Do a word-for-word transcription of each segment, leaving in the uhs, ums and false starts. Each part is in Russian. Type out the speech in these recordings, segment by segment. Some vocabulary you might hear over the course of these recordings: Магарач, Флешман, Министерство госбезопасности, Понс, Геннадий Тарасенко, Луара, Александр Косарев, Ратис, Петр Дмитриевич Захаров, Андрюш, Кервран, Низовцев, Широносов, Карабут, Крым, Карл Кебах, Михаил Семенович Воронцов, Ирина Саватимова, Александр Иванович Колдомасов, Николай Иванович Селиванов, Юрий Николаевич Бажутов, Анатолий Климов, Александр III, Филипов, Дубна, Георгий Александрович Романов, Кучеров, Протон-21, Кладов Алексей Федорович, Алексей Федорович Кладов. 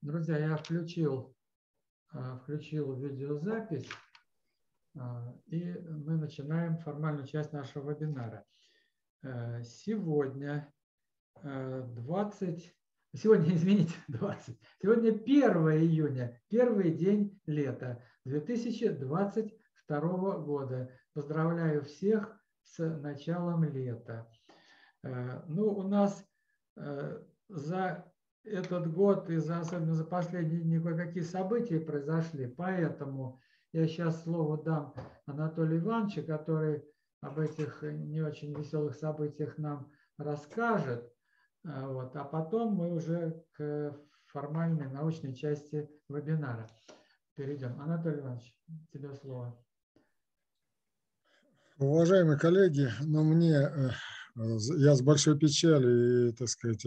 Друзья, я включил, включил видеозапись, и мы начинаем формальную часть нашего вебинара. Сегодня двадцатое, сегодня, извините, двадцатое, сегодня первое июня, первый день лета две тысячи двадцать второго года. Поздравляю всех с началом лета. Ну, у нас за этот год и за, особенно за последние дни кое-какие события произошли, поэтому я сейчас слово дам Анатолию Ивановичу, который об этих не очень веселых событиях нам расскажет, вот, а потом мы уже к формальной научной части вебинара перейдем. Анатолий Иванович, тебе слово. Уважаемые коллеги, но ну, мне, я с большой печалью и, так сказать,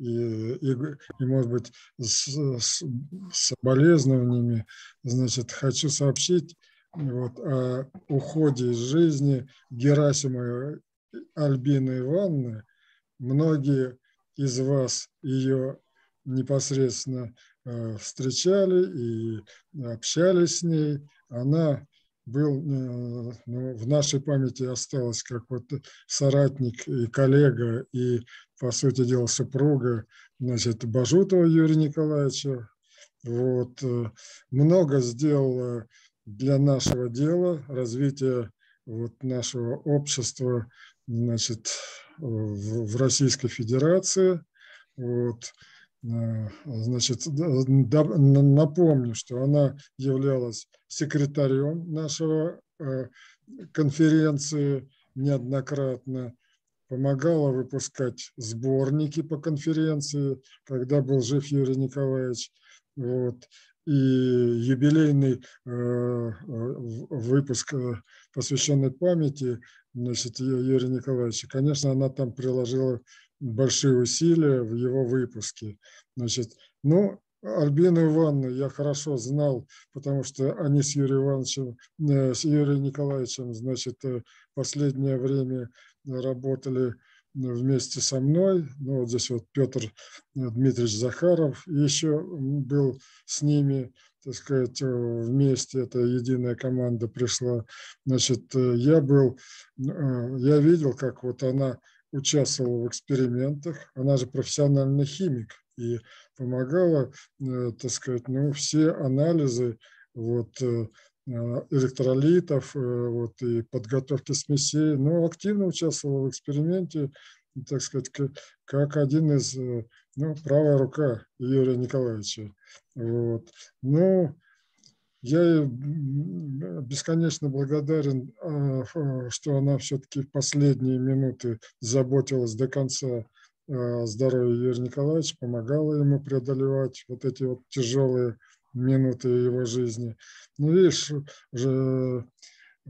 И, и, и, может быть, с, с соболезнованиями, значит, хочу сообщить вот, о уходе из жизни Герасимы Альбины Ивановны. Многие из вас ее непосредственно встречали и общались с ней. Она был, ну, в нашей памяти осталась как вот соратник и коллега, и, по сути дела, супруга, значит, Бажутова Юрия Николаевича. Вот. Много сделала для нашего дела, развития вот нашего общества, значит, в Российской Федерации. Вот. Значит, напомню, что она являлась секретарем нашего конференции неоднократно, помогала выпускать сборники по конференции, когда был жив Юрий Николаевич. Вот. И юбилейный выпуск, посвященный памяти, значит, Юрия Николаевича, конечно, она там приложила большие усилия в его выпуске. Значит, ну, Альбину Ивановну я хорошо знал, потому что они с Юрием Ивановичем, с Юрием Николаевичем, значит, последнее время работали вместе со мной. Ну, вот здесь вот Петр Дмитриевич Захаров еще был с ними, так сказать, вместе, эта единая команда пришла. Значит, я был, я видел, как вот она участвовала в экспериментах, она же профессиональный химик и помогала, так сказать, ну, все анализы вот, электролитов вот, и подготовки смесей, но ну, активно участвовала в эксперименте, так сказать, как один из, ну, правая рука Юрия Николаевича. Вот. Ну, я бесконечно благодарен, что она все-таки в последние минуты заботилась до конца о здоровье Юрия Николаевича, помогала ему преодолевать вот эти вот тяжелые минуты его жизни. Ну, видишь,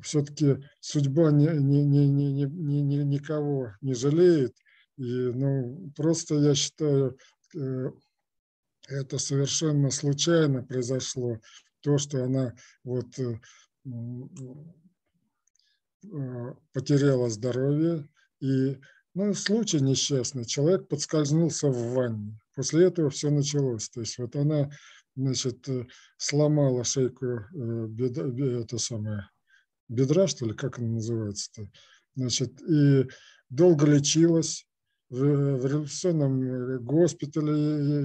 все-таки судьба ни, ни, ни, ни, ни, ни, никого не жалеет. И, ну, просто я считаю, это совершенно случайно произошло. То, что она вот потеряла здоровье, и, ну, случай несчастный, человек подскользнулся в ванне. После этого все началось. То есть вот она, значит, сломала шейку бедра, это самое, бедра, что ли, как она называется-то. Значит, и долго лечилась. В революционном госпитале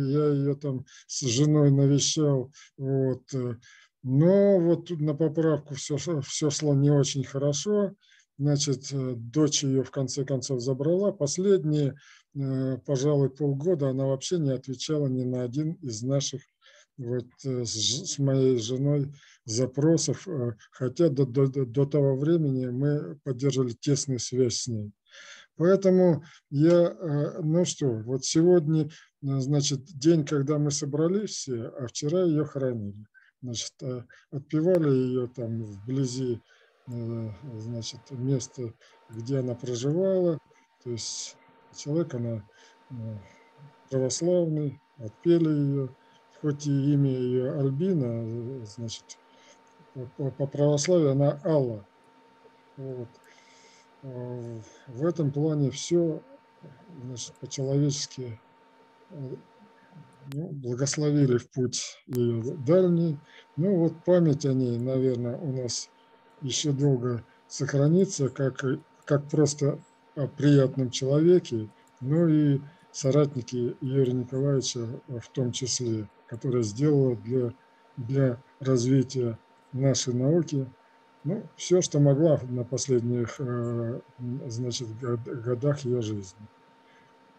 я ее там с женой навещал. Вот. Но вот на поправку все, все шло не очень хорошо. Значит, дочь ее в конце концов забрала. Последние, пожалуй, полгода она вообще не отвечала ни на один из наших вот, с моей женой запросов. Хотя до, до, до того времени мы поддерживали тесную связь с ней. Поэтому я, ну что, вот сегодня, значит, день, когда мы собрались все, а вчера ее хоронили. Значит, отпевали ее там вблизи, значит, места, где она проживала. То есть человек, она православный, отпели ее. Хоть и имя ее Альбина, значит, по, по православию она Алла. Вот. В этом плане все, значит, по-человечески ну, благословили в путь ее дальний. Ну вот память о ней, наверное, у нас еще долго сохранится, как, как просто о приятном человеке, ну и соратники Юрия Николаевича в том числе, которая сделала для, для развития нашей науки, ну, все, что могла на последних, значит, годах ее жизни.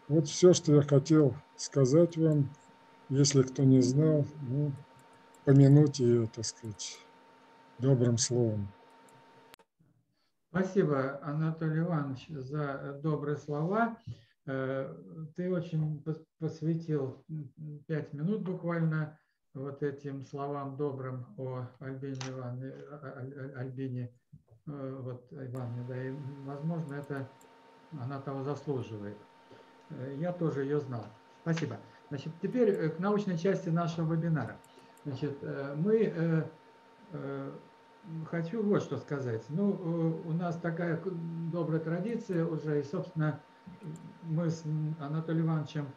Вот все, что я хотел сказать вам, если кто не знал, ну, помянуть ее, так сказать, добрым словом. Спасибо, Анатолий Иванович, за добрые слова. Ты очень посвятил пять минут буквально вот этим словам добрым о Альбине Ивановне, Альбине, вот, Ивановне, да, и, возможно, это она того заслуживает. Я тоже ее знал. Спасибо. Значит, теперь к научной части нашего вебинара. Значит, мы э, э, хочу вот что сказать. Ну, у нас такая добрая традиция уже, и, собственно, мы с Анатолием Ивановичем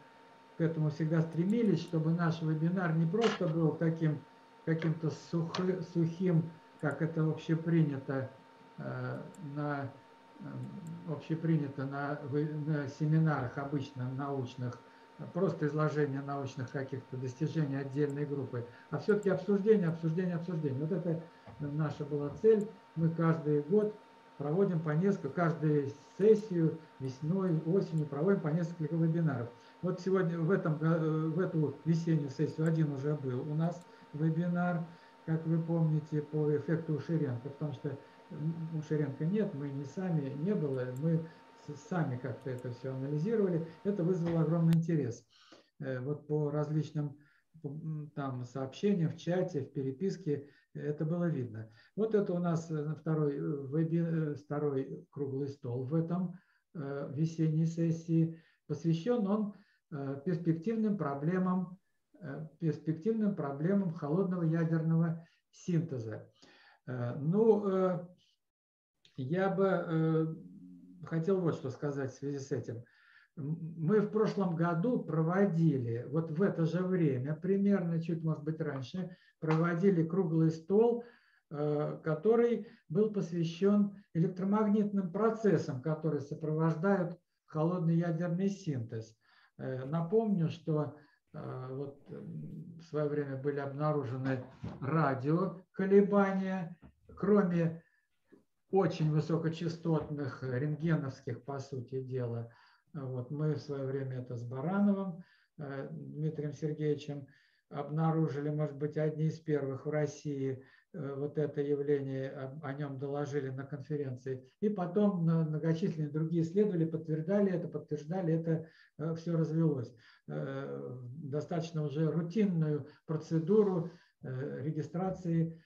к этому всегда стремились, чтобы наш вебинар не просто был таким каким-то сухи, сухим, как это общепринято э, на общепринято на, на семинарах обычно научных, просто изложение научных каких-то достижений отдельной группы, а все-таки обсуждение, обсуждение, обсуждение. Вот это наша была цель. Мы каждый год проводим по несколько, каждую сессию весной, осенью проводим по несколько вебинаров. Вот сегодня, в, этом, в эту весеннюю сессию один уже был у нас вебинар, как вы помните, по эффекту Уширенко, потому что Уширенко нет, мы не сами, не было, мы сами как-то это все анализировали. Это вызвало огромный интерес. Вот по различным там сообщениям в чате, в переписке это было видно. Вот это у нас второй, веби, второй круглый стол в этом весенней сессии. Посвящен он перспективным проблемам, перспективным проблемам холодного ядерного синтеза. Ну, я бы хотел вот что сказать в связи с этим. Мы в прошлом году проводили, вот в это же время, примерно, чуть, может быть, раньше, проводили круглый стол, который был посвящен электромагнитным процессам, которые сопровождают холодный ядерный синтез. Напомню, что вот в свое время были обнаружены радиоколебания, кроме очень высокочастотных рентгеновских, по сути дела. Вот мы в свое время это с Барановым Дмитрием Сергеевичем обнаружили, может быть, одни из первых в России вот это явление, о нем доложили на конференции. И потом многочисленные другие исследовали, подтверждали это, подтверждали это, все развелось. Достаточно уже рутинную процедуру регистрации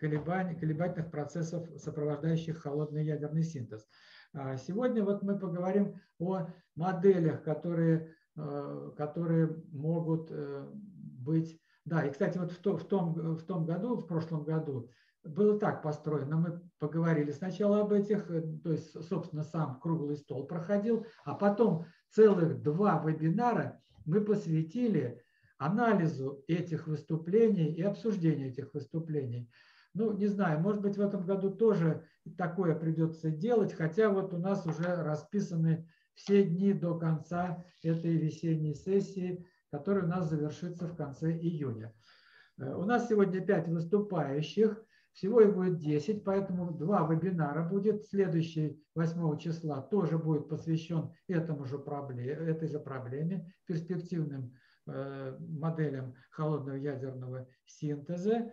колебаний, колебательных процессов, сопровождающих холодный ядерный синтез. Сегодня вот мы поговорим о моделях, которые, которые могут быть. Да, и, кстати, вот в, то, в, том, в том году, в прошлом году, было так построено. Мы поговорили сначала об этих, то есть, собственно, сам круглый стол проходил, а потом целых два вебинара мы посвятили анализу этих выступлений и обсуждению этих выступлений. Ну, не знаю, может быть, в этом году тоже такое придется делать, хотя вот у нас уже расписаны все дни до конца этой весенней сессии, который у нас завершится в конце июня. У нас сегодня пять выступающих, всего их будет десять, поэтому два вебинара будет. Следующий, восьмого числа, тоже будет посвящен этому же проблеме, этой же проблеме, перспективным э, моделям холодного ядерного синтеза.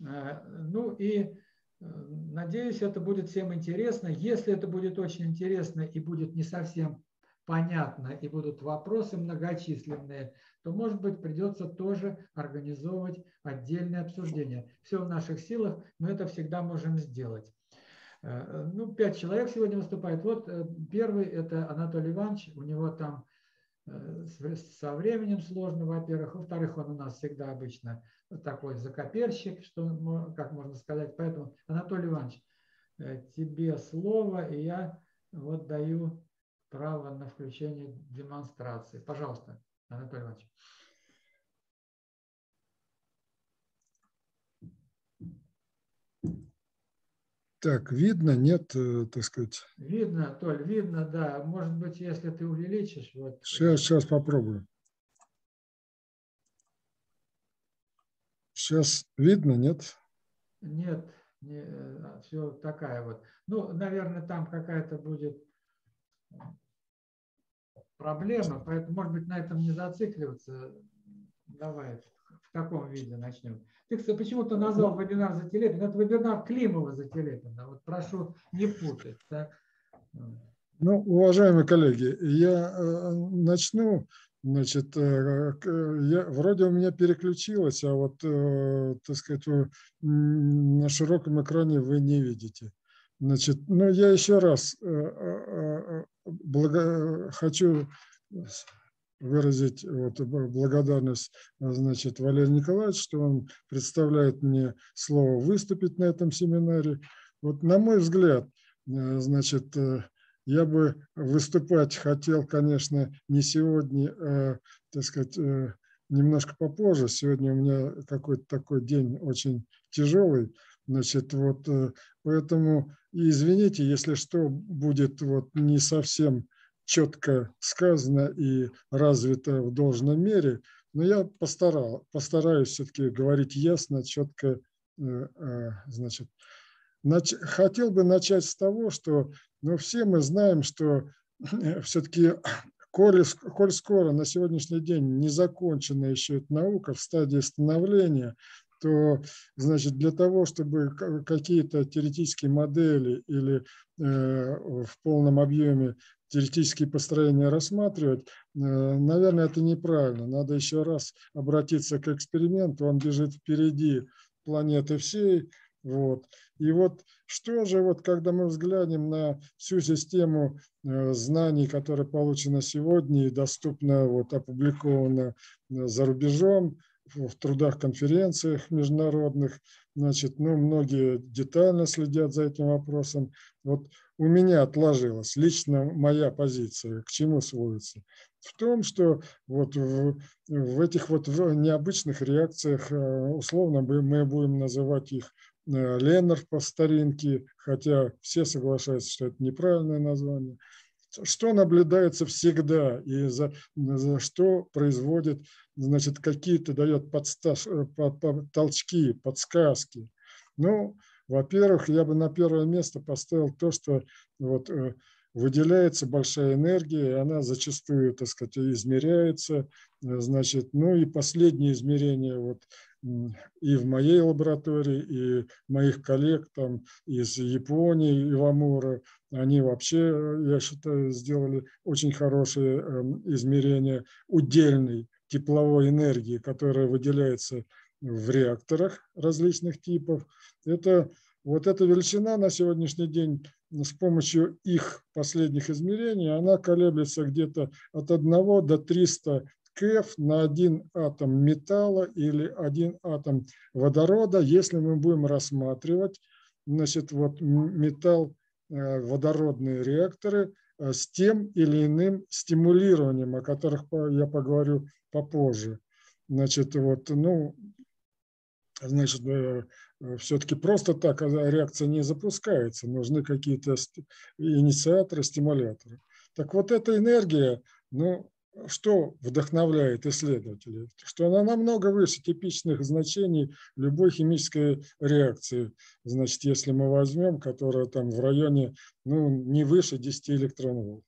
Э, ну и э, надеюсь, это будет всем интересно. Если это будет очень интересно и будет не совсем понятно, и будут вопросы многочисленные, то, может быть, придется тоже организовывать отдельное обсуждение. Все в наших силах, мы это всегда можем сделать. Ну, пять человек сегодня выступает. Вот первый – это Анатолий Иванович. У него там со временем сложно, во-первых. Во-вторых, он у нас всегда обычно такой закоперщик, что, как можно сказать. Поэтому, Анатолий Иванович, тебе слово, и я вот даю право на включение демонстрации. Пожалуйста, Анатолий Иванович. Так, видно, нет, так сказать. Видно, Толь, видно, да. Может быть, если ты увеличишь. Вот. Сейчас, сейчас попробую. Сейчас видно, нет? Нет, не, все такая вот. Ну, наверное, там какая-то будет проблема, поэтому, может быть, на этом не зацикливаться. Давай в таком виде начнем. Ты почему-то назвал вебинар Зателепина. Это вебинар Климова Зателепина. Вот прошу не путать. Так? Ну, уважаемые коллеги, я начну. Значит, я, вроде у меня переключилось, а вот, так сказать, на широком экране вы не видите. Значит, ну, я еще раз благо... хочу выразить вот благодарность, значит, Валерию Николаевичу, что он представляет мне слово выступить на этом семинаре. Вот, на мой взгляд, значит, я бы выступать хотел, конечно, не сегодня, а, так сказать, немножко попозже. Сегодня у меня какой-то такой день очень тяжелый. Значит, вот, поэтому и извините, если что будет вот не совсем четко сказано и развито в должной мере, но я постарал, постараюсь все-таки говорить ясно, четко, значит. Хотел бы начать с того, что, ну, все мы знаем, что все-таки, коль, коль скоро на сегодняшний день не закончена еще эта наука в стадии становления, то, значит, для того, чтобы какие-то теоретические модели или э, в полном объеме теоретические построения рассматривать, наверное, это неправильно. Надо еще раз обратиться к эксперименту, он бежит впереди планеты всей. Вот. И вот что же, вот, когда мы взглянем на всю систему знаний, которая получена сегодня и доступна, вот, опубликована за рубежом, в трудах, конференциях международных, значит, ну, многие детально следят за этим вопросом. Вот у меня отложилась лично моя позиция, к чему сводится, в том, что вот в, в этих вот необычных реакциях, условно мы будем называть их ленер по старинке, хотя все соглашаются, что это неправильное название, что наблюдается всегда и за, за что производит, значит, какие-то дает подстаж, под, под, толчки, подсказки. Ну, во-первых, я бы на первое место поставил то, что вот, выделяется большая энергия, и она зачастую, так сказать, измеряется. Значит, ну и последнее измерение вот, и в моей лаборатории, и моих коллег там, из Японии, Ивамура, они вообще, я считаю, сделали очень хорошие измерения удельной тепловой энергии, которая выделяется в реакторах различных типов. Это, вот эта величина на сегодняшний день с помощью их последних измерений, она колеблется где-то от одного до трёхсот кеф на один атом металла или один атом водорода, если мы будем рассматривать, значит, вот металл, водородные реакторы с тем или иным стимулированием, о которых я поговорю попозже. Значит, вот, ну, значит, все-таки просто так реакция не запускается, нужны какие-то инициаторы, стимуляторы. Так вот, эта энергия, ну, что вдохновляет исследователей? Что она намного выше типичных значений любой химической реакции. Значит, если мы возьмем, которая там в районе, ну, не выше десяти электрон-вольт.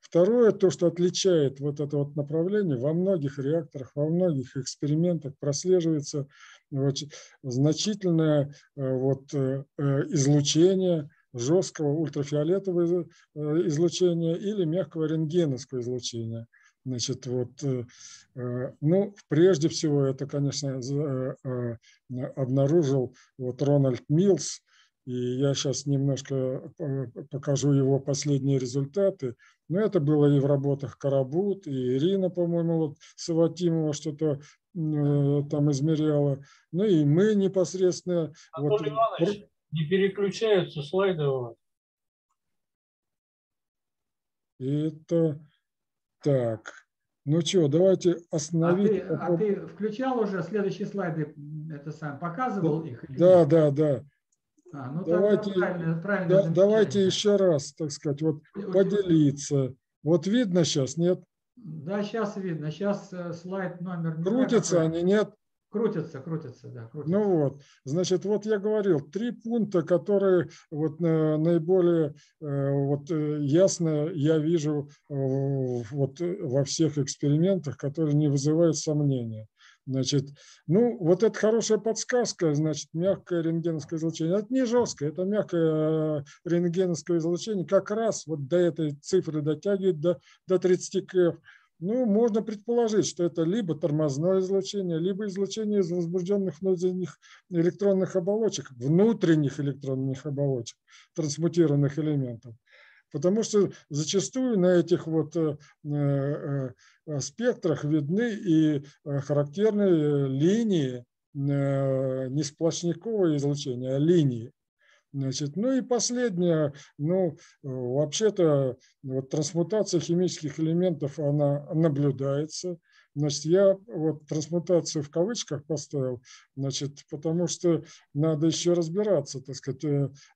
Второе, то, что отличает вот это вот направление, во многих реакторах, во многих экспериментах прослеживается вот значительное вот излучение, жесткого ультрафиолетового излучения или мягкого рентгеновского излучения. Значит, вот, ну, прежде всего, это, конечно, обнаружил вот Рональд Миллс, и я сейчас немножко покажу его последние результаты. Но это было и в работах Карабут, и Ирина, по-моему, вот, Саватимова что-то там измеряла. Ну и мы непосредственно… Анатолий вот, Иванович, не переключаются слайды у вас. Это… Так, ну что, давайте остановить. А ты, а ты включал уже следующие слайды, это сам показывал их? Да, да, да. А, ну, давайте так, правильно, правильно да, давайте еще раз, так сказать, вот поделиться. Вот видно сейчас, нет? Да, сейчас видно. Сейчас слайд номер... Крутятся они, нет? Крутятся, крутятся, да. Крутятся. Ну вот, значит, вот я говорил, три пункта, которые вот наиболее вот, ясно я вижу вот, во всех экспериментах, которые не вызывают сомнения. Значит, ну, вот это хорошая подсказка, значит, мягкое рентгеновское излучение. Это не жесткое, это мягкое рентгеновское излучение как раз вот до этой цифры дотягивает, до, до тридцати кэв. Ну, можно предположить, что это либо тормозное излучение, либо излучение из возбужденных внутренних электронных оболочек, внутренних электронных оболочек, трансмутированных элементов. Потому что зачастую на этих вот спектрах видны и характерные линии, не сплошниковое излучение, а линии. Значит, ну и последнее, ну вообще-то вот трансмутация химических элементов, она наблюдается. Значит, я вот трансмутацию в кавычках поставил, значит, потому что надо еще разбираться, так сказать,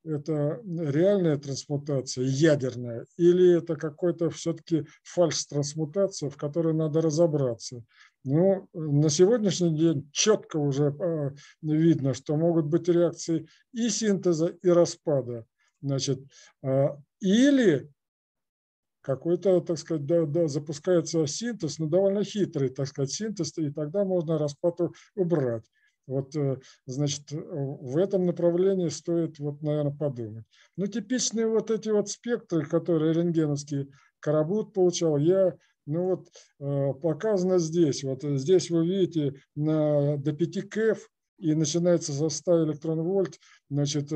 это реальная трансмутация, ядерная, или это какой-то все-таки фальш-трансмутация, в которой надо разобраться. Ну, на сегодняшний день четко уже видно, что могут быть реакции и синтеза, и распада, значит, или... какой-то, так сказать, да, да, запускается синтез, но довольно хитрый, так сказать, синтез, и тогда можно распад убрать. Вот, значит, в этом направлении стоит, вот, наверное, подумать. Ну, типичные вот эти вот спектры, которые рентгеновские, Карабут получал, я, ну, вот, показано здесь. Вот здесь вы видите на, до пяти кэв, и начинается со ста электронвольт, значит,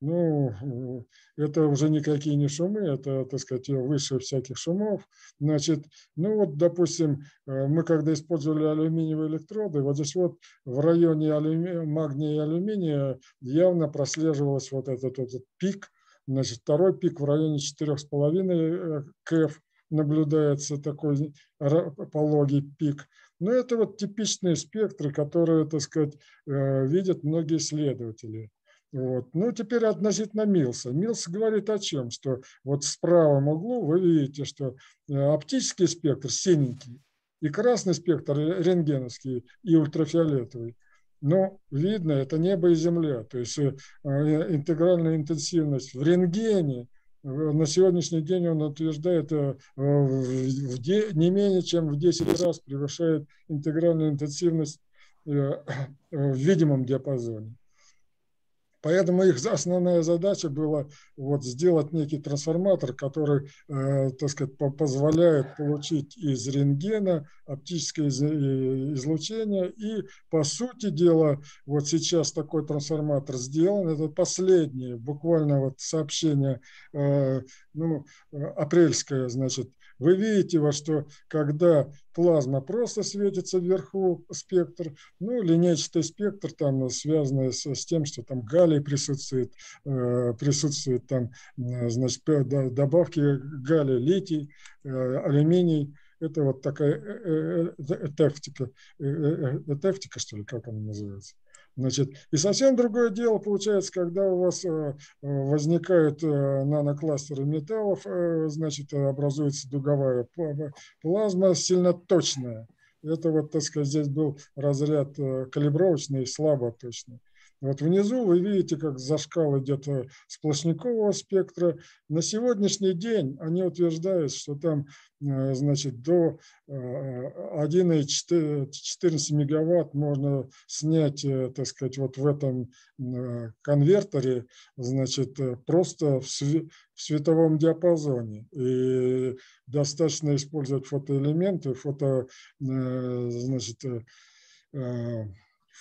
ну, это уже никакие не шумы, это, так сказать, выше всяких шумов. Значит, ну вот, допустим, мы когда использовали алюминиевые электроды, вот здесь вот в районе алюми... магния и алюминия явно прослеживалась вот этот, этот пик, значит, второй пик в районе четырёх с половиной кэв наблюдается такой пологий пик. Но это вот типичные спектры, которые, так сказать, видят многие исследователи. Вот. Ну, теперь относительно Миллса. Миллс говорит о чем? Что вот в правом углу вы видите, что оптический спектр синенький, и красный спектр рентгеновский, и ультрафиолетовый. Но видно, это небо и земля. То есть интегральная интенсивность в рентгене на сегодняшний день, он утверждает, не менее чем в десять раз превышает интегральную интенсивность в видимом диапазоне. Поэтому их основная задача была вот сделать некий трансформатор, который, так сказать, позволяет получить из рентгена оптическое излучение. И, по сути дела, вот сейчас такой трансформатор сделан. Это последнее, буквально вот сообщение, ну, апрельское, значит. Вы видите, во что, когда плазма просто светится вверху, спектр, ну, линейчатый спектр, там, связанный с, с тем, что там галлий присутствует, э, присутствует там, значит, добавки галлия, литий, э, алюминий. Это вот такая этефтика, этефтика, что ли, как она называется. Значит, и совсем другое дело получается, когда у вас возникают нанокластеры металлов, значит, образуется дуговая плазма, сильно точная. Это вот, так сказать, здесь был разряд калибровочный, слабо точный. Вот внизу вы видите, как за шкал идет сплошникового спектра. На сегодняшний день они утверждают, что там, значит, до одной целой четырнадцати сотых мегаватт можно снять, так сказать, вот в этом конвертере, значит, просто в световом диапазоне. И достаточно использовать фотоэлементы, фото, значит,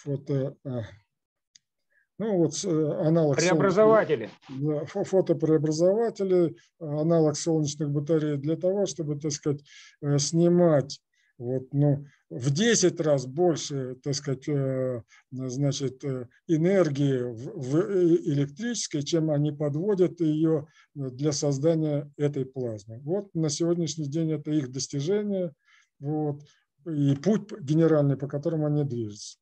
фото... Ну, вот аналог преобразователи. Фотопреобразователи, аналог солнечных батарей для того, чтобы, так сказать, снимать вот, ну, в десять раз больше, так сказать, значит, энергии в электрической, чем они подводят ее для создания этой плазмы. Вот на сегодняшний день это их достижение, вот, и путь генеральный, по которому они движутся.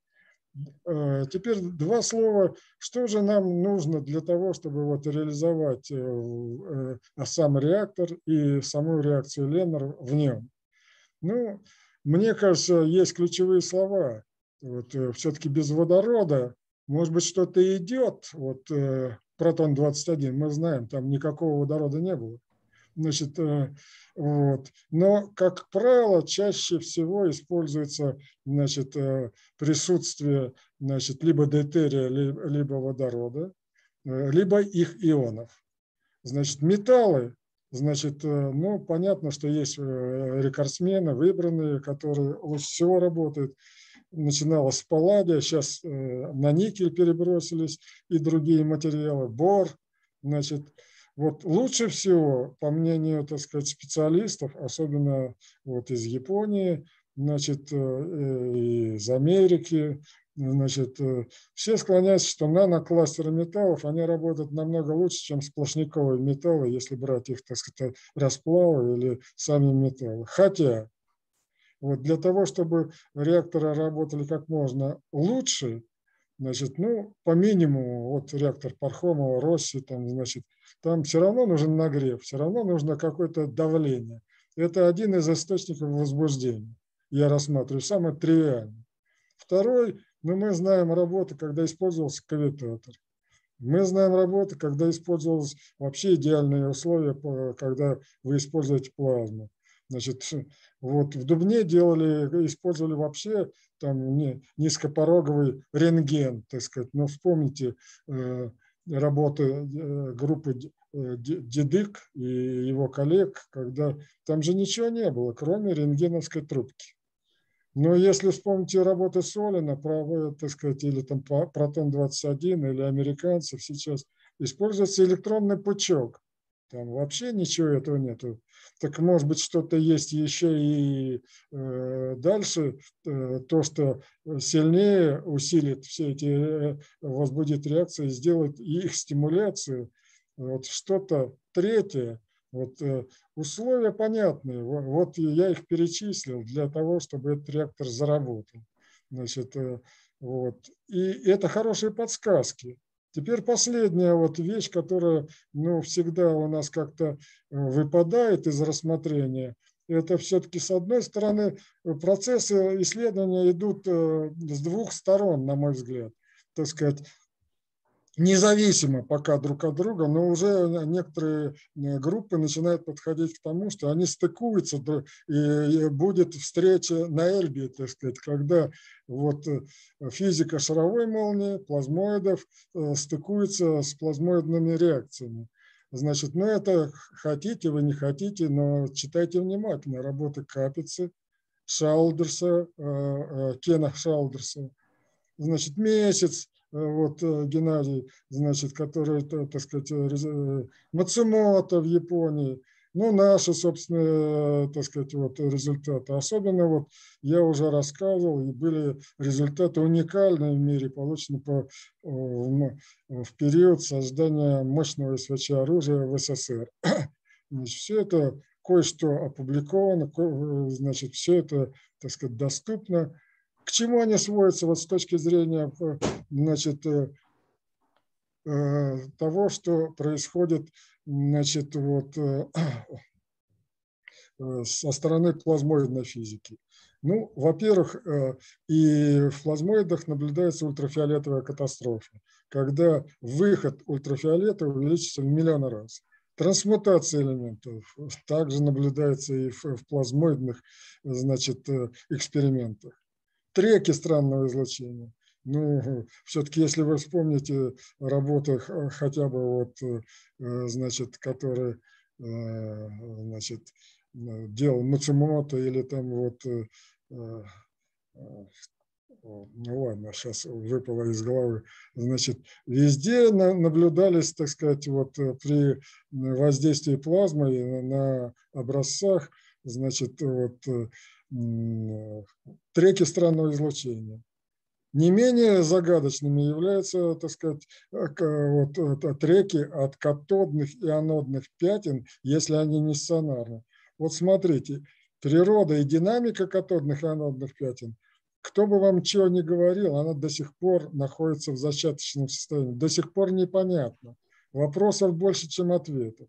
Теперь два слова, что же нам нужно для того, чтобы вот реализовать сам реактор и саму реакцию ленер в нем. Ну, мне кажется, есть ключевые слова. Вот, все-таки без водорода, может быть, что-то идет. Вот протон двадцать один, мы знаем, там никакого водорода не было. Значит, вот. Но, как правило, чаще всего используется, значит, присутствие, значит, либо дейтерия, либо водорода, либо их ионов. Значит, металлы, значит, ну, понятно, что есть рекордсмены, выбранные, которые лучше всего работают. Начиналось с палладия, сейчас на никель перебросились и другие материалы, бор, значит. Вот лучше всего, по мнению, так сказать, специалистов, особенно вот из Японии, значит, из Америки, значит, все склоняются, что нанокластеры металлов, они работают намного лучше, чем сплошниковые металлы, если брать их, так сказать, расплавы или сами металлы. Хотя вот для того, чтобы реакторы работали как можно лучше, значит, ну, по минимуму, вот реактор Пархомова, Росси, там, значит, там все равно нужен нагрев, все равно нужно какое-то давление. Это один из источников возбуждения, я рассматриваю, самый тривиальный. Второй, ну, мы знаем работы, когда использовался кавитатор. Мы знаем работы, когда использовались вообще идеальные условия, когда вы используете плазму. Значит, вот в Дубне делали, использовали вообще там низкопороговый рентген, так сказать. Но вспомните э, работы э, группы Дедык и его коллег, когда там же ничего не было, кроме рентгеновской трубки. Но если вспомните работы Солина, правая, так сказать, или там протон двадцать один, или американцев сейчас, используется электронный пучок. Там вообще ничего этого нету. Так, может быть, что-то есть еще и э, дальше, э, то, что сильнее усилит все эти, э, возбудит реакции, сделает их стимуляцию. Вот что-то третье. Вот, э, условия понятные. Вот, вот я их перечислил для того, чтобы этот реактор заработал. Значит, э, вот. И это хорошие подсказки. Теперь последняя вот вещь, которая, ну, всегда у нас как-то выпадает из рассмотрения, это все-таки, с одной стороны, процессы исследования идут с двух сторон, на мой взгляд, так сказать, независимо пока друг от друга, но уже некоторые группы начинают подходить к тому, что они стыкуются, и будет встреча на Эльбе, так сказать, когда вот физика шаровой молнии, плазмоидов стыкуется с плазмоидными реакциями. Значит, ну это хотите вы, не хотите, но читайте внимательно работы Капицы, Шалдерса, Кена Шалдерса. Значит, месяц, вот Геннадий, значит, который, так сказать, Мацумото в Японии, ну, наши собственные, так сказать, вот результаты. Особенно вот я уже рассказывал, и были результаты уникальные в мире, получены по, в период создания мощного СВЧ оружия в СССР. Значит, все это кое-что опубликовано, значит, все это, так сказать, доступно. К чему они сводятся вот с точки зрения, значит, того, что происходит, значит, вот, со стороны плазмоидной физики? Ну, во-первых, и в плазмоидах наблюдается ультрафиолетовая катастрофа, когда выход ультрафиолета увеличится в миллион раз. Трансмутация элементов также наблюдается и в плазмоидных, значит, экспериментах. Треки странного излучения. Ну, все-таки, если вы вспомните работы хотя бы вот, значит, которые, значит, делал Мацумото или там вот, ну ладно, сейчас выпало из головы, значит, везде наблюдались, так сказать, вот при воздействии плазмы на образцах, значит, вот, треки странного излучения. Не менее загадочными являются, так сказать, вот, треки от катодных и анодных пятен, если они не стационарны. Вот смотрите, природа и динамика катодных и анодных пятен Кто бы вам чего ни говорил, она до сих пор находится в зачаточном состоянии. До сих пор непонятно. Вопросов больше, чем ответов.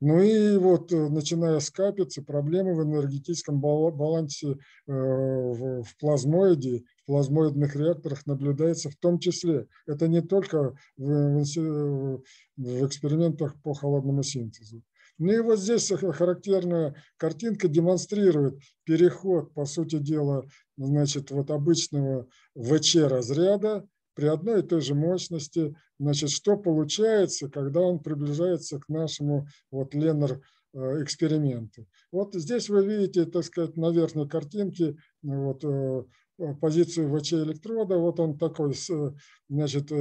Ну и вот, начиная с Капицы, проблемы в энергетическом балансе в плазмоиде, в плазмоидных реакторах наблюдается в том числе. Это не только в экспериментах по холодному синтезу. Ну и вот здесь характерная картинка демонстрирует переход, по сути дела, значит, вот обычного ВЧ-разряда при одной и той же мощности. Значит, что получается, когда он приближается к нашему вот ленер эксперименту. Вот здесь вы видите, так сказать, на верхней картинке вот, позицию ВЧ-электрода. Вот он такой, значит,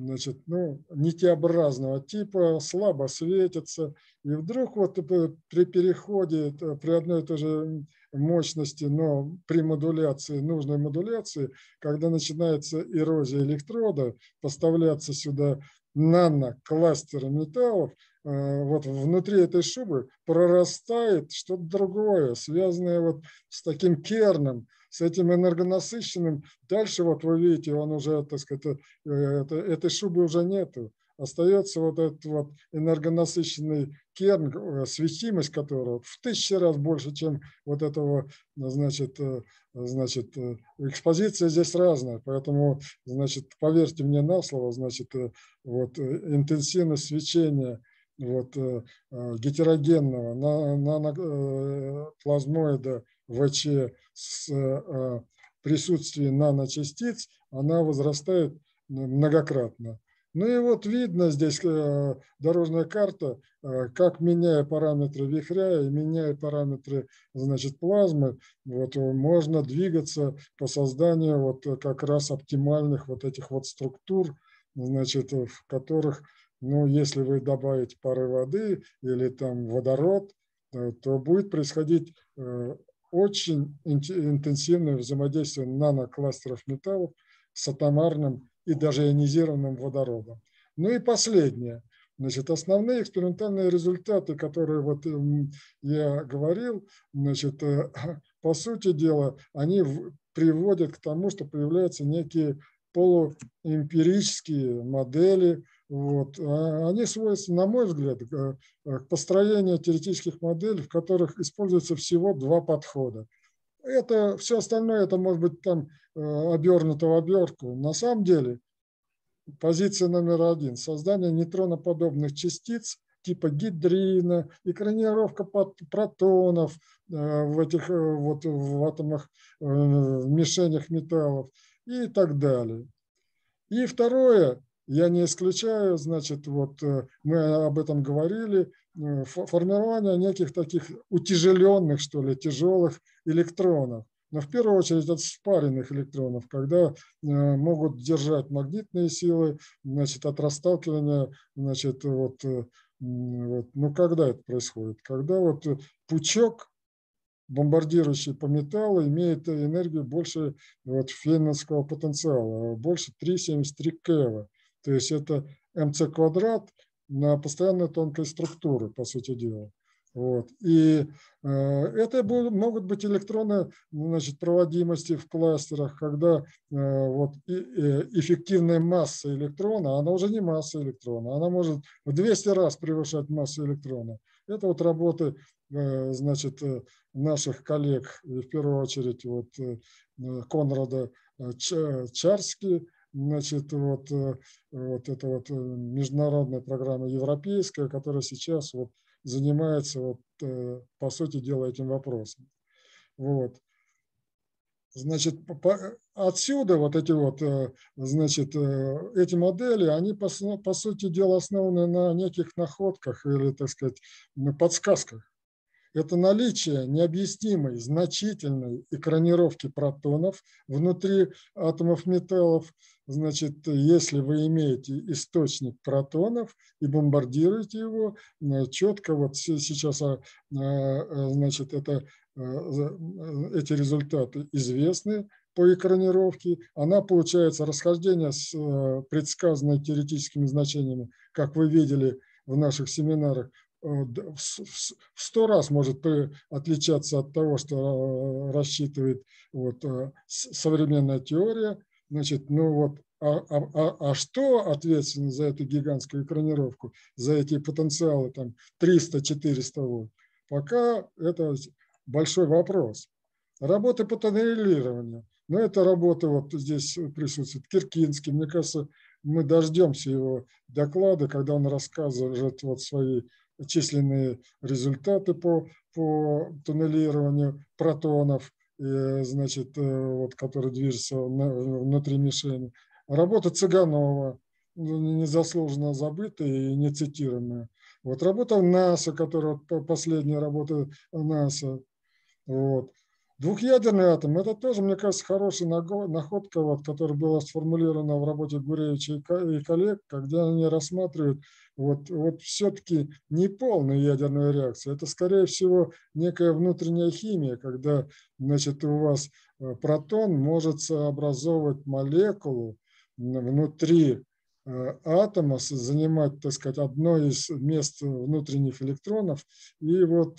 Значит, ну, нитеобразного типа, слабо светится. И вдруг вот при переходе, при одной и той же мощности, но при модуляции, нужной модуляции, когда начинается эрозия электрода, поставляться сюда нанокластеры металлов, вот внутри этой шубы прорастает что-то другое, связанное вот с таким керном, с этим энергонасыщенным. Дальше вот вы видите, он уже, так сказать, это, этой шубы уже нету. Остается вот этот вот энергонасыщенный керн, светимость которого в тысячи раз больше, чем вот этого, значит, значит, экспозиция здесь разная. Поэтому, значит, поверьте мне на слово, значит, вот интенсивность свечения вот гетерогенного наноплазмоида ВЧ с присутствием наночастиц, она возрастает многократно. Ну и вот видно здесь дорожная карта, как, меняя параметры вихря и меняя параметры, значит, плазмы, вот, можно двигаться по созданию вот как раз оптимальных вот этих вот структур, значит, в которых, ну, если вы добавите пары воды или там водород, то будет происходить очень интенсивное взаимодействие нанокластеров металлов с атомарным и даже ионизированным водородом. Ну и последнее. Значит, основные экспериментальные результаты, которые вот я говорил, значит, по сути дела, они приводят к тому, что появляются некие полуэмпирические модели. Вот. Они сводятся, на мой взгляд, к построению теоретических моделей, в которых используется всего два подхода. Это все остальное, это может быть там обернуто в обертку. На самом деле, позиция номер один – создание нейтроноподобных частиц типа гидрина, экранировка протонов в этих вот в атомах, в мишенях металлов и так далее. И второе, я не исключаю, значит, вот мы об этом говорили, формирование неких таких утяжеленных, что ли, тяжелых электронов. Но в первую очередь от спаренных электронов, когда могут держать магнитные силы, значит, от расталкивания, значит, вот, вот, ну, когда это происходит? Когда вот пучок, бомбардирующий по металлу, имеет энергию больше вот фейнманского потенциала, больше три целых семьдесят три сотых кэва. То есть это МЦ квадрат на постоянной тонкой структуре, по сути дела. Вот. И э, это будут, могут быть электроны, значит, проводимости в кластерах, когда э, вот, и, и эффективная масса электрона, она уже не масса электрона, она может в двести раз превышать массу электрона. Это вот работы, э, значит, наших коллег, и в первую очередь вот, э, Конрада Чарски, значит, вот, э, вот это вот международная программа европейская, которая сейчас вот занимается, вот, э, по сути дела, этим вопросом. Вот. Значит, по, отсюда вот эти вот, э, значит, э, эти модели, они, по, по сути дела, основаны на неких находках или, так сказать, на подсказках. Это наличие необъяснимой, значительной экранировки протонов внутри атомов металлов. Значит, если вы имеете источник протонов и бомбардируете его, четко вот сейчас, значит, это, эти результаты известны по экранировке. Она получается расхождение с предсказанными теоретическими значениями, как вы видели в наших семинарах, в сто раз может отличаться от того, что рассчитывает вот современная теория. Значит, ну вот, а, а, а что ответственно за эту гигантскую экранировку, за эти потенциалы там триста-четыреста вольт? Пока это большой вопрос. Работы по тоннелированию. Но это работа, вот здесь присутствует Киркинский. Мне кажется, мы дождемся его доклада, когда он рассказывает вот свои численные результаты по, по тоннелированию протонов, и, значит, вот, которые движутся внутри мишени. Работа Цыганова, незаслуженно забытая и не цитируемая. Вот работа НАСА, которая последняя работа НАСА. Вот. Двухъядерный атом – это тоже, мне кажется, хорошая находка, вот, которая была сформулирована в работе Гуревича и коллег, когда они рассматривают вот, вот все-таки неполную ядерную реакцию. Это, скорее всего, некая внутренняя химия, когда, значит, у вас протон может образовывать молекулу внутри атома, занимать, так сказать, одно из мест внутренних электронов, и вот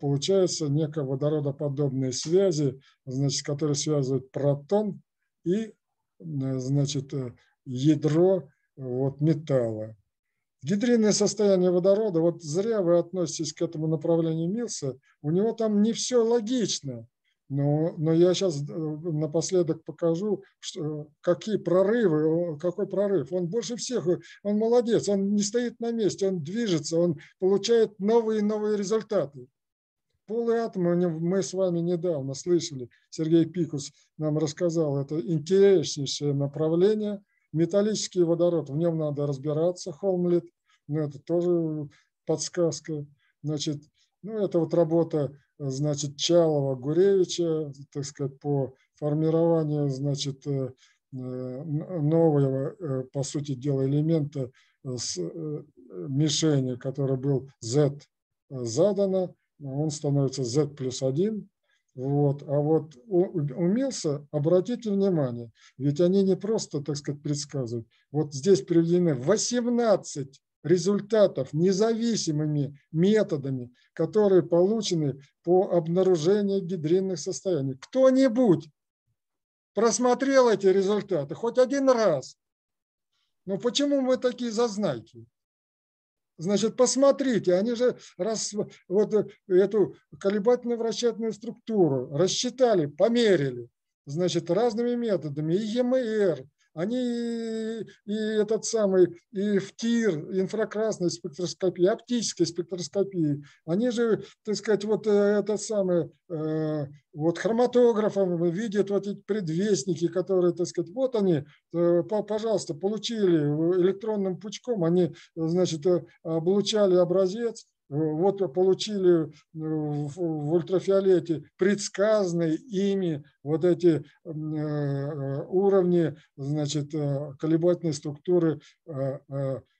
получается некая водородоподобные связи, значит, которые связывают протон и, значит, ядро вот, металла. Гидринное состояние водорода, вот зря вы относитесь к этому направлению Миллса, у него там не все логично, но, но я сейчас напоследок покажу, что, какие прорывы, какой прорыв. Он больше всех, он молодец, он не стоит на месте, он движется, он получает новые и новые результаты. Полые атомы мы с вами недавно слышали, Сергей Пикус нам рассказал, это интереснейшее направление. Металлический водород, в нем надо разбираться, Холмлит, но это тоже подсказка. Значит, ну, это вот работа, значит, Чалова, Гуревича, так сказать, по формированию, значит, нового, по сути дела, элемента с мишени, который был Z задано, он становится Z плюс один. Вот. А вот у, у Миллса, обратите внимание, ведь они не просто, так сказать, предсказывают. Вот здесь приведены восемнадцать результатов независимыми методами, которые получены по обнаружению гидринных состояний. Кто-нибудь просмотрел эти результаты хоть один раз? Ну почему мы такие зазнайки? Значит, посмотрите, они же раз, вот эту колебательно-вращательную структуру рассчитали, померили, значит, разными методами, и Е М И Р, они и этот самый, и ФТИР, инфракрасной спектроскопии, оптической спектроскопии, они же, так сказать, вот этот самый, вот хроматографом видят вот эти предвестники, которые, так сказать, вот они, пожалуйста, получили электронным пучком, они, значит, облучали образец, вот получили в ультрафиолете предсказанные ими вот эти уровни, значит, колебательной структуры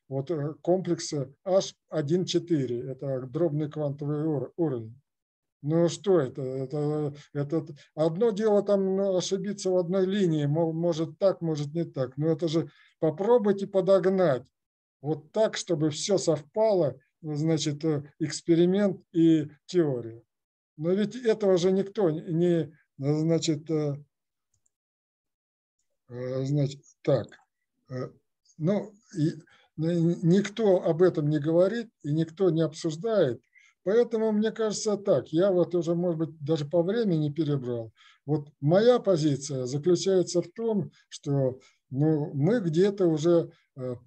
вот комплекса H один четыре. Это дробный квантовый уровень. Ну что это? Это, это? Одно дело там ошибиться в одной линии, может так, может не так. Но это же попробуйте подогнать вот так, чтобы все совпало, значит, эксперимент и теория. Но ведь этого же никто не, значит, значит так, ну, и, никто об этом не говорит и никто не обсуждает. Поэтому, мне кажется, так, я вот уже, может быть, даже по времени перебрал. Вот моя позиция заключается в том, что, ну, мы где-то уже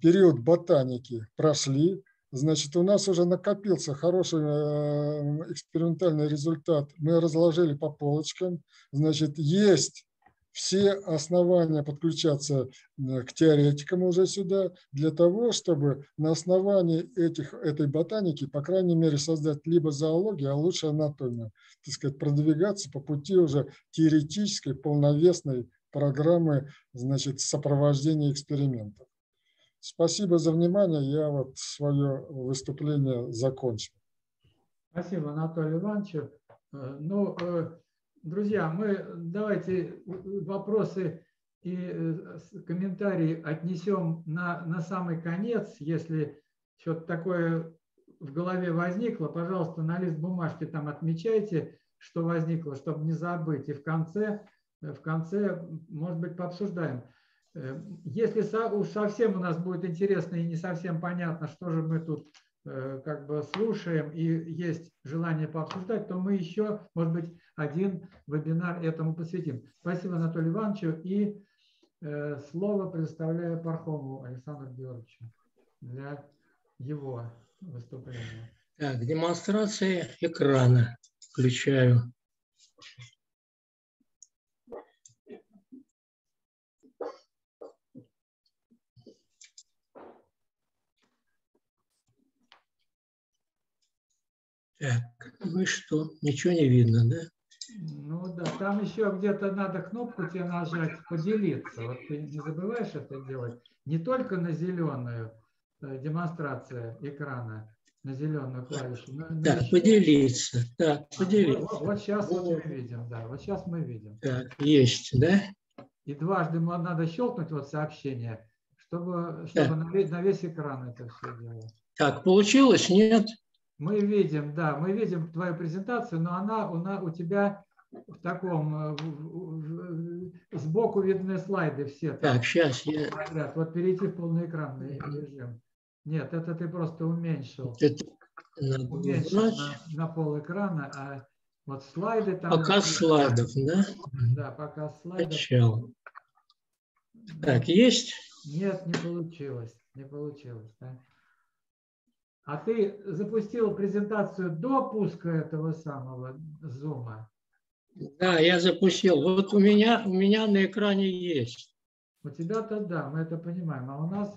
период ботаники прошли. Значит, у нас уже накопился хороший экспериментальный результат. Мы разложили по полочкам. Значит, есть все основания подключаться к теоретикам уже сюда для того, чтобы на основании этих, этой ботаники, по крайней мере, создать либо зоологию, а лучше анатомию, так сказать, продвигаться по пути уже теоретической, полновесной программы, значит, сопровождения экспериментов. Спасибо за внимание. Я вот свое выступление закончил. Спасибо, Анатолий Иванович. Ну, друзья, мы давайте вопросы и комментарии отнесем на, на самый конец, если что-то такое в голове возникло, пожалуйста, на лист бумажки там отмечайте, что возникло, чтобы не забыть. И в конце, в конце, может быть, пообсуждаем. Если уж совсем у нас будет интересно и не совсем понятно, что же мы тут как бы слушаем, и есть желание пообсуждать, то мы еще, может быть, один вебинар этому посвятим. Спасибо Анатолию Ивановичу. И слово предоставляю Пархомову Александру Георгиевичу для его выступления. Так, демонстрация экрана. Включаю. Так, ну что, ничего не видно, да? Ну да, там еще где-то надо кнопку тебе нажать, поделиться. Вот ты не забываешь это делать. Не только на зеленую демонстрацию экрана, на зеленую клавишу. Но так, еще... поделиться. Так, поделиться. Вот, вот сейчас вот. Вот мы видим, да, вот сейчас мы видим. Так, есть, да? И дважды надо щелкнуть вот сообщение, чтобы, чтобы на, весь, на весь экран это все делать. Так, получилось? Нет? Мы видим, да, мы видим твою презентацию, но она у, на, у тебя в таком, в, в, сбоку видны слайды все. Так, там, сейчас я... Подряд. Вот перейти в полноэкранный режим. Нет, это ты просто уменьшил. Это надо уменьшил на, на пол экрана, а вот слайды там... Показ вот, слайдов, да? Да, показ слайдов. Начал. Так, есть? Нет, не получилось, не получилось, да? А ты запустил презентацию до пуска этого самого зума? Да, я запустил. Вот у меня, у меня на экране есть. У тебя-то да, мы это понимаем. А у нас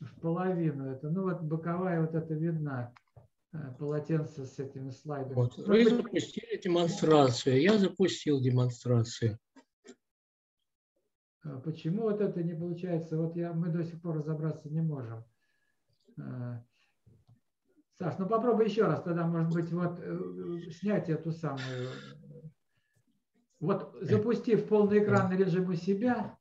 в половину это. Ну вот боковая вот это видна. Полотенце с этими слайдами. Вот. Вы запустили демонстрацию. Я запустил демонстрацию. Почему вот это не получается? Вот я, мы до сих пор разобраться не можем. Саш, ну попробуй еще раз, тогда, может быть, вот снять эту самую. Вот запустив полноэкранный режим у себя,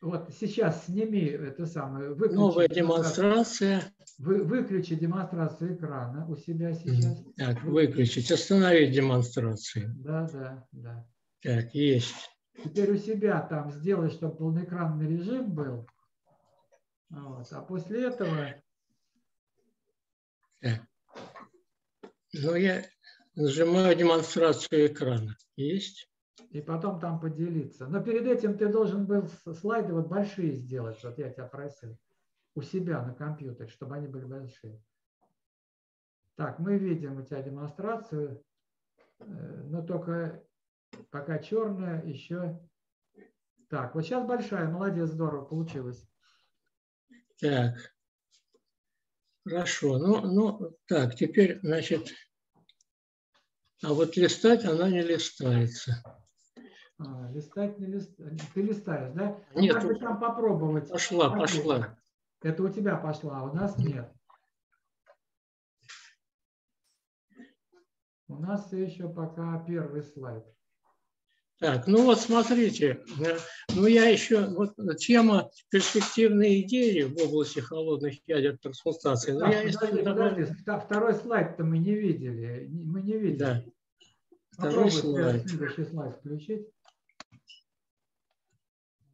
вот сейчас сними эту самую. Выключи, новая демонстрация. Вы, выключи демонстрацию экрана у себя сейчас. Так, выключить, остановить демонстрацию. Да, да, да. Так, есть. Теперь у себя там сделай, чтобы полноэкранный режим был. Вот. А после этого... Но я нажимаю демонстрацию экрана. Есть. И потом там поделиться. Но перед этим ты должен был слайды вот большие сделать. Вот я тебя просил. У себя на компьютере, чтобы они были большие. Так, мы видим у тебя демонстрацию. Но только пока черная еще. Так, вот сейчас большая. Молодец, здорово получилось. Так. Хорошо, ну, ну, так, теперь, значит, а вот листать она не листается. А, листать не листаешь, ты листаешь, да? Нет. Как бы там попробовать? Пошла, как пошла. Это? Это у тебя пошла, а у нас нет. У нас еще пока первый слайд. Так, ну вот смотрите, ну я еще, вот тема перспективные идеи в области холодных ядерных трансмутаций. Да, я подожди, подожди, добавлю... Второй слайд-то мы не видели, мы не видели. Да. Второй слайд. Следующий слайд включить.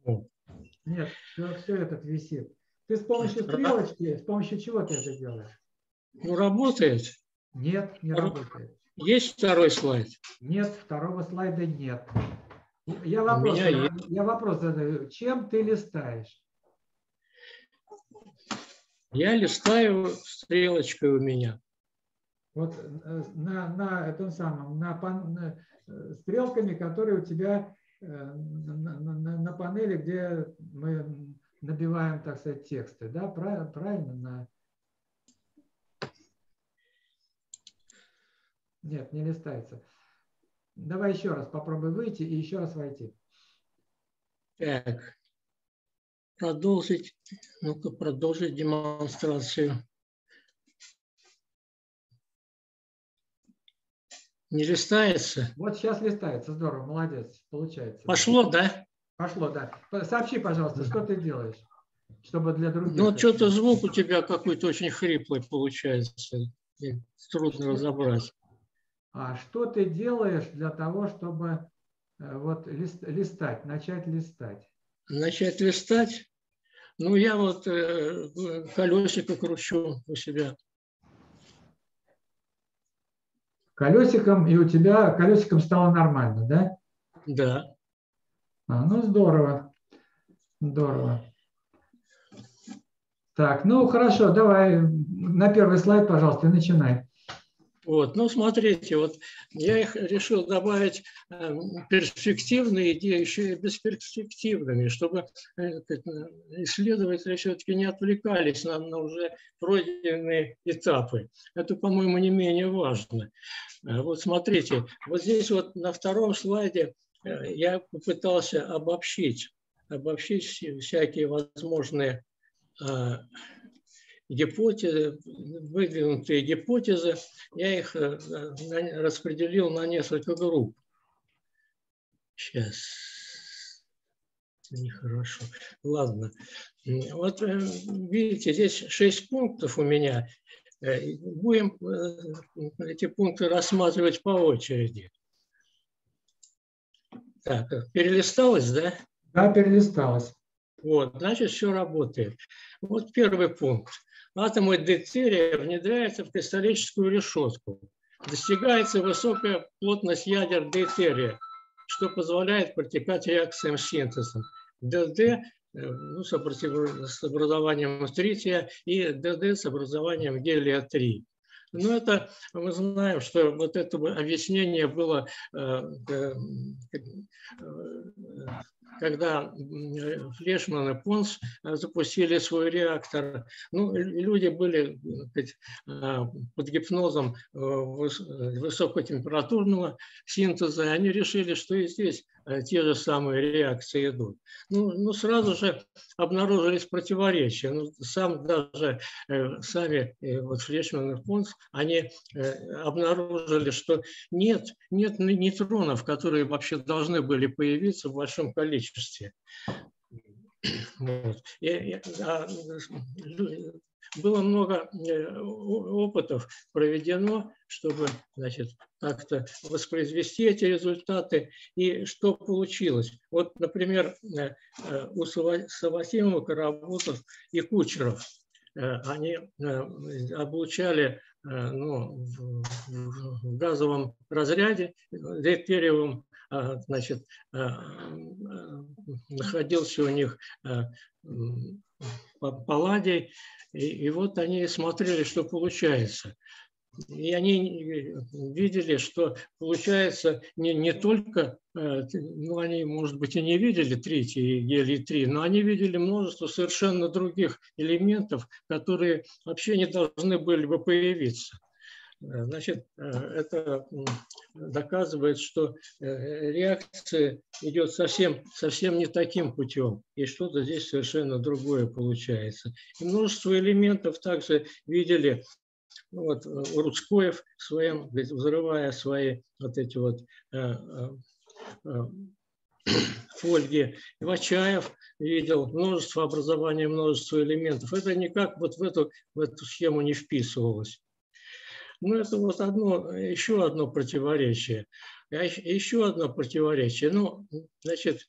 О. Нет, все, все этот висит. Ты с помощью стрелочки, с помощью чего ты это делаешь? Ну работает. Нет, не работает. Есть второй слайд? Нет, второго слайда нет. Я вопрос, я вопрос задаю. Чем ты листаешь? Я листаю стрелочкой у меня. Вот на, на этом самом, на, на стрелками, которые у тебя на, на, на панели, где мы набиваем, так сказать, тексты. Да, правильно? На... Нет, не листается. Давай еще раз попробуй выйти и еще раз войти. Так. Продолжить. Ну-ка, продолжить демонстрацию. Не листается? Вот сейчас листается. Здорово, молодец. Получается. Пошло, да? Пошло, да. Сообщи, пожалуйста, что ты делаешь. чтобы для других. Ну, что-то звук у тебя какой-то очень хриплый получается. И трудно разобрать. А что ты делаешь для того, чтобы вот лист, листать, начать листать? Начать листать? Ну, я вот э, колесико кручу у себя. Колесиком, и у тебя колесиком стало нормально, да? Да. А, ну, здорово. Здорово. Так, ну, хорошо, давай на первый слайд, пожалуйста, и начинай. Вот, ну, смотрите, вот я их решил добавить перспективные идеи еще и бесперспективными, чтобы исследователи все-таки не отвлекались на, на уже пройденные этапы. Это, по-моему, не менее важно. Вот смотрите, вот здесь вот на втором слайде я попытался обобщить, обобщить всякие возможные гипотезы, выдвинутые гипотезы, я их распределил на несколько групп. Сейчас. Нехорошо. Ладно. Вот видите, здесь шесть пунктов у меня. Будем эти пункты рассматривать по очереди. Так, перелисталось, да? Да, перелисталось. Вот, значит, все работает. Вот первый пункт. Атомы deutерия внедряются в кристаллическую решетку. Достигается высокая плотность ядер deutерия, что позволяет протекать реакциям с синтезом. ДД ну, с образованием трития и ДД с образованием гелия-три. Но это мы знаем, что вот это объяснение было, когда Флешман и Понс запустили свой реактор. Ну, люди были под гипнозом высокотемпературного синтеза, и они решили, что и здесь те же самые реакции идут. Ну, ну сразу же обнаружились противоречия. Ну, сам даже э, сами э, вот Флешман и Понс, они э, обнаружили, что нет, нет нейтронов, которые вообще должны были появиться в большом количестве. Вот. И, и, а, было много опытов проведено, чтобы, значит, как-то воспроизвести эти результаты. И что получилось? Вот, например, у Саватимова, Карабутов и Кучеров они облучали ну, в газовом разряде дейтериевом, значит, находился у них палладий, и, и вот они смотрели, что получается. И они видели, что получается не, не только, ну, они, может быть, и не видели тритий и гелий-три, но они видели множество совершенно других элементов, которые вообще не должны были бы появиться. Значит, это доказывает, что реакция идет совсем, совсем не таким путем, и что-то здесь совершенно другое получается. И множество элементов также видели. Вот Уруцкоев, своим, взрывая свои вот эти вот э, э, фольги, Ивачаев видел множество образования, множество элементов. Это никак вот в эту, в эту схему не вписывалось. Ну, это вот одно, еще одно противоречие. Еще одно противоречие. Ну, значит,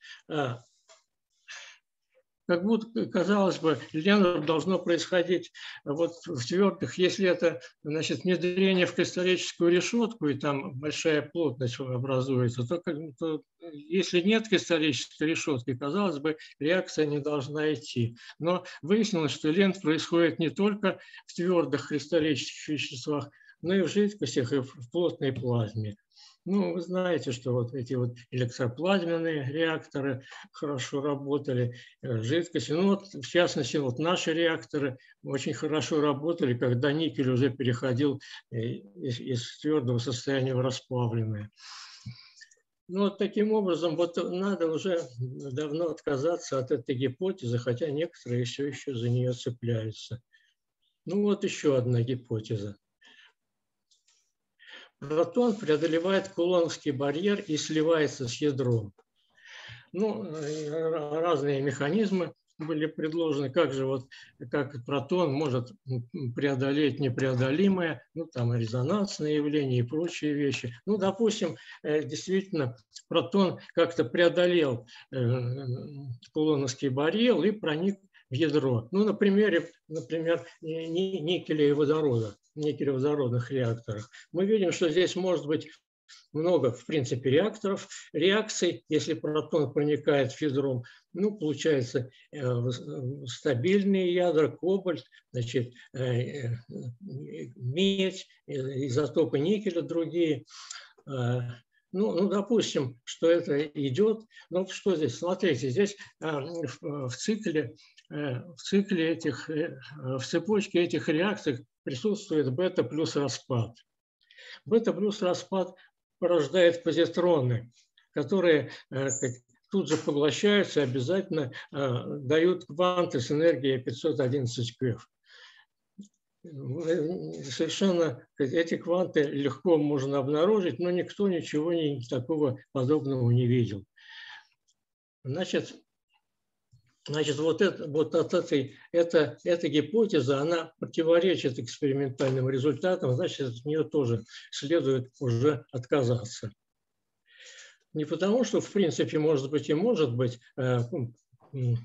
как будто, казалось бы, ЛЕНР должно происходить вот в твердых, если это, значит, внедрение в кристаллическую решетку, и там большая плотность образуется, то, как, то если нет кристаллической решетки, казалось бы, реакция не должна идти. Но выяснилось, что ЛЕНР происходит не только в твердых кристаллических веществах, но и в жидкостях, и в плотной плазме. Ну, вы знаете, что вот эти вот электроплазменные реакторы хорошо работали, жидкости. Ну, вот, в частности, вот наши реакторы очень хорошо работали, когда никель уже переходил из, из твердого состояния в расплавленное. Ну, вот таким образом, вот надо уже давно отказаться от этой гипотезы, хотя некоторые все еще за нее цепляются. Ну, вот еще одна гипотеза. Протон преодолевает кулоновский барьер и сливается с ядром. Ну, разные механизмы были предложены, как же вот, как протон может преодолеть непреодолимое, ну там резонансные явления и прочие вещи. Ну, допустим, действительно, протон как-то преодолел кулоновский барьер и проник в ядро. Ну, на примере, например, никеля и водорода, никелеводородных реакторов. Мы видим, что здесь может быть много, в принципе, реакторов, реакций, если протон проникает в ядро, ну, получается э, стабильные ядра, кобальт, значит, э, э, медь, изотопы никеля, другие. Э, ну, ну, допустим, что это идет. Ну, что здесь? Смотрите, здесь э, в, в цикле, э, в цикле этих, э, в цепочке этих реакций присутствует бета плюс распад. Бета плюс распад порождает позитроны, которые э, тут же поглощаются, обязательно э, дают кванты с энергией пятьсот одиннадцать кэв. Совершенно эти кванты легко можно обнаружить, но никто ничего не, такого подобного не видел. Значит, значит вот, это, вот от этой это, эта гипотеза, она противоречит экспериментальным результатам, значит, от нее тоже следует уже отказаться. Не потому, что, в принципе, может быть и может быть э,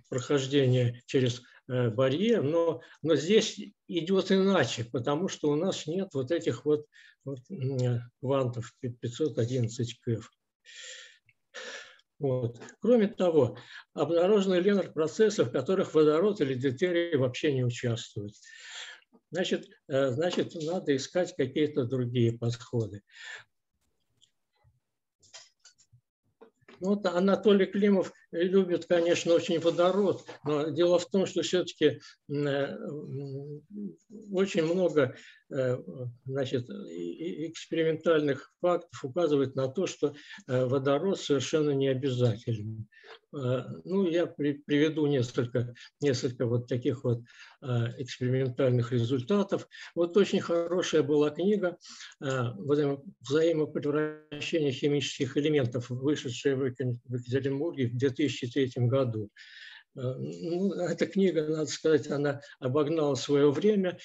прохождение через э, барьер, но, но здесь идет иначе, потому что у нас нет вот этих вот, вот э, квантов пятьсот одиннадцать кэв. Вот. Кроме того, обнаружены ленер процессы, в которых водород или дейтерий вообще не участвуют. Значит, э, значит надо искать какие-то другие подходы. Вот Анатолий Климов любит, конечно, очень водород, но дело в том, что все-таки очень много, значит, экспериментальных фактов указывает на то, что водород совершенно не обязателен. Ну, я приведу несколько, несколько вот таких вот экспериментальных результатов. Вот очень хорошая была книга «Взаимопревращение химических элементов», вышедшая в Екатеринбурге в две тысячи третьем году. Ну, эта книга, надо сказать, она обогнала свое время,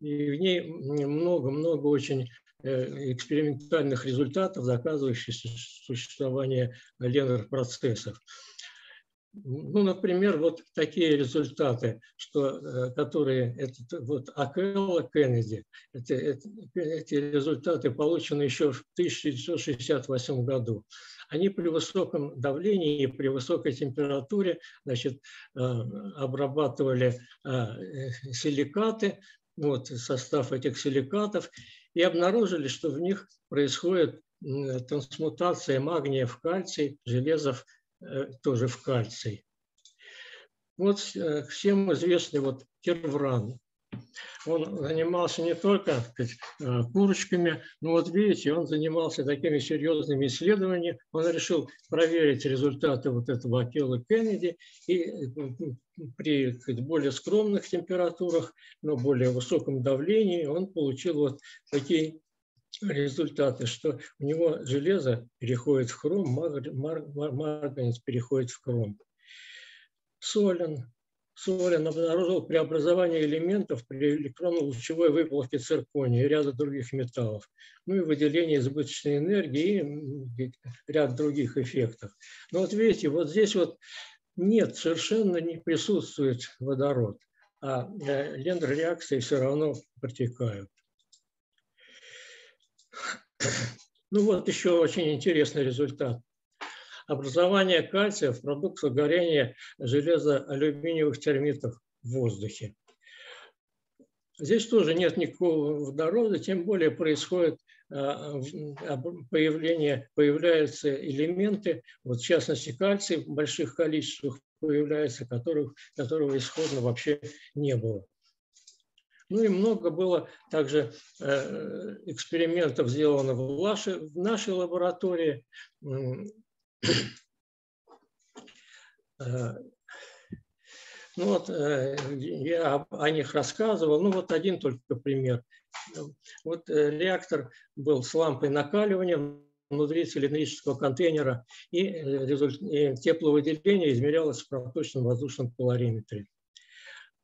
и в ней много-много очень экспериментальных результатов, доказывающих существование ленер процессов. Ну, например, вот такие результаты, что, которые это, вот Акела Кеннеди, это, это, эти результаты получены еще в тысяча девятьсот шестьдесят восьмом году. Они при высоком давлении и при высокой температуре, значит, обрабатывали силикаты, вот состав этих силикатов, и обнаружили, что в них происходит трансмутация магния в кальций, железа в тоже в кальций. Вот всем известный вот Кервран. Он занимался не только, так сказать, курочками, но вот видите, он занимался такими серьезными исследованиями. Он решил проверить результаты вот этого Акелы Кеннеди и при, так сказать, более скромных температурах, но более высоком давлении он получил вот такие результаты, что у него железо переходит в хром, марганец переходит в хром. Солин. Солин обнаружил преобразование элементов при электронно-лучевой выплавке циркония и ряда других металлов, ну и выделение избыточной энергии и ряд других эффектов. Но вот видите, вот здесь вот нет, совершенно не присутствует водород, а ленер-реакции все равно протекают. Ну вот еще очень интересный результат. Образование кальция в продуктах горения железо-алюминиевых термитов в воздухе. Здесь тоже нет никакого водорода, тем более происходит появление, появляются элементы, вот в частности кальций в больших количествах появляется, которых, которого исходно вообще не было. Ну и много было также экспериментов сделано в нашей, в нашей лаборатории. Ну вот я о них рассказывал. Ну вот один только пример. Вот реактор был с лампой накаливания, внутри цилиндрического контейнера, и тепловыделение измерялось в проточном воздушном полариметре.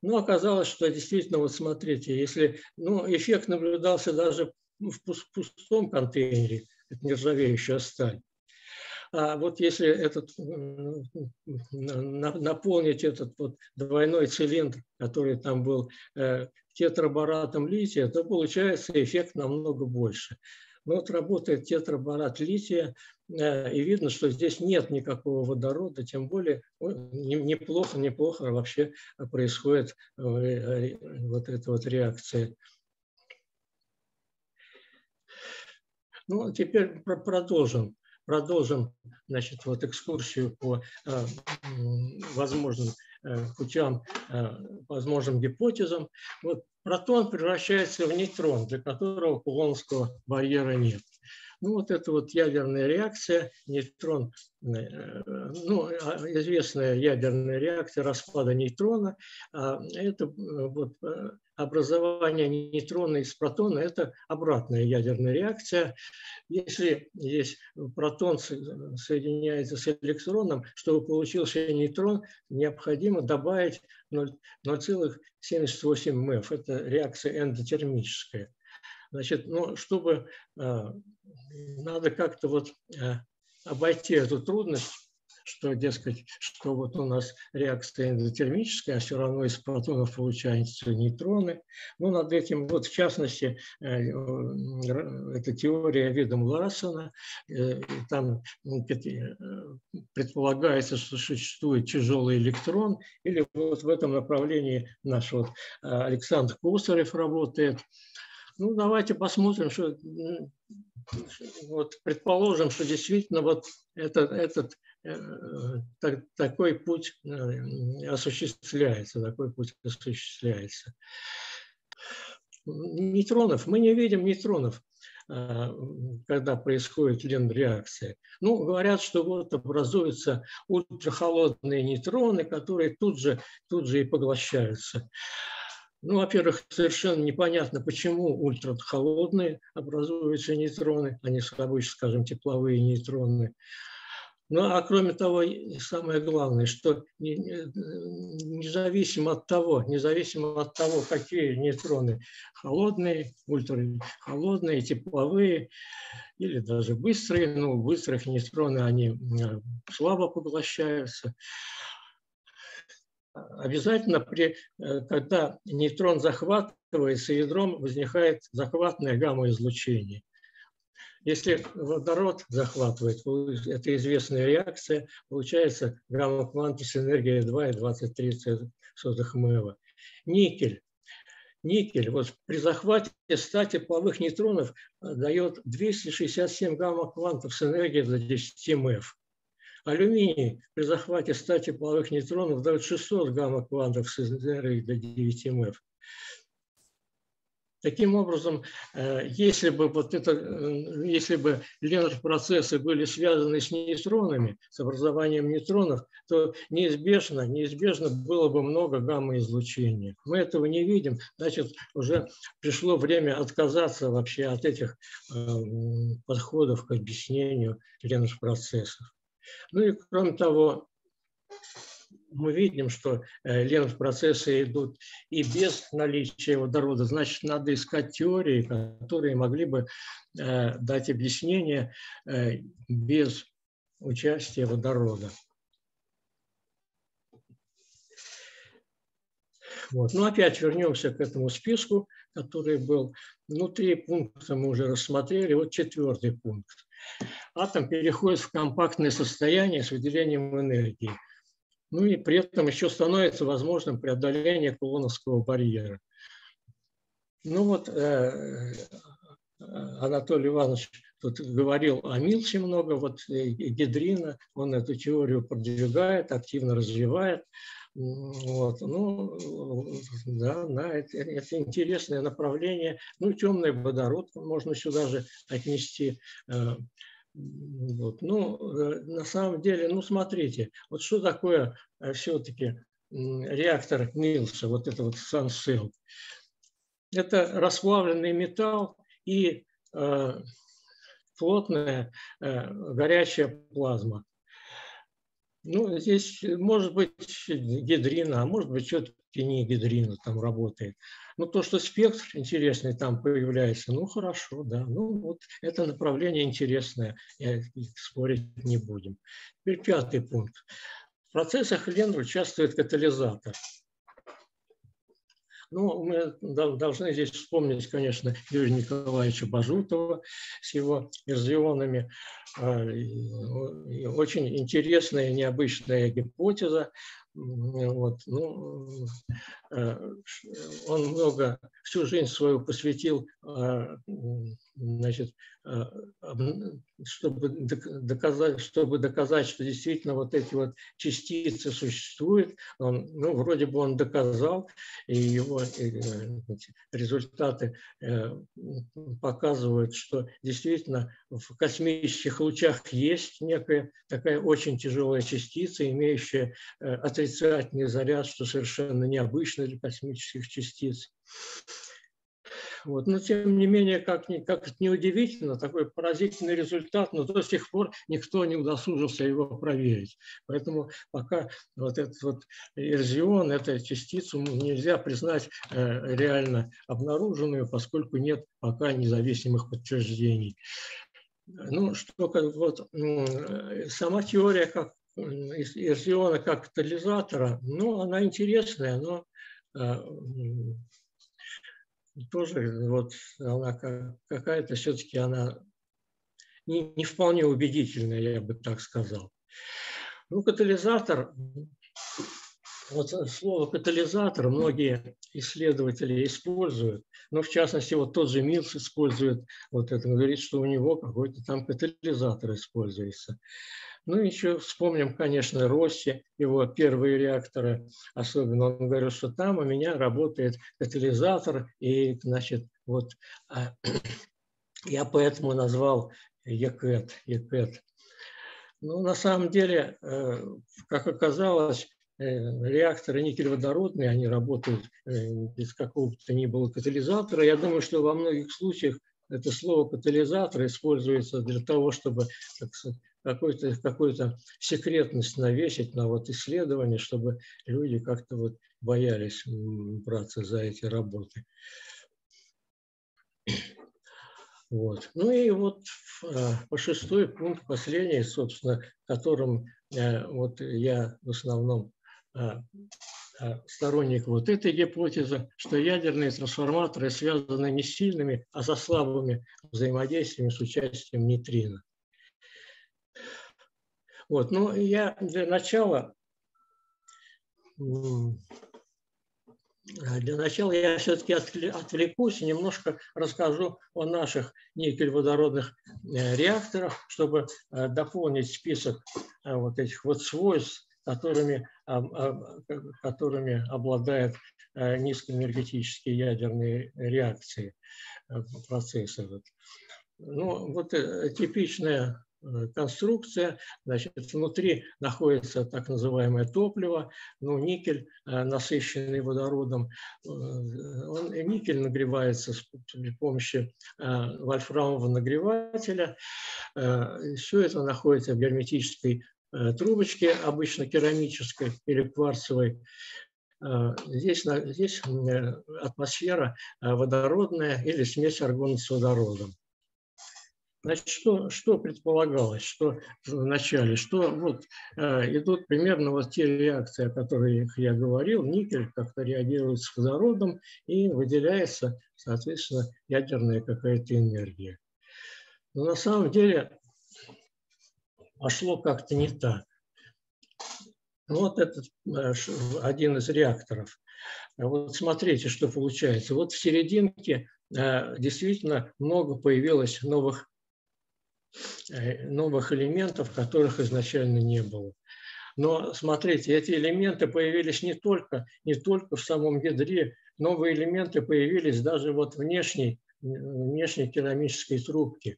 Но оказалось, что действительно, вот смотрите, если, ну, эффект наблюдался даже в пустом контейнере, это нержавеющая сталь. А вот если этот, наполнить этот вот двойной цилиндр, который там был, тетраборатом лития, то получается эффект намного больше. Но вот работает тетраборат лития, и видно, что здесь нет никакого водорода, тем более неплохо, неплохо вообще происходит вот эта вот реакция. Ну, теперь продолжим. Продолжим, значит, вот экскурсию по э, возможным э, путям, э, возможным гипотезам. Вот протон превращается в нейтрон, для которого кулоновского барьера нет. Ну, вот это вот ядерная реакция, нейтрон, э, ну, известная ядерная реакция распада нейтрона. Э, это э, вот, образование нейтрона из протона – это обратная ядерная реакция. Если здесь протон соединяется с электроном, чтобы получился нейтрон, необходимо добавить ноль целых семьдесят восемь сотых мэв. Это реакция эндотермическая. Значит, ну, чтобы надо как-то вот обойти эту трудность, что, дескать, что вот у нас реакция эндотермическая, а все равно из протонов получаются нейтроны. Ну, над этим, вот в частности, это теория Видома-Ларсона, там предполагается, что существует тяжелый электрон, или вот в этом направлении наш вот Александр Косарев работает. Ну, давайте посмотрим, что вот предположим, что действительно вот этот, этот Так, такой путь осуществляется, такой путь осуществляется. Нейтронов, мы не видим нейтронов, когда происходит ЛЕНР-реакция. Ну, говорят, что вот образуются ультрахолодные нейтроны, которые тут же, тут же и поглощаются. Ну, во-первых, совершенно непонятно, почему ультрахолодные образуются нейтроны, а не обычные, скажем, тепловые нейтроны. Ну, а кроме того, самое главное, что независимо от того, независимо от того, какие нейтроны холодные, ультрахолодные, тепловые или даже быстрые, ну, быстрых нейтроны, они слабо поглощаются. Обязательно, при, когда нейтрон захватывается ядром, возникает захватное гамма-излучение. Если водород захватывает, это известная реакция, получается гамма-квантус энергия два и двадцать три сотых мэва. Никель. Никель вот при захвате ста тепловых нейтронов дает двести шестьдесят семь гамма-квантус энергии за десять мэв. Алюминий при захвате ста тепловых нейтронов дает шестьсот гамма-квантус энергии до девяти мэв. Таким образом, если бы, вот это, если бы ЛЕНР-процессы были связаны с нейтронами, с образованием нейтронов, то неизбежно, неизбежно было бы много гамма-излучения. Мы этого не видим, значит, уже пришло время отказаться вообще от этих подходов к объяснению ЛЕНР-процессов. Ну и кроме того, мы видим, что ЛЕНР-процессы идут и без наличия водорода. Значит, надо искать теории, которые могли бы дать объяснение без участия водорода. Вот. Ну, опять вернемся к этому списку, который был. Ну, три пункта мы уже рассмотрели. Вот четвертый пункт. Атом переходит в компактное состояние с выделением энергии. Ну и при этом еще становится возможным преодоление кулоновского барьера. Ну вот э, Анатолий Иванович тут говорил о Миллсе много, вот Гедрина, он эту теорию продвигает, активно развивает. Вот, ну, да, да, это, это интересное направление. Ну, темный водород можно сюда же отнести. Э, Вот. Ну, на самом деле, ну, смотрите, вот что такое все-таки реактор Миллса, вот это вот Sunshell. Это расплавленный металл и э, плотная э, горячая плазма. Ну, здесь может быть гидрина, а может быть все-таки не гидрина там работает. Но то, что спектр интересный там появляется, ну хорошо, да. Ну вот это направление интересное, спорить не будем. Теперь пятый пункт. В процессах ЛЕНР участвует катализатор. Ну, мы должны здесь вспомнить, конечно, Юрия Николаевича Бажутова с его эрзионами. Очень интересная, необычная гипотеза. Вот. Ну, он много, всю жизнь свою посвятил, значит, чтобы доказать, чтобы доказать, что действительно вот эти вот частицы существуют. Он, ну, вроде бы он доказал, и его результаты показывают, что действительно в космических лучах есть некая такая очень тяжелая частица, имеющая отрицательную отрицательный заряд, что совершенно необычно для космических частиц. Вот. Но тем не менее, как, как это неудивительно, такой поразительный результат, но до сих пор никто не удосужился его проверить. Поэтому пока вот этот вот эрзион, эту частицу нельзя признать э, реально обнаруженную, поскольку нет пока независимых подтверждений. Ну, что вот сама теория как эрзиона как катализатора, ну, она интересная, но э, тоже вот она какая-то все-таки она не, не вполне убедительная, я бы так сказал. Ну, катализатор, вот слово катализатор многие исследователи используют, но в частности вот тот же Миллс использует вот это, говорит, что у него какой-то там катализатор используется. Ну, еще вспомним, конечно, Росси, его первые реакторы, особенно он говорил, что там у меня работает катализатор, и, значит, вот я поэтому назвал ЕКЭТ, ЕКЭТ. Ну, на самом деле, как оказалось, реакторы никель-водородные, они работают без какого-то ни было катализатора. Я думаю, что во многих случаях это слово катализатор используется для того, чтобы какую-то какую-то секретность навесить на вот исследование, чтобы люди как-то вот боялись браться за эти работы. Вот. Ну и вот по шестой пункт, последний, собственно, которым вот я в основном сторонник вот этой гипотезы, что ядерные трансформаторы связаны не с сильными, а со слабыми взаимодействиями с участием нейтрино. Вот, ну, я для начала, для начала я все-таки отвлекусь и немножко расскажу о наших никель-водородных реакторах, чтобы дополнить список вот этих вот свойств, которыми, которыми обладают низкоэнергетические ядерные реакции процесса. Ну, вот типичная конструкция, значит, внутри находится так называемое топливо, ну, никель, насыщенный водородом. Он, никель нагревается при помощи вольфрамового нагревателя. Все это находится в герметической трубочки, обычно керамической или кварцевой. Здесь, здесь атмосфера водородная или смесь аргона с водородом. Значит, что, что предполагалось, что в начале, что вот идут примерно вот те реакции, о которых я говорил, никель как-то реагирует с водородом и выделяется, соответственно, ядерная какая-то энергия. Но на самом деле пошло как-то не так. Вот этот один из реакторов. Вот смотрите, что получается. Вот в серединке действительно много появилось новых, новых элементов, которых изначально не было. Но смотрите, эти элементы появились не только, не только в самом ядре. Новые элементы появились даже вот внешней, внешней керамической трубке.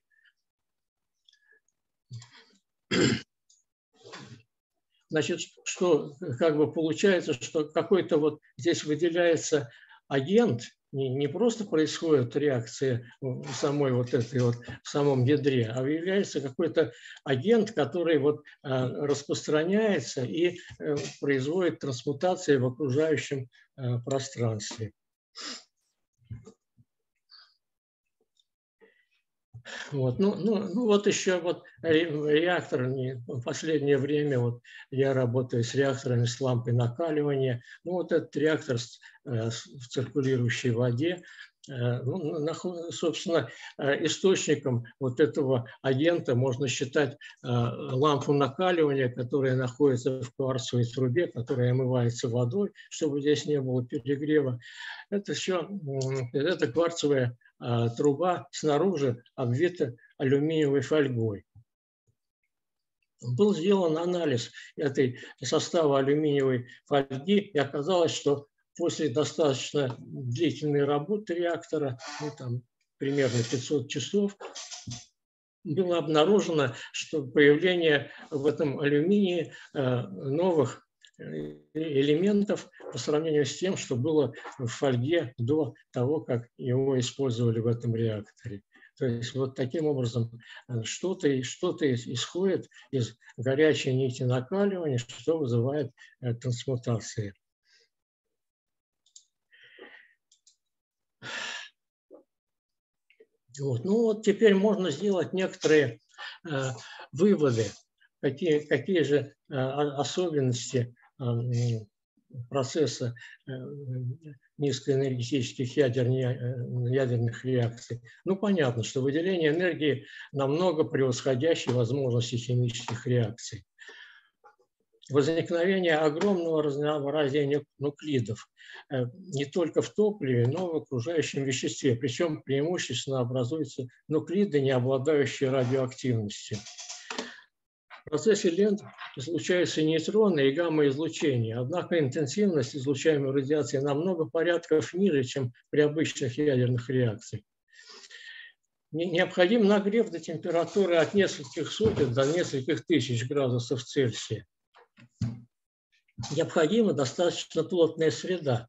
Значит, что как бы получается, что какой-то вот здесь выделяется агент, не, не просто происходит реакция в, самой вот этой вот, в самом ядре, а является какой-то агент, который вот распространяется и производит трансмутации в окружающем пространстве. Вот. Ну, ну, ну вот еще вот реактор, в последнее время вот я работаю с реакторами с лампой накаливания. Ну, вот этот реактор в циркулирующей воде, ну, собственно, источником вот этого агента можно считать лампу накаливания, которая находится в кварцевой трубе, которая омывается водой, чтобы здесь не было перегрева. Это все, это кварцевая труба снаружи обвита алюминиевой фольгой. Был сделан анализ этой состава алюминиевой фольги, и оказалось, что после достаточно длительной работы реактора, ну, там, примерно пятьсот часов, было обнаружено, что появление в этом алюминии новых элементов по сравнению с тем, что было в фольге до того, как его использовали в этом реакторе. То есть вот таким образом что-то что-то исходит из горячей нити накаливания, что вызывает трансмутации. Вот. Ну вот теперь можно сделать некоторые э, выводы, какие, какие же э, особенности процесса низкоэнергетических ядер, ядерных реакций. Ну, понятно, что выделение энергии намного превосходящее возможности химических реакций. Возникновение огромного разнообразия нуклидов не только в топливе, но и в окружающем веществе. Причем преимущественно образуются нуклиды, не обладающие радиоактивностью. В процессе лент излучаются нейтроны и гамма-излучение, однако интенсивность излучаемой радиации намного порядков ниже, чем при обычных ядерных реакциях. Необходим нагрев до температуры от нескольких сотен до нескольких тысяч градусов Цельсия. Необходима достаточно плотная среда.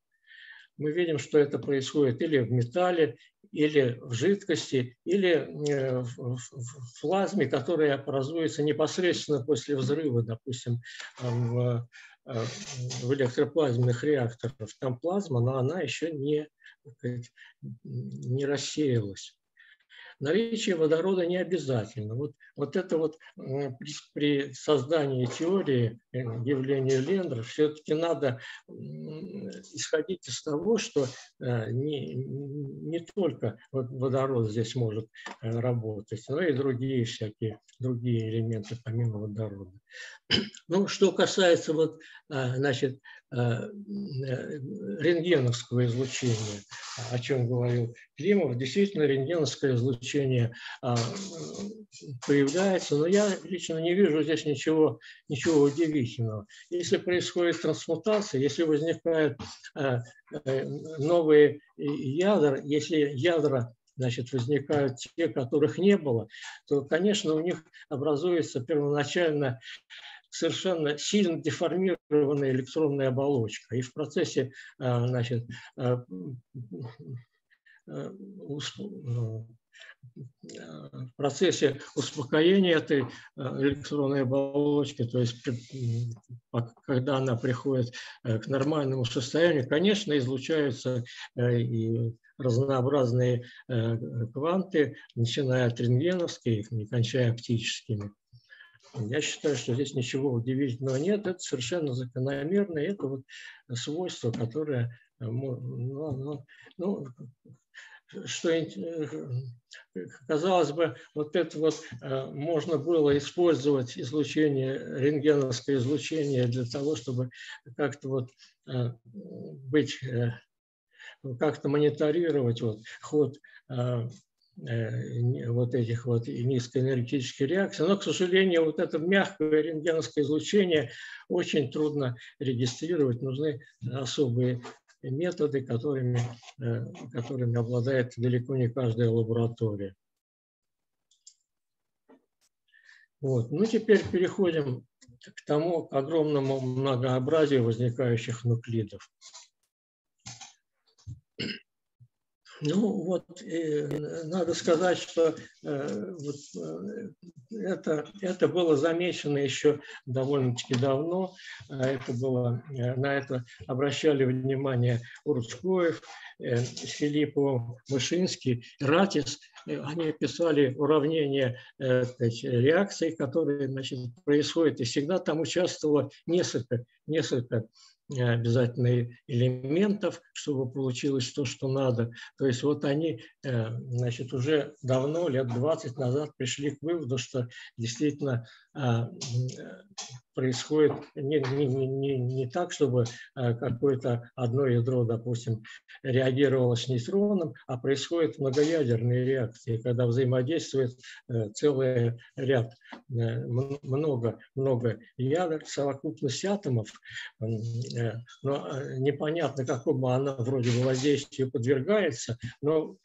Мы видим, что это происходит или в металле, или в жидкости, или в плазме, которая образуется непосредственно после взрыва, допустим, в, в электроплазменных реакторах. Там плазма, но она еще не, не рассеялась. Наличие водорода не обязательно. Вот, вот это вот при, при создании теории явления ленр все-таки надо исходить из того, что не, не только водород здесь может работать, но и другие всякие другие элементы помимо водорода. Ну, что касается вот, значит, рентгеновского излучения, о чем говорил Климов, действительно рентгеновское излучение появляется, но я лично не вижу здесь ничего, ничего удивительного. Если происходит трансмутация, если возникают новые ядра, если ядра, значит, возникают те, которых не было, то, конечно, у них образуется первоначально совершенно сильно деформированная электронная оболочка. И в процессе, значит, в процессе успокоения этой электронной оболочки, то есть когда она приходит к нормальному состоянию, конечно, излучаются и разнообразные кванты, начиная от рентгеновских, не кончая оптическими. Я считаю, что здесь ничего удивительного нет, это совершенно закономерно, это вот свойство, которое, ну, ну, что, казалось бы, вот это вот можно было использовать излучение, рентгеновское излучение для того, чтобы как-то вот быть, как-то мониторировать вот ход вот этих вот низкоэнергетических реакций, но, к сожалению, вот это мягкое рентгеновское излучение очень трудно регистрировать, нужны особые методы, которыми, которыми обладает далеко не каждая лаборатория. Вот. Ну, теперь переходим к тому огромному многообразию возникающих нуклидов. Ну вот, надо сказать, что это, это было замечено еще довольно-таки давно. Это было, на это обращали внимание Уруцкоев, Филиппов, Мышинский, Ратис. Они писали уравнение реакций, которые, значит, происходят. И всегда там участвовало несколько, несколько обязательных элементов, чтобы получилось то, что надо. То есть вот они, значит, уже давно, лет двадцать назад, пришли к выводу, что действительно происходит не, не, не, не так, чтобы какое-то одно ядро, допустим, реагировало с нейтроном, а происходят многоядерные реакции, когда взаимодействует целый ряд, много, много ядер, совокупность атомов, но непонятно, какому она вроде бы воздействию подвергается, но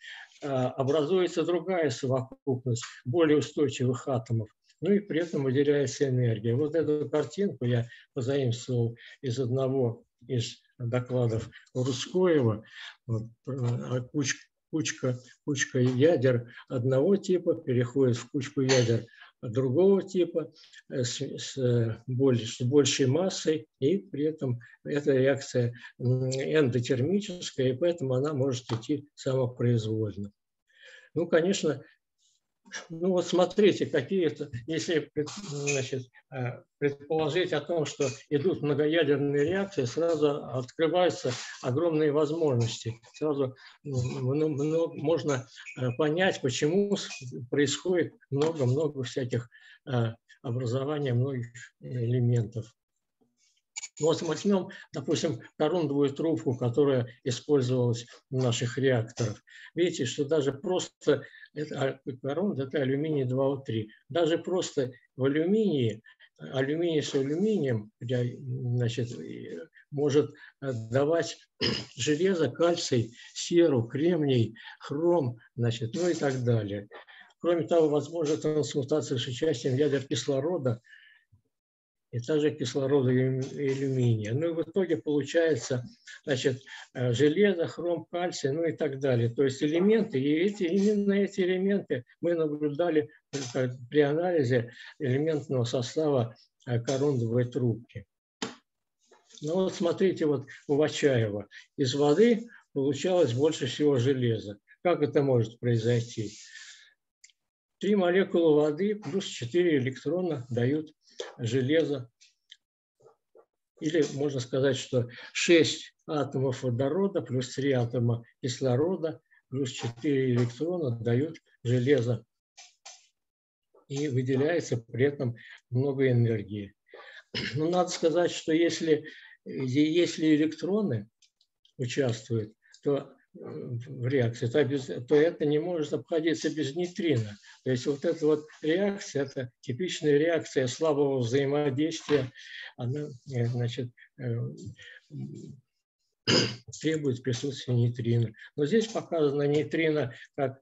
образуется другая совокупность более устойчивых атомов. Ну и при этом выделяется энергия. Вот эту картинку я позаимствовал из одного из докладов Уруцкоева. Вот, кучка, кучка, кучка ядер одного типа переходит в кучку ядер другого типа с, с, более, с большей массой, и при этом эта реакция эндотермическая, и поэтому она может идти самопроизвольно. Ну, конечно. Ну вот смотрите, какие-то, если, значит, предположить о том, что идут многоядерные реакции, сразу открываются огромные возможности. Сразу можно понять, почему происходит много-много всяких образований, многих элементов. Вот возьмем, допустим, корундовую трубку, которая использовалась в наших реакторах. Видите, что даже просто это, корунда, это алюминий два О три. Даже просто в алюминии, алюминий с алюминием, значит, может давать железо, кальций, серу, кремний, хром, значит, ну и так далее. Кроме того, возможна трансмутация с участием ядер кислорода, и также кислорода и алюминия. Ну и в итоге получается, значит, железо, хром, кальций, ну и так далее. То есть элементы, и эти, именно эти элементы мы наблюдали при анализе элементного состава корундовой трубки. Ну вот смотрите, вот у Ивачаева из воды получалось больше всего железа. Как это может произойти? Три молекулы воды плюс четыре электрона дают железо. Или можно сказать, что шесть атомов водорода плюс три атома кислорода плюс четыре электрона дают железо. И выделяется при этом много энергии. Но надо сказать, что если, если электроны участвуют, то в реакции, то, без, то это не может обходиться без нейтрино. То есть вот эта вот реакция, это типичная реакция слабого взаимодействия, она, значит, требует присутствия нейтрино. Но здесь показано нейтрино как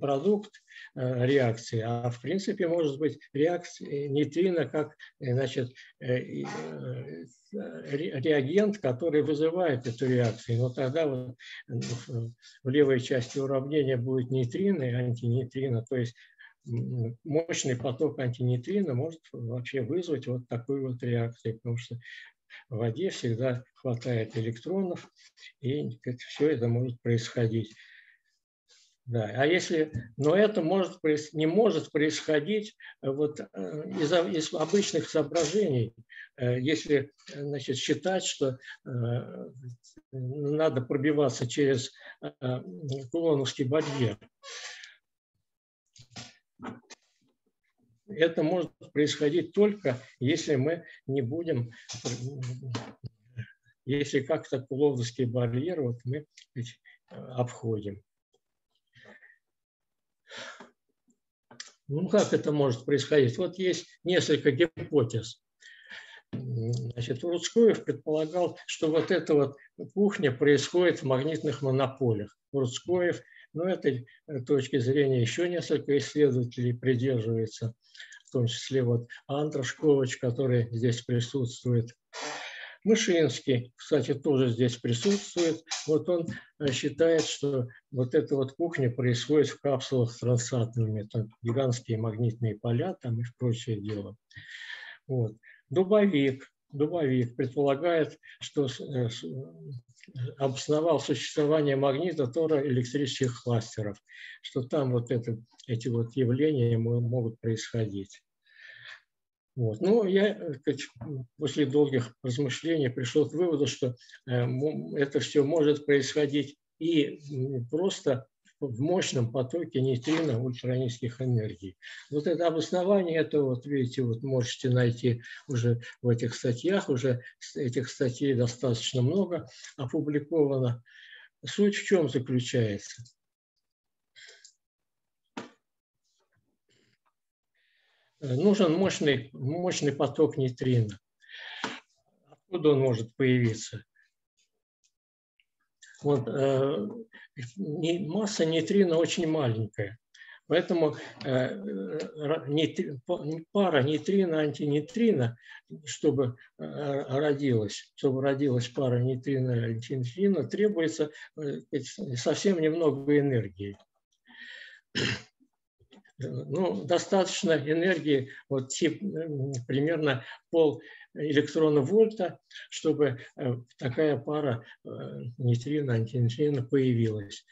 продукт реакции, а в принципе может быть реакция нейтрино как, значит, реагент, который вызывает эту реакцию. Но тогда вот в левой части уравнения будет нейтрино и антинейтрино. То есть мощный поток антинейтрино может вообще вызвать вот такую вот реакцию, потому что в воде всегда хватает электронов, и все это может происходить. Да. А если, но это может, не может происходить вот из, из обычных соображений, если, значит, считать, что надо пробиваться через кулоновский барьер. Это может происходить только, если мы не будем, если как-то кулоновский барьер вот мы обходим. Ну, как это может происходить? Вот есть несколько гипотез. Значит, Уруцкоев предполагал, что вот эта вот кухня происходит в магнитных монополях. Уруцкоев, но этой точки зрения еще несколько исследователей придерживаются, в том числе вот Антрошкович, который здесь присутствует. Мышинский, кстати, тоже здесь присутствует. Вот он считает, что вот эта вот кухня происходит в капсулах с трансатомами, там гигантские магнитные поля там и прочее дело. Вот. Дубовик. Дубовик предполагает, что обосновал существование магнита, тора, электрических кластеров, что там вот это, эти вот явления могут происходить. Вот. Ну, я после долгих размышлений пришел к выводу, что это все может происходить и просто в мощном потоке нейтрино ультранизких энергий. Вот это обоснование, это вот видите, вот можете найти уже в этих статьях, уже этих статей достаточно много опубликовано. Суть в чем заключается? Нужен мощный, мощный поток нейтрино. Откуда он может появиться? Вот, э, масса нейтрино очень маленькая, поэтому э, нейтри, пара нейтрино-антинейтрино, чтобы э, родилась, чтобы родилась пара нейтрино-антинейтрино, требуется э, совсем немного энергии. Ну, достаточно энергии, вот тип, примерно пол электрона вольта, чтобы такая пара нейтрино-антинейтрино появилась.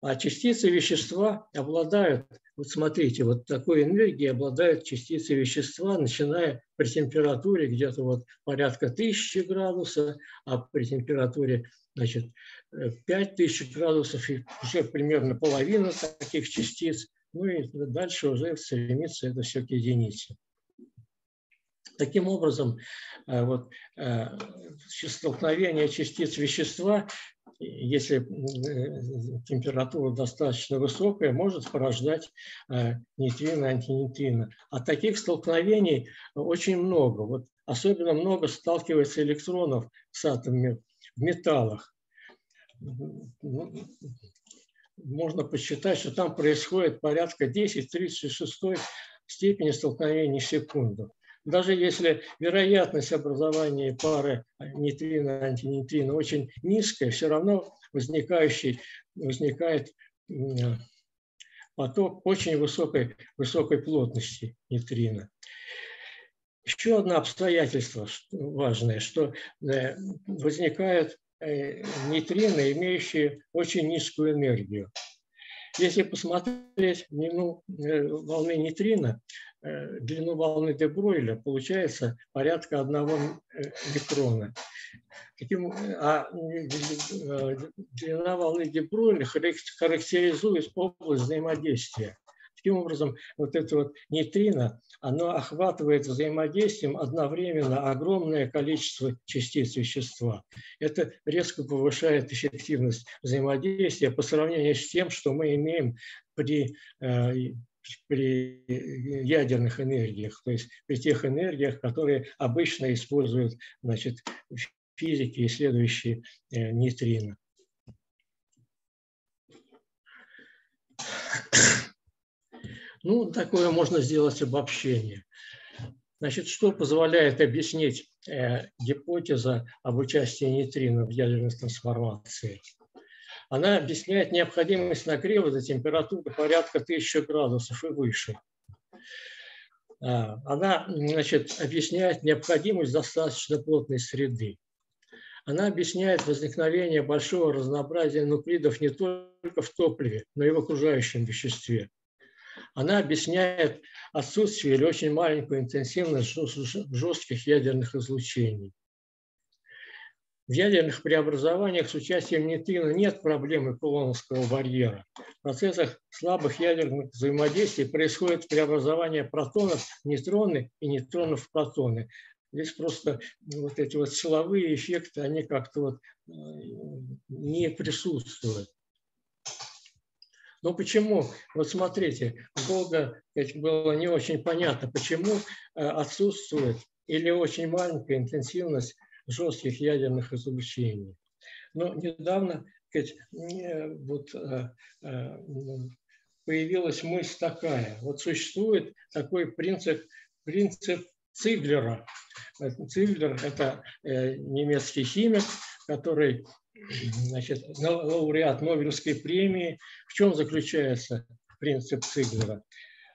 А частицы вещества обладают, вот смотрите, вот такой энергией обладают частицы вещества, начиная при температуре где-то вот порядка тысячи градусов, а при температуре, значит, пять тысяч градусов и уже примерно половина таких частиц. Ну и дальше уже стремится это все к единице. Таким образом, вот, столкновение частиц вещества, если температура достаточно высокая, может порождать нейтрино-антинейтрино. А таких столкновений очень много. Вот особенно много сталкивается электронов с атомами в металлах. Можно посчитать, что там происходит порядка десять в тридцать шестой степени столкновений в секунду. Даже если вероятность образования пары нейтрино-антинейтрино очень низкая, все равно возникающий, возникает поток очень высокой, высокой плотности нейтрино. Еще одно обстоятельство важное, что возникает нейтрино, имеющие очень низкую энергию. Если посмотреть длину волны нейтрино, длину волны де Бройля, получается порядка одного микрона. А длина волны де Бройля характеризует область взаимодействия. Таким образом, вот это вот нейтрино, оно охватывает взаимодействием одновременно огромное количество частиц вещества. Это резко повышает эффективность взаимодействия по сравнению с тем, что мы имеем при, при ядерных энергиях, то есть при тех энергиях, которые обычно используют, значит, физики, исследующие нейтрино. Ну, такое можно сделать обобщение. Значит, что позволяет объяснить э, гипотеза об участии нейтрино в ядерной трансформации? Она объясняет необходимость нагрева до температуры порядка тысячи градусов и выше. Она, значит, объясняет необходимость достаточно плотной среды. Она объясняет возникновение большого разнообразия нуклидов не только в топливе, но и в окружающем веществе. Она объясняет отсутствие или очень маленькую интенсивность жестких ядерных излучений. В ядерных преобразованиях с участием нейтрино нет проблемы кулоновского барьера. В процессах слабых ядерных взаимодействий происходит преобразование протонов в нейтроны и нейтронов в протоны. Здесь просто вот эти вот силовые эффекты, они как-то вот не присутствуют. Ну почему? Вот смотрите, долго было не очень понятно, почему отсутствует или очень маленькая интенсивность жестких ядерных излучений. Но недавно вот, появилась мысль такая. Вот существует такой принцип, принцип Циглера. Циглер – это немецкий химик, который, значит, лауреат Нобелевской премии. В чем заключается принцип Циглера?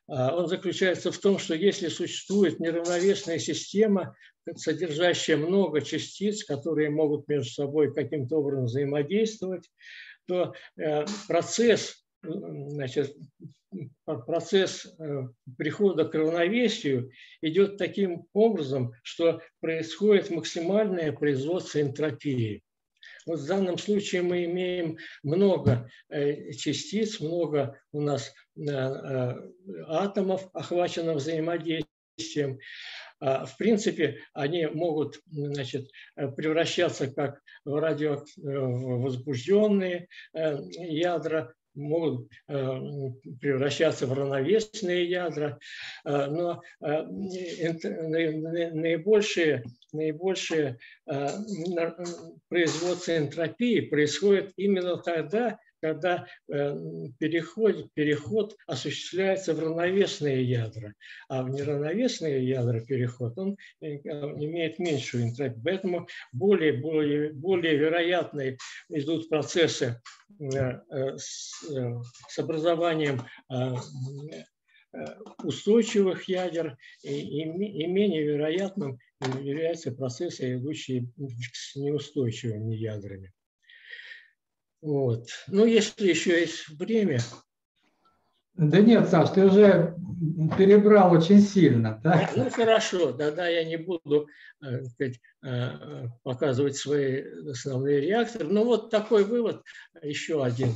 Он заключается в том, что если существует неравновесная система, содержащая много частиц, которые могут между собой каким-то образом взаимодействовать, то процесс, значит, процесс прихода к равновесию идет таким образом, что происходит максимальное производство энтропии. Вот в данном случае мы имеем много частиц, много у нас атомов, охваченных взаимодействием. В принципе, они могут, значит, превращаться как в радиовозбужденные ядра, могут превращаться в равновесные ядра, но наибольшее, наибольшее производство энтропии происходит именно тогда, когда переход, переход осуществляется в равновесные ядра, а в неравновесные ядра переход он имеет меньшую энтропию. Поэтому более, более, более вероятные идут процессы с, с образованием устойчивых ядер, и, и, и менее вероятным являются процессы, идущие с неустойчивыми ядрами. Вот. Ну, если еще есть время. Да нет, Саш, ты уже перебрал очень сильно. Да? Ну, хорошо, тогда я не буду сказать, показывать свои основные реакторы. Но вот такой вывод еще один.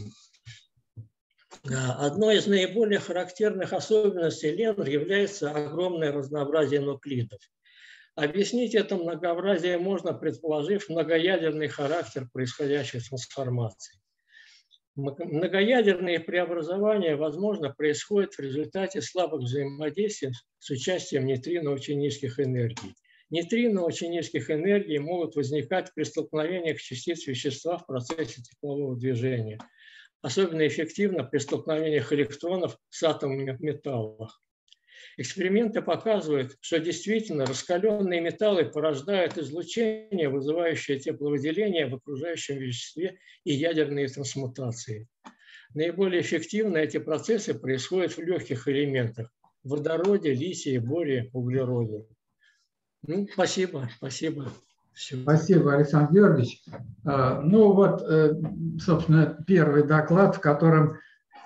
Одной из наиболее характерных особенностей ЛЕНР является огромное разнообразие нуклидов. Объяснить это многообразие можно, предположив многоядерный характер происходящих трансформаций. Многоядерные преобразования, возможно, происходят в результате слабых взаимодействий с участием нейтрино очень низких энергий. Нейтрино очень низких энергий могут возникать при столкновениях частиц вещества в процессе теплового движения. Особенно эффективно при столкновениях электронов с атомами металлов. Эксперименты показывают, что действительно раскаленные металлы порождают излучение, вызывающее тепловыделение в окружающем веществе и ядерные трансмутации. Наиболее эффективно эти процессы происходят в легких элементах – водороде, литии, бории, углероде. Ну, спасибо, спасибо. Все. Спасибо, Александр Георгиевич. Ну вот, собственно, первый доклад, в котором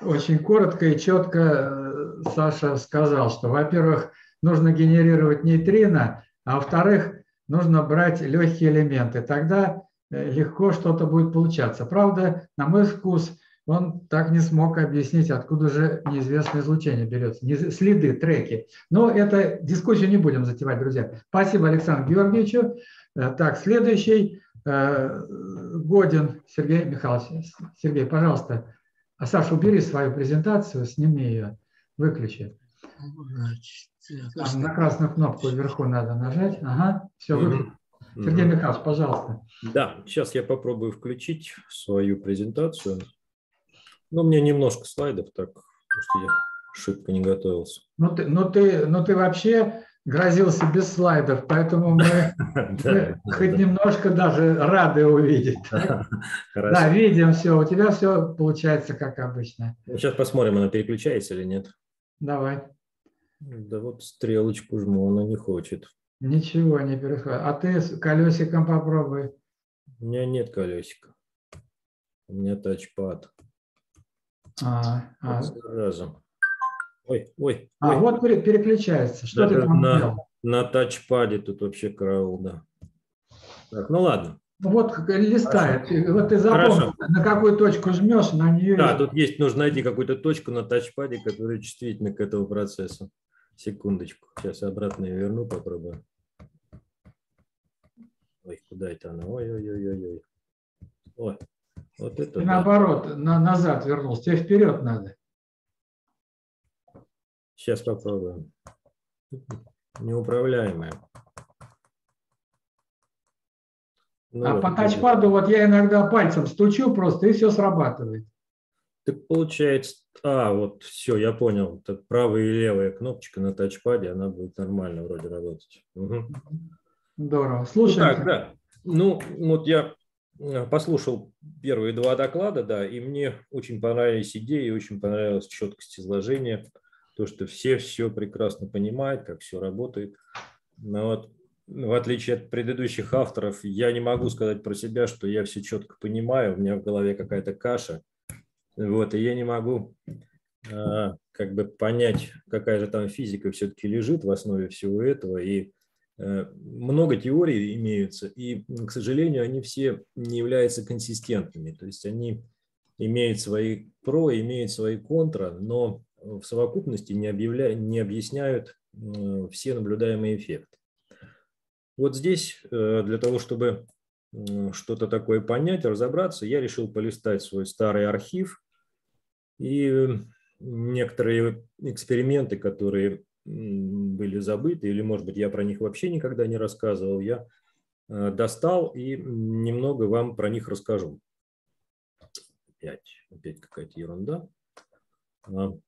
очень коротко и четко Саша сказал, что, во-первых, нужно генерировать нейтрино, а во-вторых, нужно брать легкие элементы. Тогда легко что-то будет получаться. Правда, на мой вкус, он так не смог объяснить, откуда же неизвестное излучение берется. Следы, треки. Но это дискуссию не будем затевать, друзья. Спасибо Александру Георгиевичу. Так, следующий. Годин Сергей Михайлович. Сергей, пожалуйста. А Саша, убери свою презентацию, сними ее. Выключи. Там на красную кнопку вверху надо нажать. Ага, все, выключи. Сергей Михайлович, пожалуйста. Да, сейчас я попробую включить свою презентацию. Но мне немножко слайдов, так, потому что я шибко не готовился. Ну ты, ну ты, ну ты вообще грозился без слайдов, поэтому мы хоть немножко даже рады увидеть. Да, видим все, у тебя все получается как обычно. Сейчас посмотрим, она переключается или нет. Давай. Да вот стрелочку жму, она не хочет. Ничего не переходит. А ты с колесиком попробуй. У меня нет колесика. У меня тачпад. Разом. Ой, ой, а ой. Вот переключается. Что да, ты там на, делал? На тачпаде тут вообще караул, да. Так, ну ладно. Вот листает. Хорошо. Вот ты запомнил, Хорошо. на какую точку жмешь, на нее... Да, тут есть, нужно найти какую-то точку на тачпаде, которая чувствительна к этому процессу. Секундочку. Сейчас обратно я верну, попробую. Ой, куда это она? Ой-ой-ой-ой. Ой, вот это... Ты наоборот, на, назад вернулся. Тебе вперед надо. Сейчас попробуем. Неуправляемая. Ну, а вот, по тачпаду вот я иногда пальцем стучу просто, и все срабатывает. Так получается, а, вот все, я понял, так правая и левая кнопочка на тачпаде, она будет нормально вроде работать. Угу. Здорово, слушай. Ну, да. Ну, вот я послушал первые два доклада, да, и мне очень понравились идеи, очень понравилась четкость изложения, то, что все все прекрасно понимают, как все работает. Но вот, в отличие от предыдущих авторов, я не могу сказать про себя, что я все четко понимаю, у меня в голове какая-то каша. Вот, и я не могу а, как бы понять, какая же там физика все-таки лежит в основе всего этого. И а, много теорий имеются, и, к сожалению, они все не являются консистентными. То есть они имеют свои про, имеют свои контра, но в совокупности не, объявля... не объясняют а, все наблюдаемые эффекты. Вот здесь а, для того, чтобы а, что-то такое понять, разобраться, я решил полистать свой старый архив. И некоторые эксперименты, которые были забыты, или, может быть, я про них вообще никогда не рассказывал, я достал и немного вам про них расскажу. Опять, опять какая-то ерунда. Ну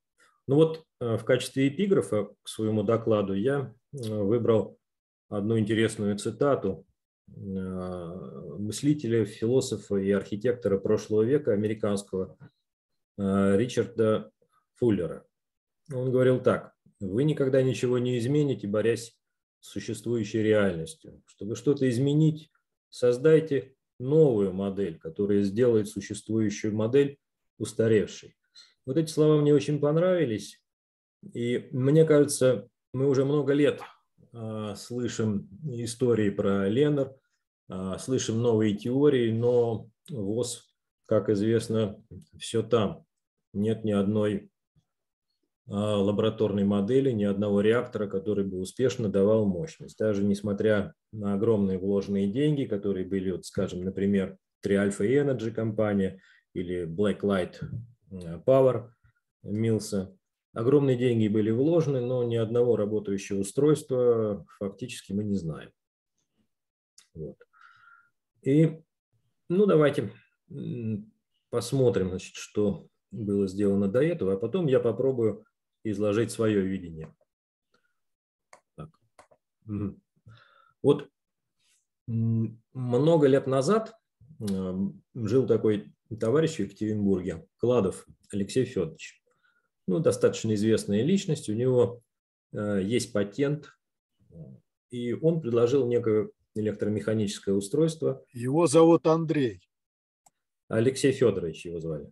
вот, в качестве эпиграфа к своему докладу я выбрал одну интересную цитату мыслителя, философа и архитектора прошлого века американского Ричарда Фуллера. Он говорил так: вы никогда ничего не измените, борясь с существующей реальностью. Чтобы что-то изменить, создайте новую модель, которая сделает существующую модель устаревшей. Вот эти слова мне очень понравились, и мне кажется, мы уже много лет э, слышим истории про ленер, э, слышим новые теории, но ВОЗ, как известно, все там. Нет ни одной лабораторной модели, ни одного реактора, который бы успешно давал мощность. Даже несмотря на огромные вложенные деньги, которые были, вот, скажем, например, три альфа Energy компания или Blacklight Power Миллса. Огромные деньги были вложены, но ни одного работающего устройства фактически мы не знаем. Вот. И, ну, давайте посмотрим, значит, что было сделано до этого, а потом я попробую изложить свое видение. Так. Вот много лет назад жил такой товарищ в Екатеринбурге, Кладов Алексей Федорович. Ну, достаточно известная личность, у него есть патент, и он предложил некое электромеханическое устройство. Его зовут Андрей. Алексей Федорович его звали.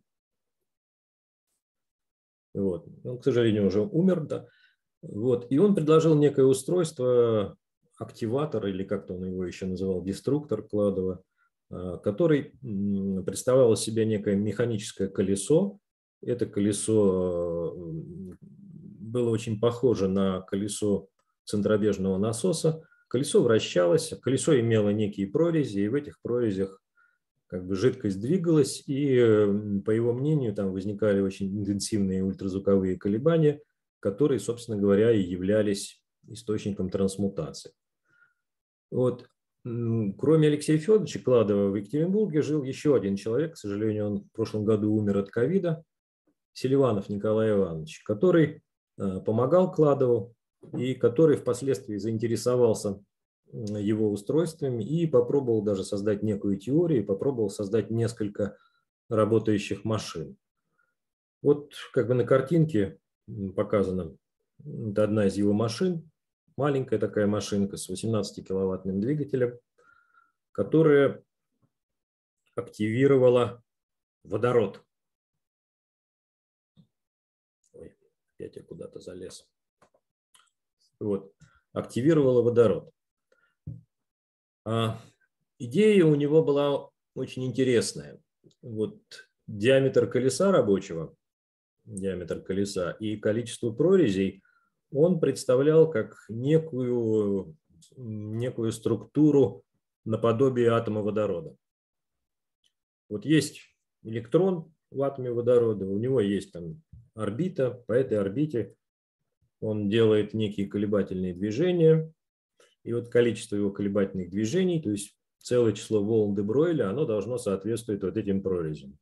Вот. Он, к сожалению, уже умер. Да? Вот. И он предложил некое устройство, активатор, или как-то он его еще называл, деструктор Кладова, который представлял из себя некое механическое колесо. Это колесо было очень похоже на колесо центробежного насоса. Колесо вращалось, колесо имело некие прорези, и в этих прорезях как бы жидкость двигалась, и, по его мнению, там возникали очень интенсивные ультразвуковые колебания, которые, собственно говоря, и являлись источником трансмутации. Вот. Кроме Алексея Федоровича Кладова в Екатеринбурге жил еще один человек, к сожалению, он в прошлом году умер от ковида, Селиванов Николай Иванович, который помогал Кладову и который впоследствии заинтересовался его устройствами и попробовал даже создать некую теорию, попробовал создать несколько работающих машин. Вот как бы на картинке показана одна из его машин, маленькая такая машинка с восемнадцатикиловаттным двигателем, которая активировала водород. Ой, опять я куда-то залез. Вот, активировала водород. Идея у него была очень интересная. Вот диаметр колеса рабочего, диаметр колеса и количество прорезей он представлял как некую, некую структуру наподобие атома водорода. Вот есть электрон в атоме водорода, у него есть там орбита, по этой орбите он делает некие колебательные движения. И вот количество его колебательных движений, то есть целое число волн Де Бройля, оно должно соответствовать вот этим прорезям.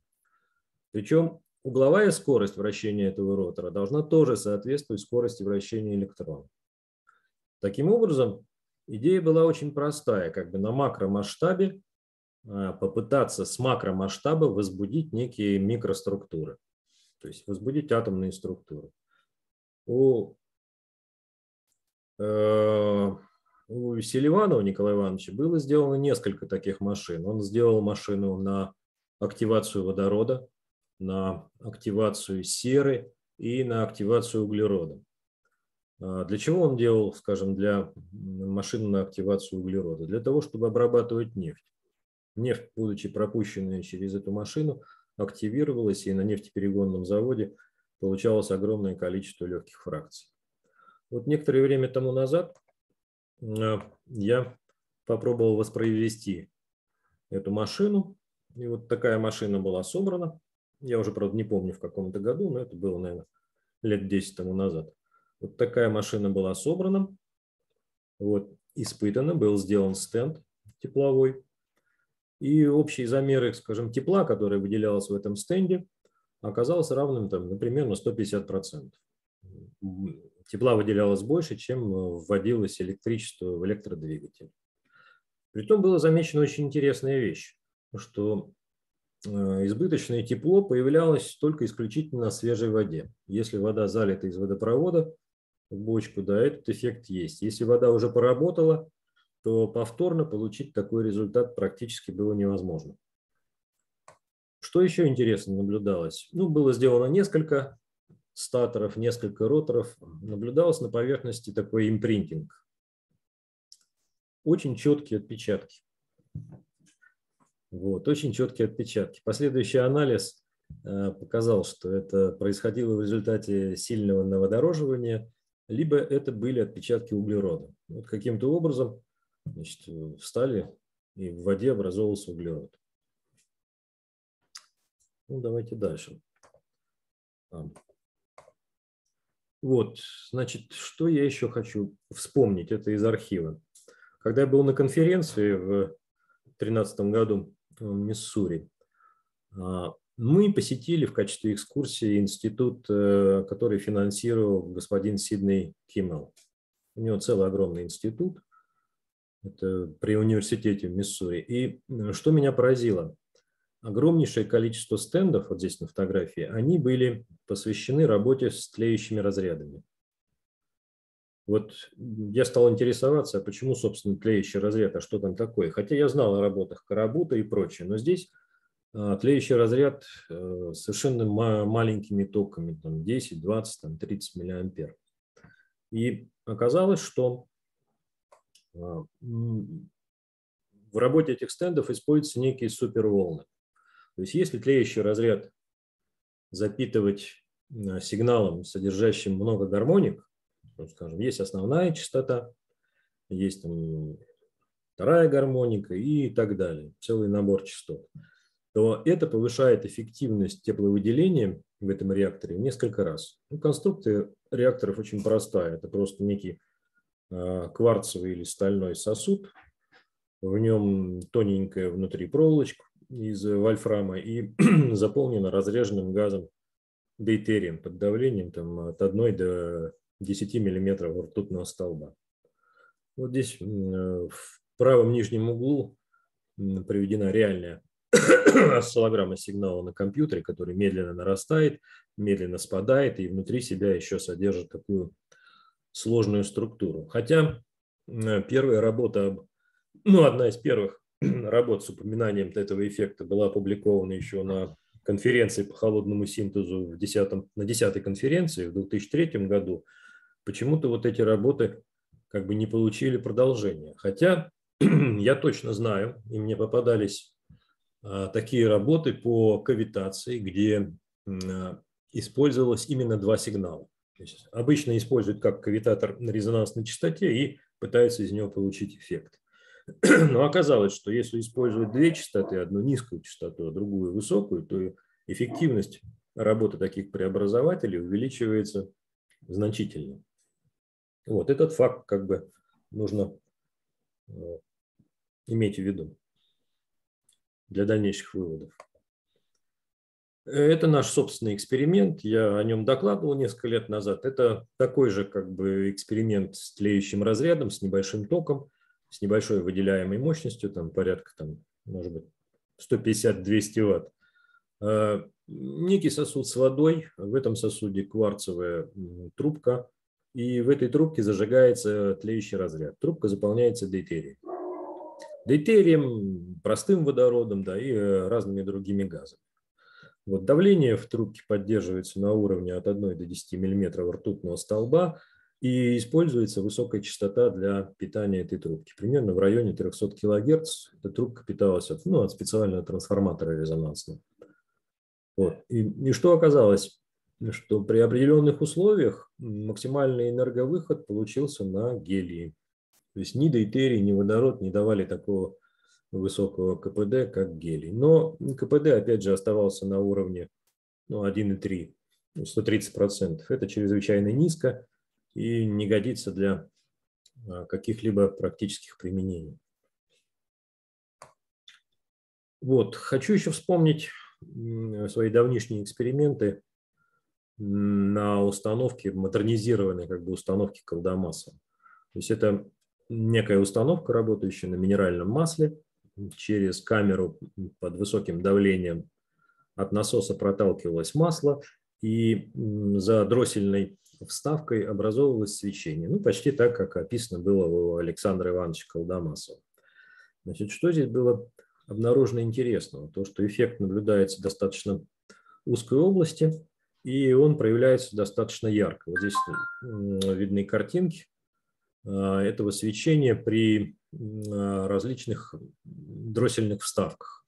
Причем Угловая скорость вращения этого ротора должна тоже соответствовать скорости вращения электрона. Таким образом, идея была очень простая, как бы на макромасштабе попытаться с макромасштаба возбудить некие микроструктуры, то есть возбудить атомные структуры. У, э, у Селиванова Николая Ивановича было сделано несколько таких машин. Он сделал машину на активацию водорода, на активацию серы и на активацию углерода. Для чего он делал, скажем, для машин на активацию углерода? Для того, чтобы обрабатывать нефть. Нефть, будучи пропущенная через эту машину, активировалась, и на нефтеперегонном заводе получалось огромное количество легких фракций. Вот некоторое время тому назад я попробовал воспроизвести эту машину. И вот такая машина была собрана. Я уже, правда, не помню в каком это году, но это было, наверное, лет десять тому назад. Вот такая машина была собрана, вот, испытана, был сделан стенд тепловой. И общие замеры, скажем, тепла, которое выделялось в этом стенде, оказалось равным, там, например, на сто пятьдесят процентов. Тепла выделялось больше, чем вводилось электричество в электродвигатель. Притом была замечена очень интересная вещь, что избыточное тепло появлялось только исключительно на свежей воде. Если вода залита из водопровода в бочку, да, этот эффект есть. Если вода уже поработала, то повторно получить такой результат практически было невозможно. Что еще интересно наблюдалось? Ну, было сделано несколько статоров, несколько роторов. Наблюдалось на поверхности такой импринтинг. Очень четкие отпечатки. Вот, очень четкие отпечатки. Последующий анализ э, показал, что это происходило в результате сильного наводороживания, либо это были отпечатки углерода. Вот каким-то образом, значит, встали, и в воде образовался углерод. Ну, давайте дальше. Вот, значит, что я еще хочу вспомнить, это из архива. Когда я был на конференции в две тысячи тринадцатом году в Миссури, мы посетили в качестве экскурсии институт, который финансировал господин Сидней Киммел. У него целый огромный институт, это при университете в Миссури. И что меня поразило, огромнейшее количество стендов, вот здесь на фотографии, они были посвящены работе с тлеющими разрядами. Вот я стал интересоваться, почему, собственно, тлеющий разряд, а что там такое? Хотя я знал о работах Карабута и прочее, но здесь тлеющий разряд совершенно маленькими токами, там десять, двадцать, там тридцать миллиампер. И оказалось, что в работе этих стендов используются некие суперволны. То есть если тлеющий разряд запитывать сигналом, содержащим много гармоник, скажем, есть основная частота, есть там вторая гармоника и так далее, целый набор частот, то это повышает эффективность тепловыделения в этом реакторе в несколько раз. Ну, конструкция реакторов очень простая. Это просто некий э, кварцевый или стальной сосуд, в нем тоненькая внутри проволочка из вольфрама и заполнена разреженным газом дейтерием под давлением там, от одной до десяти миллиметров ртутного столба. Вот здесь в правом нижнем углу приведена реальная осциллограмма сигнала на компьютере, который медленно нарастает, медленно спадает и внутри себя еще содержит такую сложную структуру. Хотя первая работа, ну, одна из первых работ с упоминанием этого эффекта была опубликована еще на конференции по холодному синтезу в десятом, на десятой конференции в две тысячи третьем году. Почему-то вот эти работы как бы не получили продолжения. Хотя я точно знаю, и мне попадались а, такие работы по кавитации, где а, использовалось именно два сигнала. То есть обычно используют как кавитатор на резонансной частоте и пытаются из него получить эффект. Но оказалось, что если использовать две частоты, одну низкую частоту, а другую высокую, то эффективность работы таких преобразователей увеличивается значительно. Вот этот факт как бы нужно иметь в виду для дальнейших выводов. Это наш собственный эксперимент, я о нем докладывал несколько лет назад. Это такой же как бы эксперимент с тлеющим разрядом, с небольшим током, с небольшой выделяемой мощностью, там порядка, там, может быть, сто пятьдесят — двести ватт. Некий сосуд с водой, в этом сосуде кварцевая трубка, и в этой трубке зажигается тлеющий разряд. Трубка заполняется дейтерием. Дейтерием, простым водородом, да, и разными другими газами. Вот давление в трубке поддерживается на уровне от одного до десяти мм ртутного столба и используется высокая частота для питания этой трубки. Примерно в районе трёхсот кГц эта трубка питалась от, ну, от специального трансформатора резонансного. Вот. И, и что оказалось? Что при определенных условиях максимальный энерговыход получился на гелии. То есть ни дейтерий, ни водород не давали такого высокого КПД, как гелий. Но КПД, опять же, оставался на уровне, ну, один и три, сто тридцать процентов. Это чрезвычайно низко и не годится для каких-либо практических применений. Вот. Хочу еще вспомнить свои давнишние эксперименты на установке, модернизированной как бы установки Колдомаса. То есть это некая установка, работающая на минеральном масле. Через камеру под высоким давлением от насоса проталкивалось масло, и за дроссельной вставкой образовывалось свечение. Ну, почти так, как описано было у Александра Ивановича Колдомасова. Значит, что здесь было обнаружено интересного? То, что эффект наблюдается в достаточно узкой области, и он проявляется достаточно ярко. Вот здесь видны картинки этого свечения при различных дроссельных вставках.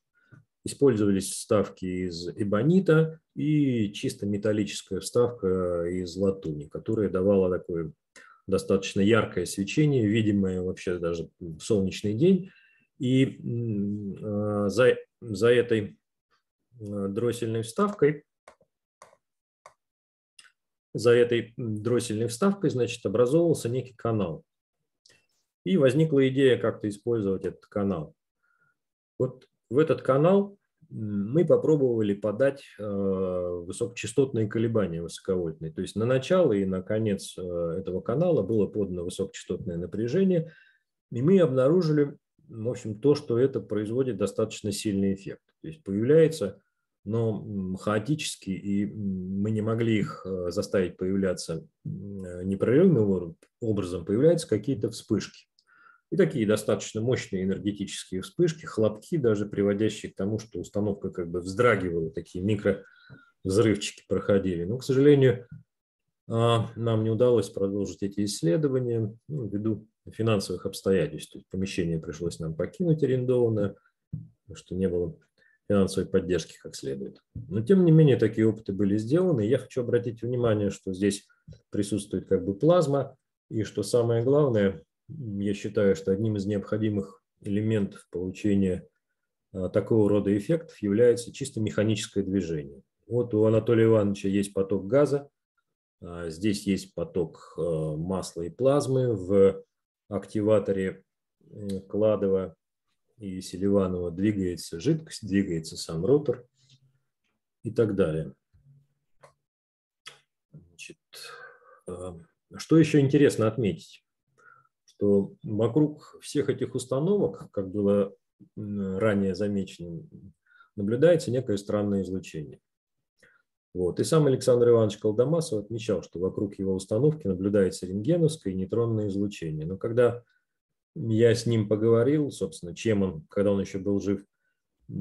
Использовались вставки из эбонита и чисто металлическая вставка из латуни, которая давала такое достаточно яркое свечение, видимое вообще даже в солнечный день. И за, за этой дроссельной вставкой За этой дроссельной вставкой, значит, образовывался некий канал. И возникла идея как-то использовать этот канал. Вот в этот канал мы попробовали подать высокочастотные колебания высоковольтные. То есть на начало и на конец этого канала было подано высокочастотное напряжение. И мы обнаружили, в общем, то, что это производит достаточно сильный эффект. То есть появляется... но хаотически, и мы не могли их заставить появляться непрерывным образом, появляются какие-то вспышки. И такие достаточно мощные энергетические вспышки, хлопки, даже приводящие к тому, что установка как бы вздрагивала, такие микровзрывчики проходили. Но, к сожалению, нам не удалось продолжить эти исследования, ну, ввиду финансовых обстоятельств. То есть помещение пришлось нам покинуть арендованное, потому что не было финансовой поддержки как следует. Но тем не менее такие опыты были сделаны. Я хочу обратить внимание, что здесь присутствует как бы плазма, и что самое главное, я считаю, что одним из необходимых элементов получения такого рода эффектов является чисто механическое движение. Вот у Анатолия Ивановича есть поток газа, здесь есть поток масла и плазмы. В активаторе Кладова и Селиванова двигается жидкость, двигается сам ротор и так далее. Значит, что еще интересно отметить, что вокруг всех этих установок, как было ранее замечено, наблюдается некое странное излучение. Вот. И сам Александр Иванович Колдомасов отмечал, что вокруг его установки наблюдается рентгеновское и нейтронное излучение. Но когда я с ним поговорил, собственно, чем он, когда он еще был жив,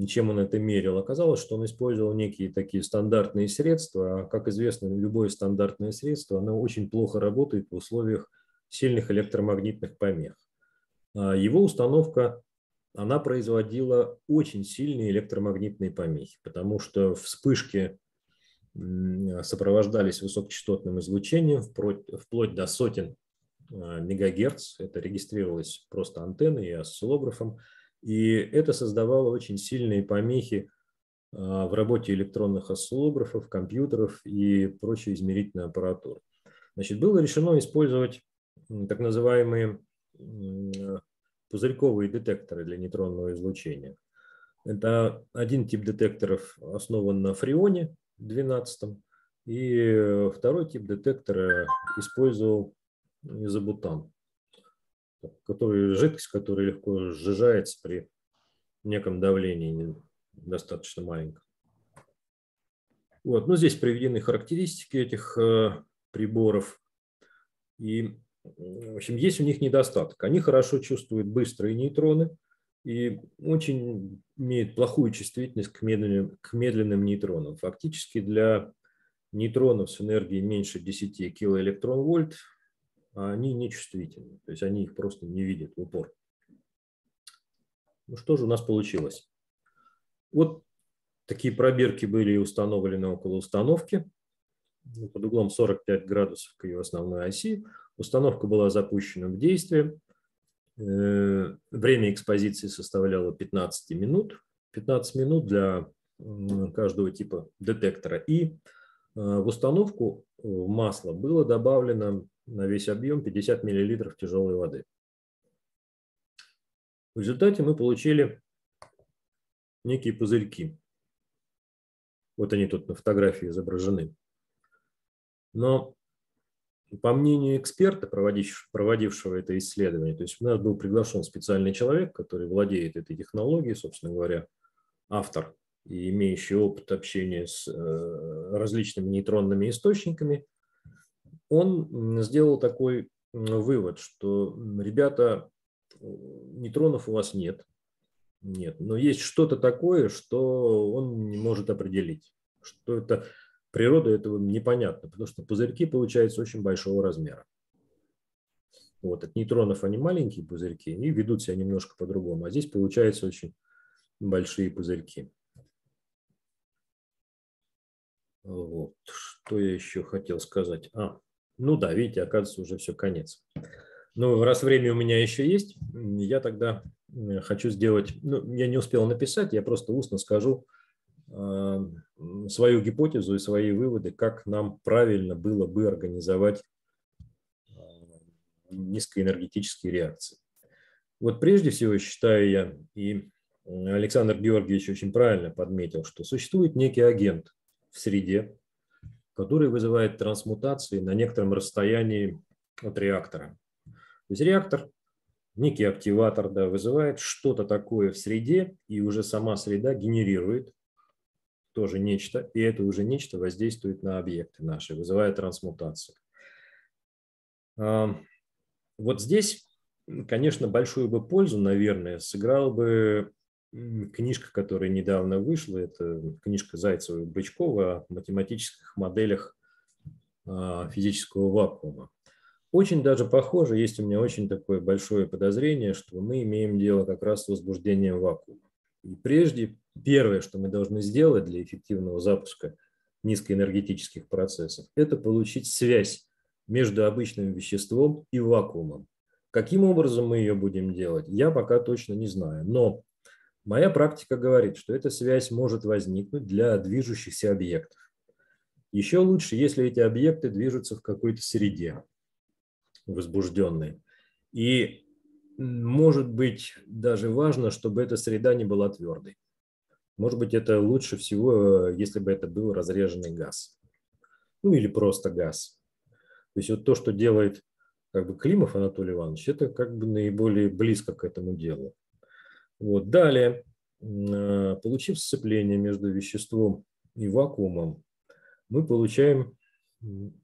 чем он это мерил. Оказалось, что он использовал некие такие стандартные средства. А, как известно, любое стандартное средство, оно очень плохо работает в условиях сильных электромагнитных помех. Его установка, она производила очень сильные электромагнитные помехи, потому что вспышки сопровождались высокочастотным излучением вплоть, вплоть до сотен мегагерц, это регистрировалось просто антенной и осциллографом, и это создавало очень сильные помехи в работе электронных осциллографов, компьютеров и прочей измерительной аппаратуры. Значит, было решено использовать так называемые пузырьковые детекторы для нейтронного излучения. Это один тип детекторов основан на фреоне двенадцатом, и второй тип детектора использовал изобутан, который, жидкость, которая легко сжижается при неком давлении достаточно маленьком. Вот, ну, здесь приведены характеристики этих э, приборов. И, в общем, есть у них недостаток. Они хорошо чувствуют быстрые нейтроны и очень имеют плохую чувствительность к медленным, к медленным нейтронам. Фактически для нейтронов с энергией меньше десяти килоэлектрон-вольт они нечувствительны. То есть они их просто не видят в упор. Ну, что же у нас получилось? Вот такие пробирки были установлены около установки под углом сорок пять градусов к ее основной оси. Установка была запущена в действие. Время экспозиции составляло пятнадцать минут. пятнадцать минут для каждого типа детектора. И в установку в масло было добавлено на весь объем пятьдесят миллилитров тяжелой воды. В результате мы получили некие пузырьки. Вот они тут на фотографии изображены. Но по мнению эксперта, проводившего это исследование, то есть у нас был приглашен специальный человек, который владеет этой технологией, собственно говоря, автор и имеющий опыт общения с различными нейтронными источниками, он сделал такой вывод, что, ребята, нейтронов у вас нет. Нет, но есть что-то такое, что он не может определить, что это природа этого непонятна, потому что пузырьки получаются очень большого размера. Вот, от нейтронов они маленькие пузырьки и ведут себя немножко по-другому, а здесь получаются очень большие пузырьки. Вот, что я еще хотел сказать? А, ну да, видите, оказывается, уже все, конец. Ну, раз время у меня еще есть, я тогда хочу сделать, ну, я не успел написать, я просто устно скажу э, свою гипотезу и свои выводы, как нам правильно было бы организовать э, низкоэнергетические реакции. Вот прежде всего, считаю я, и Александр Георгиевич очень правильно подметил, что существует некий агент в среде, который вызывает трансмутации на некотором расстоянии от реактора. То есть реактор, некий активатор, да, вызывает что-то такое в среде, и уже сама среда генерирует тоже нечто, и это уже нечто воздействует на объекты наши, вызывая трансмутацию. Вот здесь, конечно, большую бы пользу, наверное, сыграла бы книжка, которая недавно вышла, это книжка Зайцева и Бычкова о математических моделях физического вакуума. Очень даже похоже, есть у меня очень такое большое подозрение, что мы имеем дело как раз с возбуждением вакуума. И прежде, первое, что мы должны сделать для эффективного запуска низкоэнергетических процессов, это получить связь между обычным веществом и вакуумом. Каким образом мы ее будем делать, я пока точно не знаю. Но моя практика говорит, что эта связь может возникнуть для движущихся объектов. Еще лучше, если эти объекты движутся в какой-то среде возбужденной. И может быть даже важно, чтобы эта среда не была твердой. Может быть, это лучше всего, если бы это был разреженный газ. Ну или просто газ. То есть вот то, что делает как бы Климов Анатолий Иванович, это как бы наиболее близко к этому делу. Вот. Далее, получив сцепление между веществом и вакуумом, мы получаем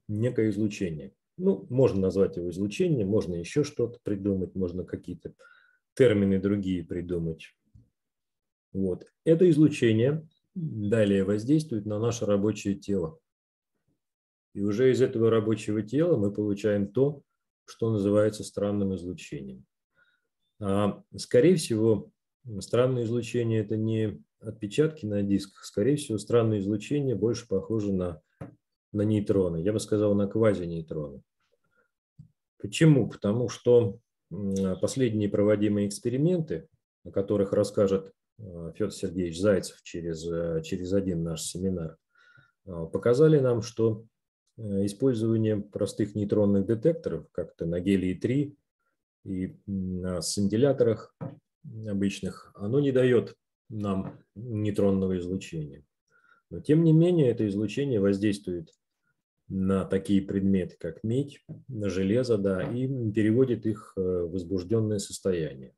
некое излучение. Ну, можно назвать его излучением, можно еще что-то придумать, можно какие-то термины другие придумать. Вот. Это излучение далее воздействует на наше рабочее тело. И уже из этого рабочего тела мы получаем то, что называется странным излучением. А, скорее всего, странное излучение – это не отпечатки на дисках. Скорее всего, странное излучение больше похоже на... на нейтроны, я бы сказал, на квазинейтроны. Почему? Потому что последние проводимые эксперименты, о которых расскажет Федор Сергеевич Зайцев через, через один наш семинар, показали нам, что использование простых нейтронных детекторов, как-то на гелии три и на сcintilляторах обычных, оно не дает нам нейтронного излучения. Но тем не менее это излучение воздействует на такие предметы, как медь, на железо, да, и переводит их в возбужденное состояние.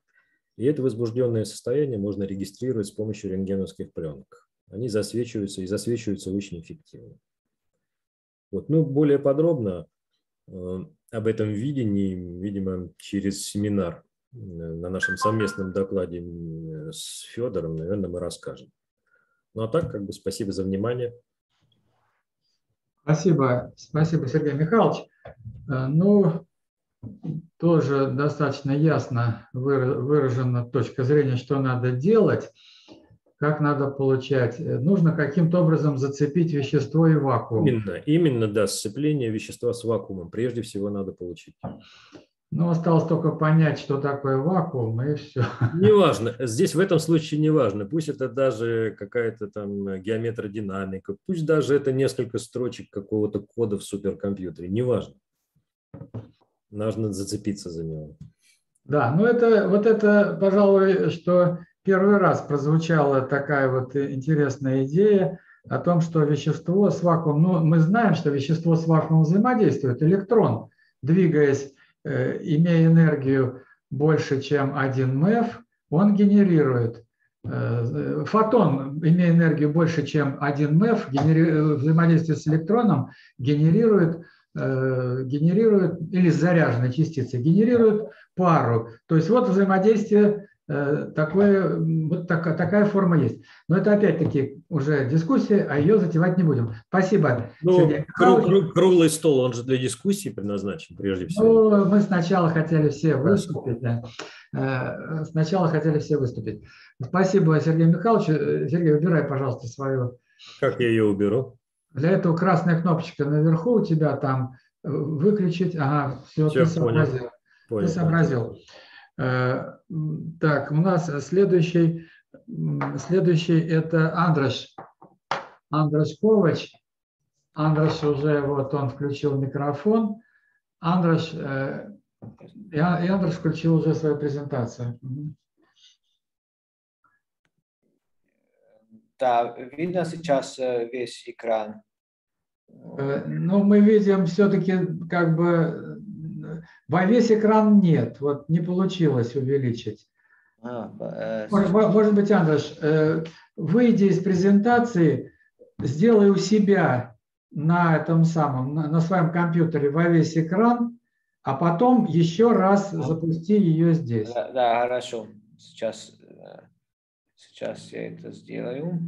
И это возбужденное состояние можно регистрировать с помощью рентгеновских пленок. Они засвечиваются и засвечиваются очень эффективно. Вот. Ну, более подробно об этом видении, видимо, через семинар на нашем совместном докладе с Федором, наверное, мы расскажем. Ну а так, как бы, спасибо за внимание. Спасибо, спасибо, Сергей Михайлович. Ну, тоже достаточно ясно выражена точка зрения, что надо делать, как надо получать. Нужно каким-то образом зацепить вещество и вакуум. Именно, именно, да, сцепление вещества с вакуумом. Прежде всего надо получить. Ну, осталось только понять, что такое вакуум, и все. Неважно. Здесь в этом случае неважно. Пусть это даже какая-то там геометродинамика, пусть даже это несколько строчек какого-то кода в суперкомпьютере. Неважно. Нужно зацепиться за него. Да, ну это, вот это, пожалуй, что первый раз прозвучала такая вот интересная идея о том, что вещество с вакуумом, ну, мы знаем, что вещество с вакуумом взаимодействует. Электрон, двигаясь, имея энергию больше, чем один эм эф, он генерирует. Фотон, имея энергию больше, чем один эм эф, взаимодействует с электроном, генерирует, генерирует, или заряженные частицы, генерирует пару. То есть вот взаимодействие, такое, вот так, такая форма есть. Но это опять-таки уже дискуссия, а ее затевать не будем. Спасибо. Ну, кру, кру, круглый стол, он же для дискуссии предназначен, прежде всего. Ну, мы сначала хотели все выступить. Да. Сначала хотели все выступить. Спасибо Сергею Михайловичу. Сергей, убирай, пожалуйста, свою. Как я ее уберу? Для этого красная кнопочка наверху у тебя там. Выключить. Ага, все, все ты сообразил. Понял. Ты сообразил. Так, у нас следующий, следующий это Андрюш, Андрюш Ковач. Андрюш уже, вот он включил микрофон. Андрюш, и Андрюш включил уже свою презентацию. Да, видно сейчас весь экран? Ну, мы видим все-таки как бы... Во весь экран нет, вот не получилось увеличить. А, э, может, может быть, Андрюш, э, выйди из презентации, сделай у себя на этом самом, на, на своем компьютере во весь экран, а потом еще раз а, запусти ее здесь. Да, да, хорошо. Сейчас, сейчас я это сделаю.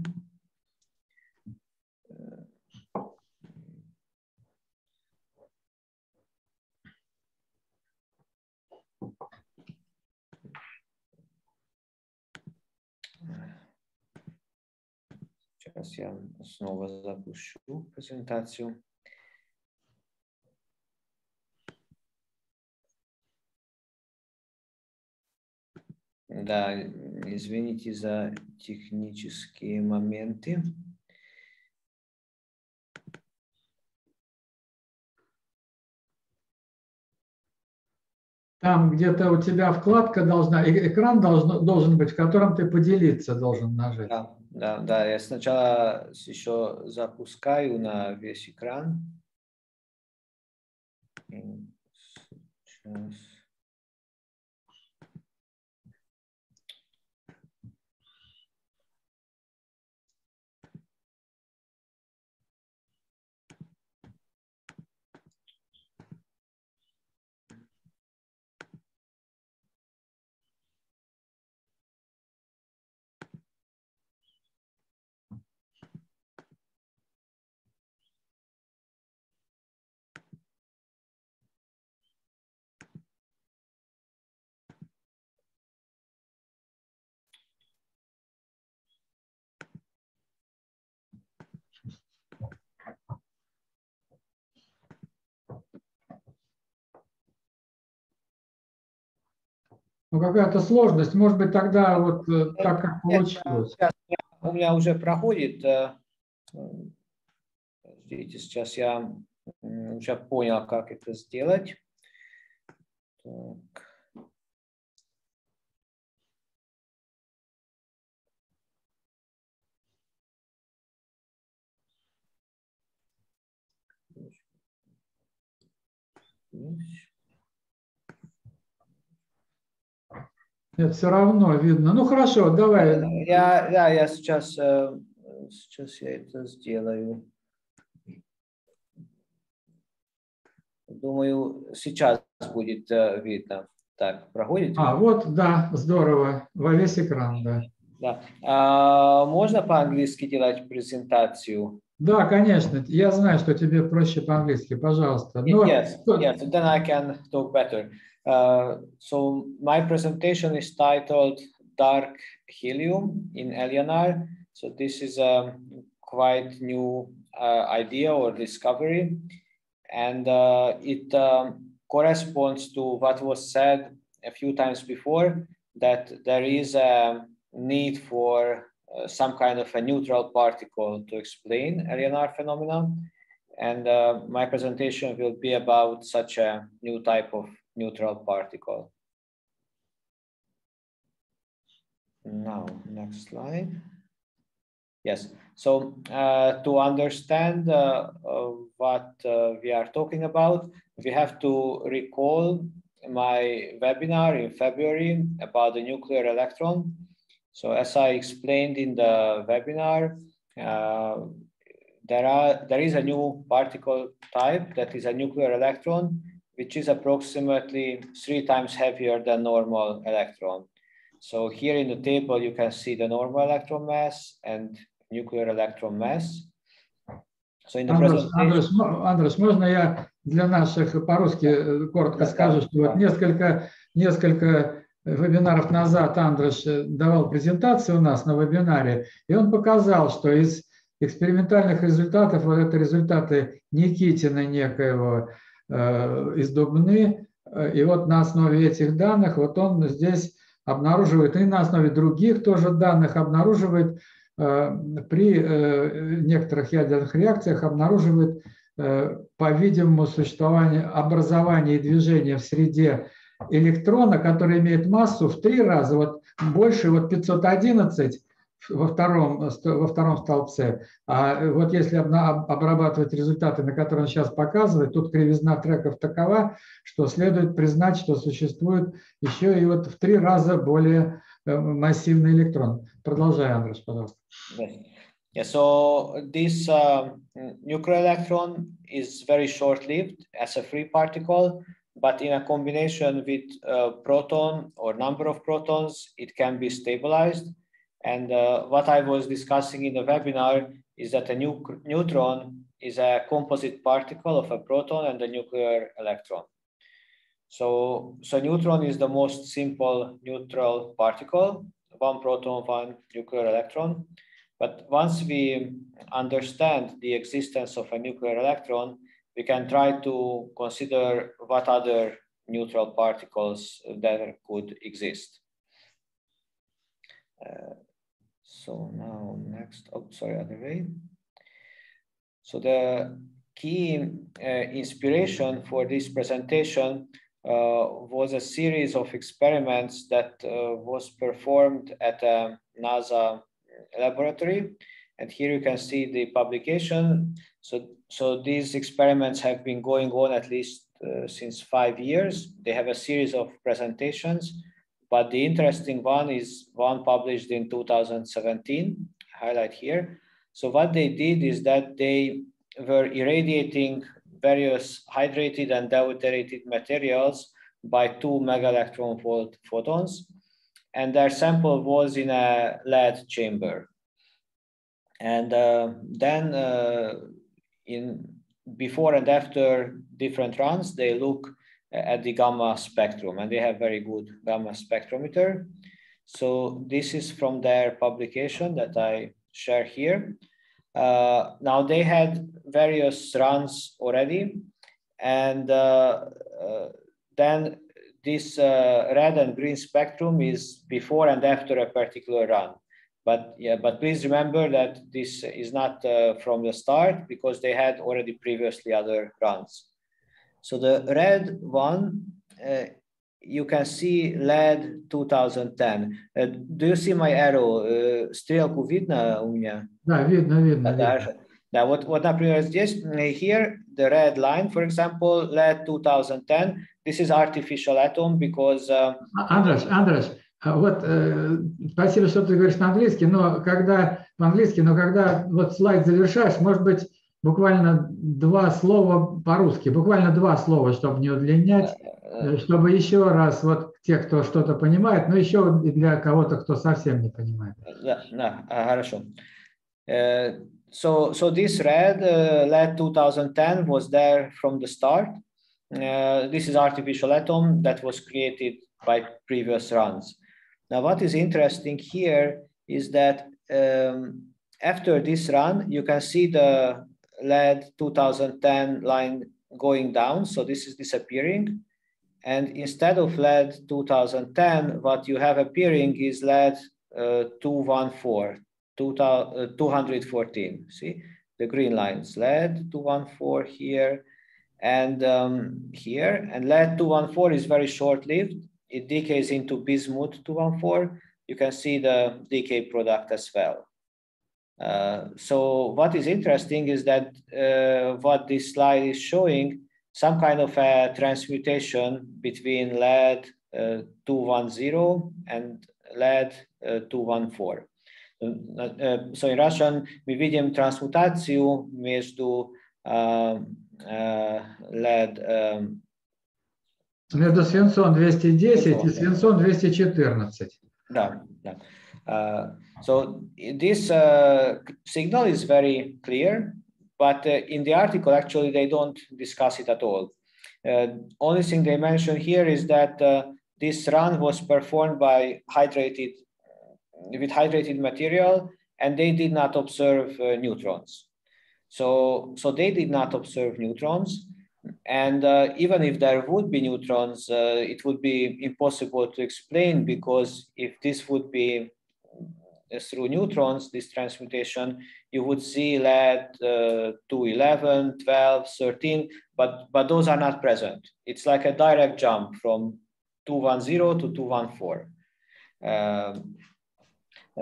Сейчас я снова запущу презентацию. Да, извините за технические моменты. Там где-то у тебя вкладка должна, экран должен, должен быть, в котором ты поделиться должен нажать. Да, да, да, я сначала еще запускаю на весь экран. Сейчас. Ну, какая-то сложность, может быть, тогда вот так, как получилось. Сейчас, у меня уже проходит. Подождите, сейчас я уже понял, как это сделать. Так. Нет, все равно видно. Ну хорошо, давай. Я, да, я сейчас, сейчас я это сделаю. Думаю, сейчас будет видно. Так, проходит? А, вот, да, здорово. Во весь экран, да. Да. А можно по-английски делать презентацию? Да, конечно. Я знаю, что тебе проще по-английски. Пожалуйста. Но... Yes, yes. Then I can talk better. Uh, so my presentation is titled "Dark Helium in L E N R." So this is a quite new uh, idea or discovery, and uh, it um, corresponds to what was said a few times before, that there is a need for uh, some kind of a neutral particle to explain L E N R phenomena, and uh, my presentation will be about such a new type of neutral particle. Now, next slide. Yes, so uh, to understand uh, uh, what uh, we are talking about, we have to recall my webinar in February about the nuclear electron. So as I explained in the webinar, uh, there, are, there is a new particle type that is a nuclear electron, which is approximately three times heavier than normal electron. So here in the table, you can see the normal electron mass and nuclear electron mass. So in the presentation... Андрюш, Андрюш, можно я для наших по-русски коротко скажу, что вот несколько, несколько вебинаров назад Андрюш давал презентацию у нас на вебинаре, и он показал, что из экспериментальных результатов, вот это результаты Никитина некоего, из Дубны, и вот на основе этих данных вот он здесь обнаруживает, и на основе других тоже данных обнаруживает, при некоторых ядерных реакциях обнаруживает, по-видимому, существование, образование и движение в среде электрона, который имеет массу в три раза вот больше, вот пятьсот одиннадцать во втором, во втором столбце. А вот если обрабатывать результаты, на которые он сейчас показывает, тут кривизна треков такова, что следует признать, что существует еще и вот в три раза более массивный электрон. Продолжай, Андрюш, пожалуйста. Yeah, so this uh, nuclear electron is very short-lived as a free particle, but in a combination with a proton or number of protons, it can be stabilized. And uh, what I was discussing in the webinar is that a nu neutron is a composite particle of a proton and a nuclear electron. So, so neutron is the most simple neutral particle, one proton, one nuclear electron. But once we understand the existence of a nuclear electron, we can try to consider what other neutral particles there could exist. Uh, So now next, oh, sorry, other way. So the key uh, inspiration for this presentation uh, was a series of experiments that uh, was performed at a NASA laboratory. And here you can see the publication. So, so these experiments have been going on at least uh, since five years. They have a series of presentations. But the interesting one is one published in two thousand seventeen, highlight here. So what they did is that they were irradiating various hydrated and deuterated materials by two mega electron volt photons. And their sample was in a lead chamber. And uh, then uh, in before and after different runs, they look at the gamma spectrum, and they have very good gamma spectrometer. So this is from their publication that I share here. Uh, now they had various runs already, and uh, uh, then this uh, red and green spectrum is before and after a particular run. But yeah, but please remember that this is not uh, from the start, because they had already previously other runs. So the red one, uh, you can see lead two thousand ten. Uh, do you see my arrow? Uh, стрелку видно у меня? Да, видно, видно. Да, видно. Да, вот, вот, например, здесь, here, the red line, for example, lead two thousand ten, this is artificial atom because... Uh, Andras, Andras, вот, э, спасибо, что ты говоришь на английском, но когда, по-английски, но когда вот слайд завершаешь, может быть, буквально два слова по-русски, буквально два слова, чтобы не удлинять, чтобы еще раз, вот те, кто что-то понимает, но еще и для кого-то, кто совсем не понимает. Да, да, хорошо. Uh, so, so this red, uh, lead two thousand ten was there from the start. Uh, this is artificial atom that was created by previous runs. Now, what is interesting here is that um, after this run, you can see the lead two thousand ten line going down, so this is disappearing. And instead of lead two thousand ten, what you have appearing is lead two fourteen, see? The green lines, lead two fourteen here and um, here. And lead two fourteen is very short-lived. It decays into bismuth two fourteen. You can see the decay product as well. Uh, so what is interesting is that uh, what this slide is showing some kind of a transmutation between lead two ten and lead two fourteen. Uh, uh, so in Russian мы видим трансмутацию между uh, uh, lead... Um, между свинцом двести десять и свинцом двести четырнадцать. Да, да. Uh, so this uh, signal is very clear. But uh, in the article, actually, they don't discuss it at all. Uh, only thing they mention here is that uh, this run was performed by hydrated, with hydrated material, and they did not observe uh, neutrons. So, so they did not observe neutrons. And uh, even if there would be neutrons, uh, it would be impossible to explain, because if this would be through neutrons, this transmutation, you would see lead two eleven, twelve, thirteen, but, but those are not present. It's like a direct jump from two ten to two fourteen. Um,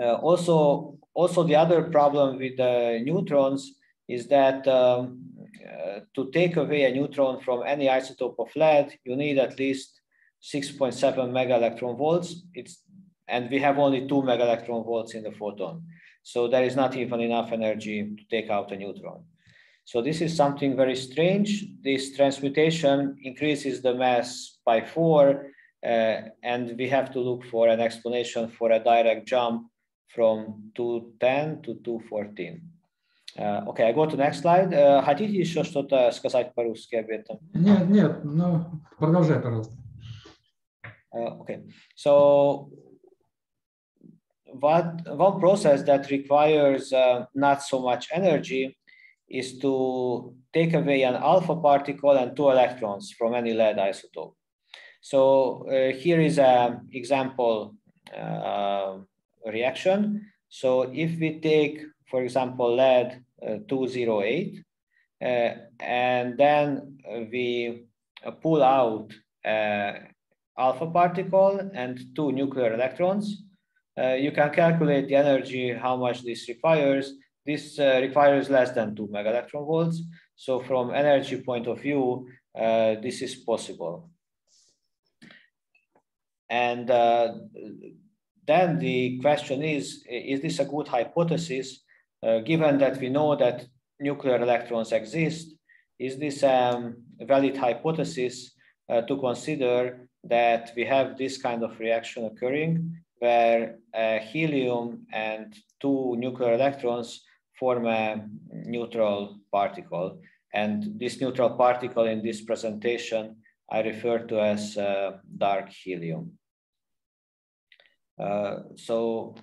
uh, also, also, the other problem with the neutrons is that um, uh, to take away a neutron from any isotope of lead, you need at least six point seven mega electron volts. It's And we have only two mega electron volts in the photon. So there is not even enough energy to take out a neutron. So this is something very strange. This transmutation increases the mass by four, uh, and we have to look for an explanation for a direct jump from two ten to two fourteen. Uh, okay, I go to the next slide. Uh, хотите еще что-то сказать по-русски об этом? Нет, нет, ну, продолжай, пожалуйста. Uh, okay, so... What, one process that requires uh, not so much energy is to take away an alpha particle and two electrons from any lead isotope. So uh, here is an example uh, reaction. So if we take, for example, lead two oh eight, uh, and then we uh, pull out uh, alpha particle and two nuclear electrons, Uh, you can calculate the energy, how much this requires. This uh, requires less than two mega electron volts. So from energy point of view, uh, this is possible. And uh, then the question is, is this a good hypothesis? Uh, given that we know that nuclear electrons exist, is this um, a valid hypothesis uh, to consider that we have this kind of reaction occurring, where uh, helium and two nuclear electrons form a neutral particle. And this neutral particle in this presentation, I refer to as uh, dark helium. Uh, so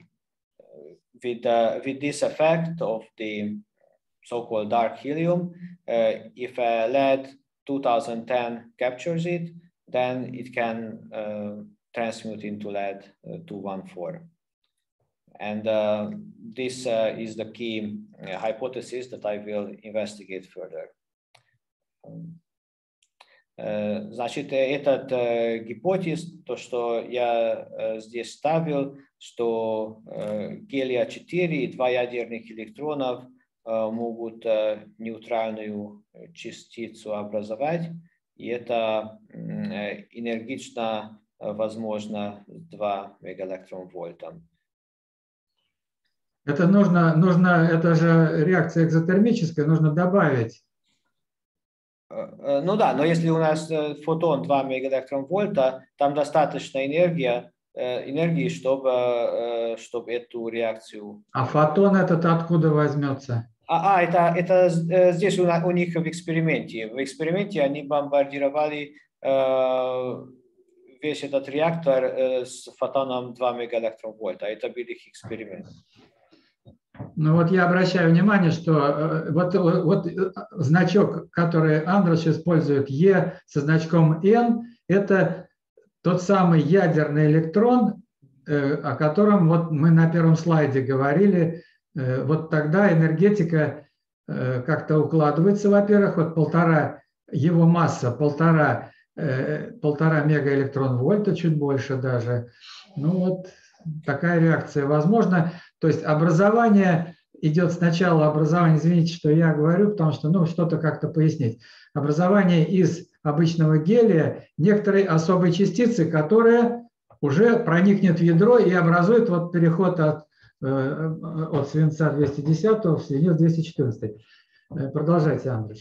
with, uh, with this effect of the so-called dark helium, uh, if a lead two thousand ten captures it, then it can uh, transmute into lead two fourteen. And uh, this uh, is the key uh, hypothesis that I will investigate further. Uh, значит, этот uh, гипотез, то, что я uh, здесь ставил, что uh, гелия четыре и два ядерных электрона могут нейтральную частицу образовать, и это энергично возможно два мегаэлектронвольта. Это нужно, нужно, это же реакция экзотермическая, нужно добавить. Ну да, но если у нас фотон два мегаэлектронвольта, там достаточно энергия, энергии, чтобы, чтобы эту реакцию... А фотон этот откуда возьмется? А, а это, это здесь у, у них в эксперименте. В эксперименте они бомбардировали э, весь этот реактор э, с фотоном два мегаэлектронвольта. Это был их эксперимент. Ну вот я обращаю внимание, что вот, вот значок, который Андрюш использует, Е со значком Н, это тот самый ядерный электрон, о котором вот мы на первом слайде говорили. Вот тогда энергетика как-то укладывается, во-первых, вот полтора, его масса полтора, полтора мегаэлектрон-вольта, чуть больше даже. Ну вот такая реакция возможна. То есть образование идет сначала, образование, извините, что я говорю, потому что, ну, что-то как-то пояснить. Образование из обычного гелия некоторой особой частицы, которая уже проникнет в ядро и образует вот переход от, от свинца двести десятого в свинец двести четырнадцатый. Продолжайте, Андрюш.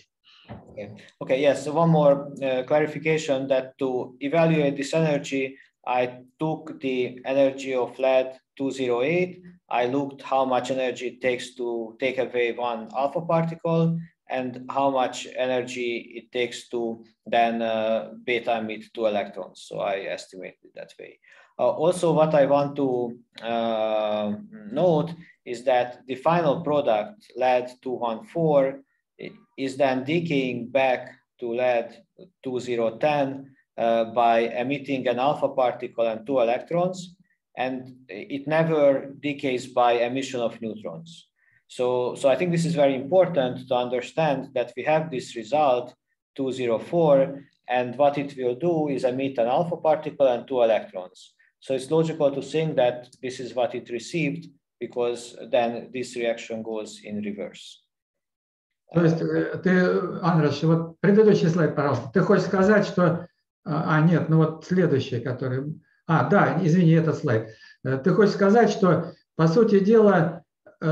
Okay. Okay, yes, one more clarification that to evaluate this energy, I took the energy of lead two oh eight. I looked how much energy it takes to take away one alpha particle and how much energy it takes to then uh, beta emit two electrons. So I estimated that way. Uh, also, what I want to uh, note is that the final product, lead two one four, is then decaying back to lead two zero one zero uh, by emitting an alpha particle and two electrons. And it never decays by emission of neutrons. So, so I think this is very important to understand that we have this result two zero four, and what it will do is emit an alpha particle and two electrons. So it's logical to think that this is what it received, because then this reaction goes in reverse. То есть, ты, Андрюш, вот предыдущий слайд, пожалуйста. Ты хочешь сказать, что... А, нет, ну вот следующий, который... А, да, извини, этот слайд. Ты хочешь сказать, что, по сути дела,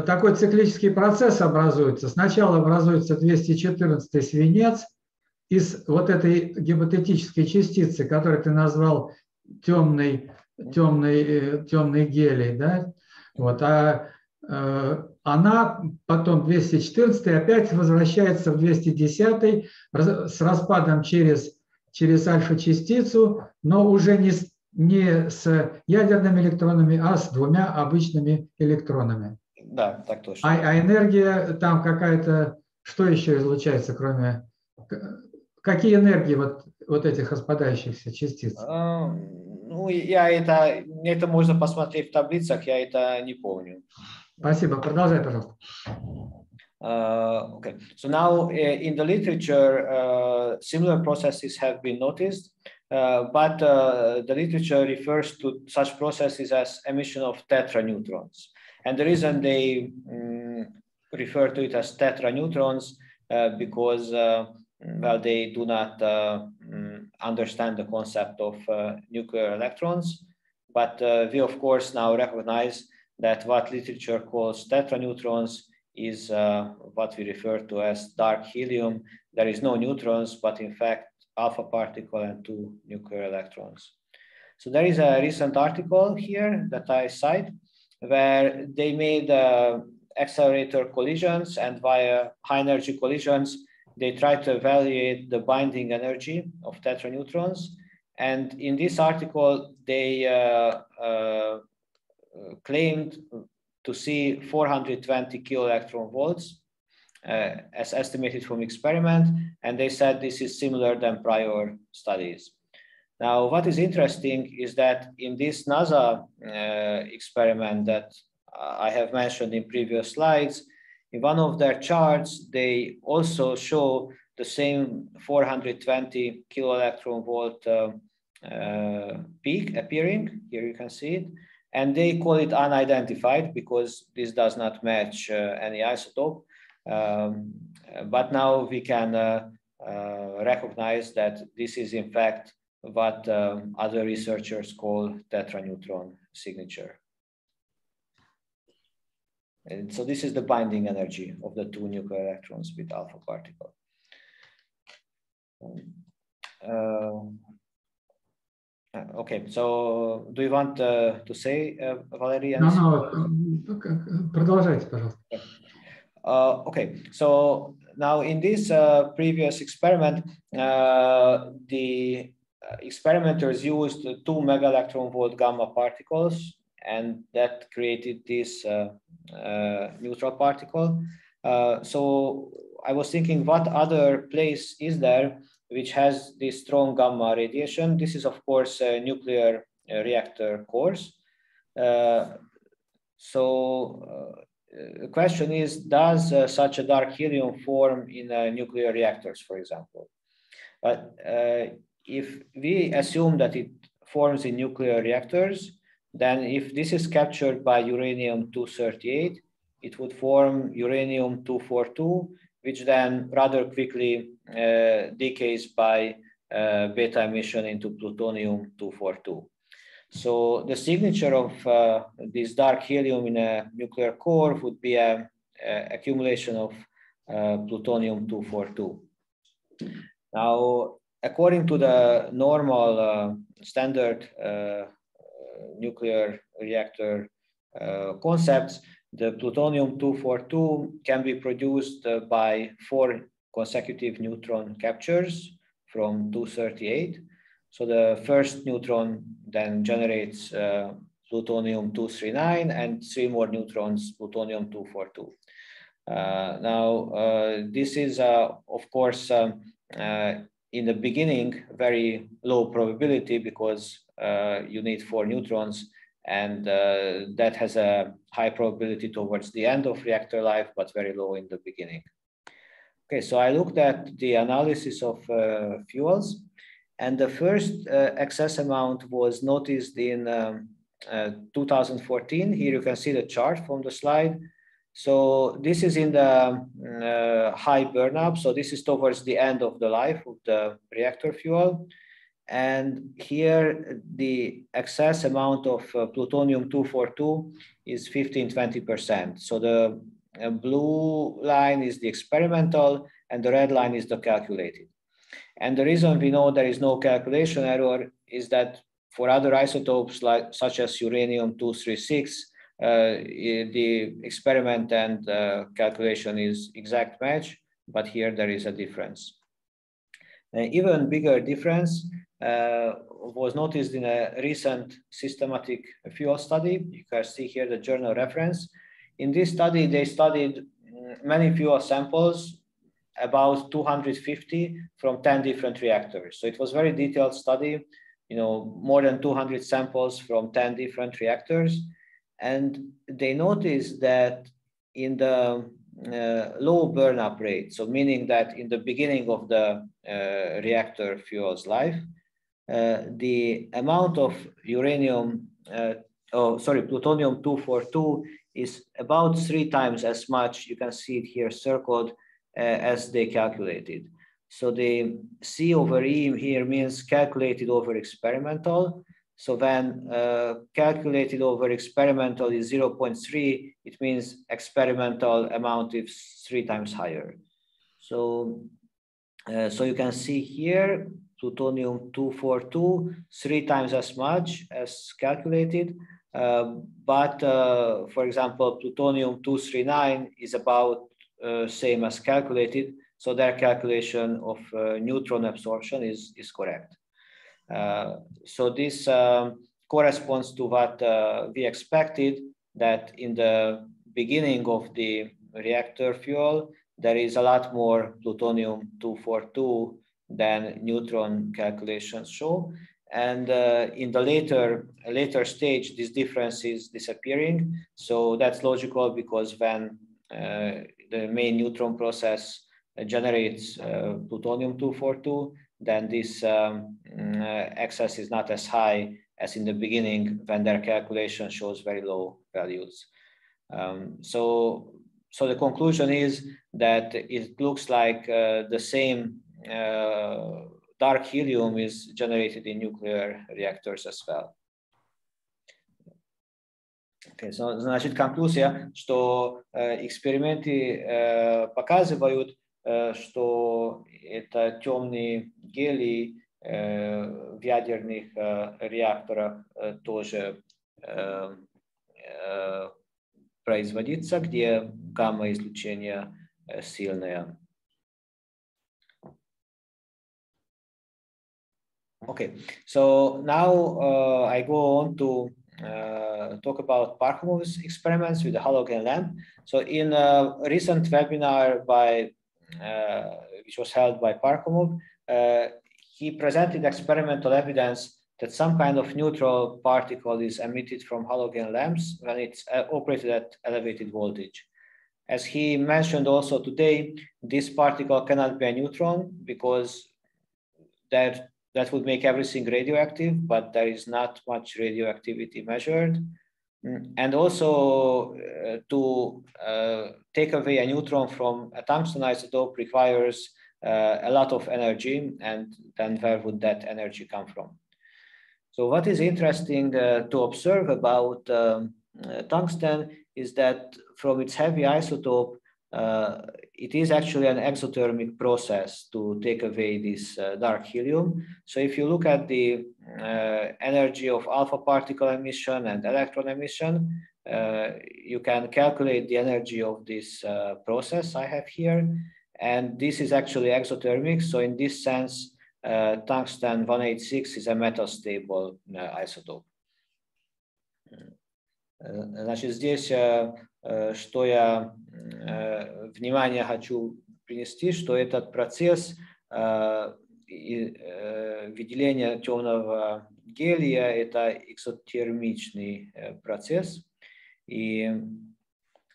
такой циклический процесс образуется. Сначала образуется двести четырнадцатый свинец из вот этой гипотетической частицы, которую ты назвал темный, темный, темный гелий, да? Вот, а она потом двести четырнадцатый опять возвращается в двести десятый с распадом через, через альфа-частицу, но уже не с не с ядерными электронами, а с двумя обычными электронами. Да, так точно. А, а энергия там какая-то, что еще излучается, кроме... Какие энергии вот, вот этих распадающихся частиц? А, ну, я это... Это можно посмотреть в таблицах, я это не помню. Спасибо. Продолжай, пожалуйста. Uh, okay. So now in the literature uh, similar processes have been noticed. Uh, but uh, the literature refers to such processes as emission of tetraneutrons. And the reason they um, refer to it as tetraneutrons uh, because uh, well, they do not uh, understand the concept of uh, nuclear electrons. But uh, we, of course, now recognize that what literature calls tetraneutrons is uh, what we refer to as dark helium. There is no neutrons, but in fact, alpha particle and two nuclear electrons. So there is a recent article here that I cite where they made uh, accelerator collisions, and via high energy collisions, they tried to evaluate the binding energy of tetraneutrons. And in this article, they uh, uh, claimed to see four hundred twenty keV volts Uh, as estimated from experiment, and they said this is similar than prior studies. Now, what is interesting is that in this NASA uh, experiment that I have mentioned in previous slides, in one of their charts, they also show the same four hundred twenty kiloelectron volt uh, uh, peak appearing. Here you can see it. And they call it unidentified because this does not match uh, any isotope. Um, but now we can uh, uh, recognize that this is in fact what um, other researchers call tetraneutron signature. And so this is the binding energy of the two nuclear electrons with alpha particle. Um, uh, okay, so do you want uh, to say, uh, Valeria? No, no, продолжайте, пожалуйста. Uh, okay, so now in this uh, previous experiment, uh, the experimenters used two mega electron volt gamma particles, and that created this uh, uh, neutral particle. Uh, so I was thinking, what other place is there which has this strong gamma radiation? This is, of course, a nuclear reactor cores. Uh, so. Uh, The question is, does uh, such a dark helium form in uh, nuclear reactors, for example? But uh, if we assume that it forms in nuclear reactors, then if this is captured by uranium two thirty-eight, it would form uranium two forty-two, which then rather quickly uh, decays by uh, beta emission into plutonium two forty-two. So the signature of uh, this dark helium in a nuclear core would be an accumulation of uh, plutonium two forty-two. Now, according to the normal uh, standard uh, nuclear reactor uh, concepts, the plutonium two forty-two can be produced uh, by four consecutive neutron captures from two thirty-eight. So the first neutron then generates uh, plutonium two thirty-nine and three more neutrons, plutonium two forty-two. Uh, now, uh, this is, uh, of course, um, uh, in the beginning, very low probability because uh, you need four neutrons, and uh, that has a high probability towards the end of reactor life, but very low in the beginning. Okay, so I looked at the analysis of uh, fuels. And the first uh, excess amount was noticed in um, uh, two thousand fourteen. Here you can see the chart from the slide. So this is in the uh, high burnup. So this is towards the end of the life of the reactor fuel. And here the excess amount of uh, plutonium two forty-two is fifteen to twenty percent. So the uh, blue line is the experimental and the red line is the calculated. And the reason we know there is no calculation error is that for other isotopes, like such as uranium two thirty-six, uh, the experiment and uh, calculation is exact match, but here there is a difference. An even bigger difference uh, was noticed in a recent systematic fuel study. You can see here the journal reference. In this study, they studied many fuel samples, about two hundred fifty from ten different reactors. So it was a very detailed study, you know, more than two hundred samples from ten different reactors. And they noticed that in the uh, low burnup rate, so meaning that in the beginning of the uh, reactor fuel's life, uh, the amount of uranium, uh, oh, sorry, plutonium two forty-two is about three times as much, you can see it here circled, Uh, as they calculated. So the C over E here means calculated over experimental. So when uh, calculated over experimental is zero point three, it means experimental amount is three times higher. So, uh, so you can see here, plutonium two forty-two, three times as much as calculated. Uh, but uh, for example, plutonium two thirty-nine is about Uh, same as calculated, so their calculation of uh, neutron absorption is, is correct. Uh, so this um, corresponds to what uh, we expected, that in the beginning of the reactor fuel, there is a lot more plutonium two forty-two than neutron calculations show. And uh, in the later later stage, this difference is disappearing. So that's logical because when Uh, the main neutron process uh, generates uh, plutonium two forty-two, then this um, uh, excess is not as high as in the beginning when their calculation shows very low values. Um, so so the conclusion is that it looks like uh, the same uh, dark helium is generated in nuclear reactors as well. Okay, so, значит, конклюзия, что э, эксперименты э, показывают, э, что это темные гелии э, в ядерных э, реакторах э, тоже э, э, производится, где гамма-излучение э, сильное. Okay, so now uh, I go on to Uh, talk about Parkhomov's experiments with the halogen lamp. So in a recent webinar by, uh, which was held by Parkhomov, uh, he presented experimental evidence that some kind of neutral particle is emitted from halogen lamps when it's operated at elevated voltage. As he mentioned also today, this particle cannot be a neutron because that That would make everything radioactive, but there is not much radioactivity measured. And also uh, to uh, take away a neutron from a tungsten isotope requires uh, a lot of energy, and then where would that energy come from? So what is interesting uh, to observe about um, uh, tungsten is that from its heavy isotope, uh, it is actually an exothermic process to take away this uh, dark helium. So if you look at the uh, energy of alpha particle emission and electron emission, uh, you can calculate the energy of this uh, process I have here. And this is actually exothermic. So in this sense, uh, tungsten one eighty-six is a metal stable uh, isotope. Значит, здесь uh, что я внимание хочу принести, что этот процесс выделения темного гелия — это экзотермичный процесс. И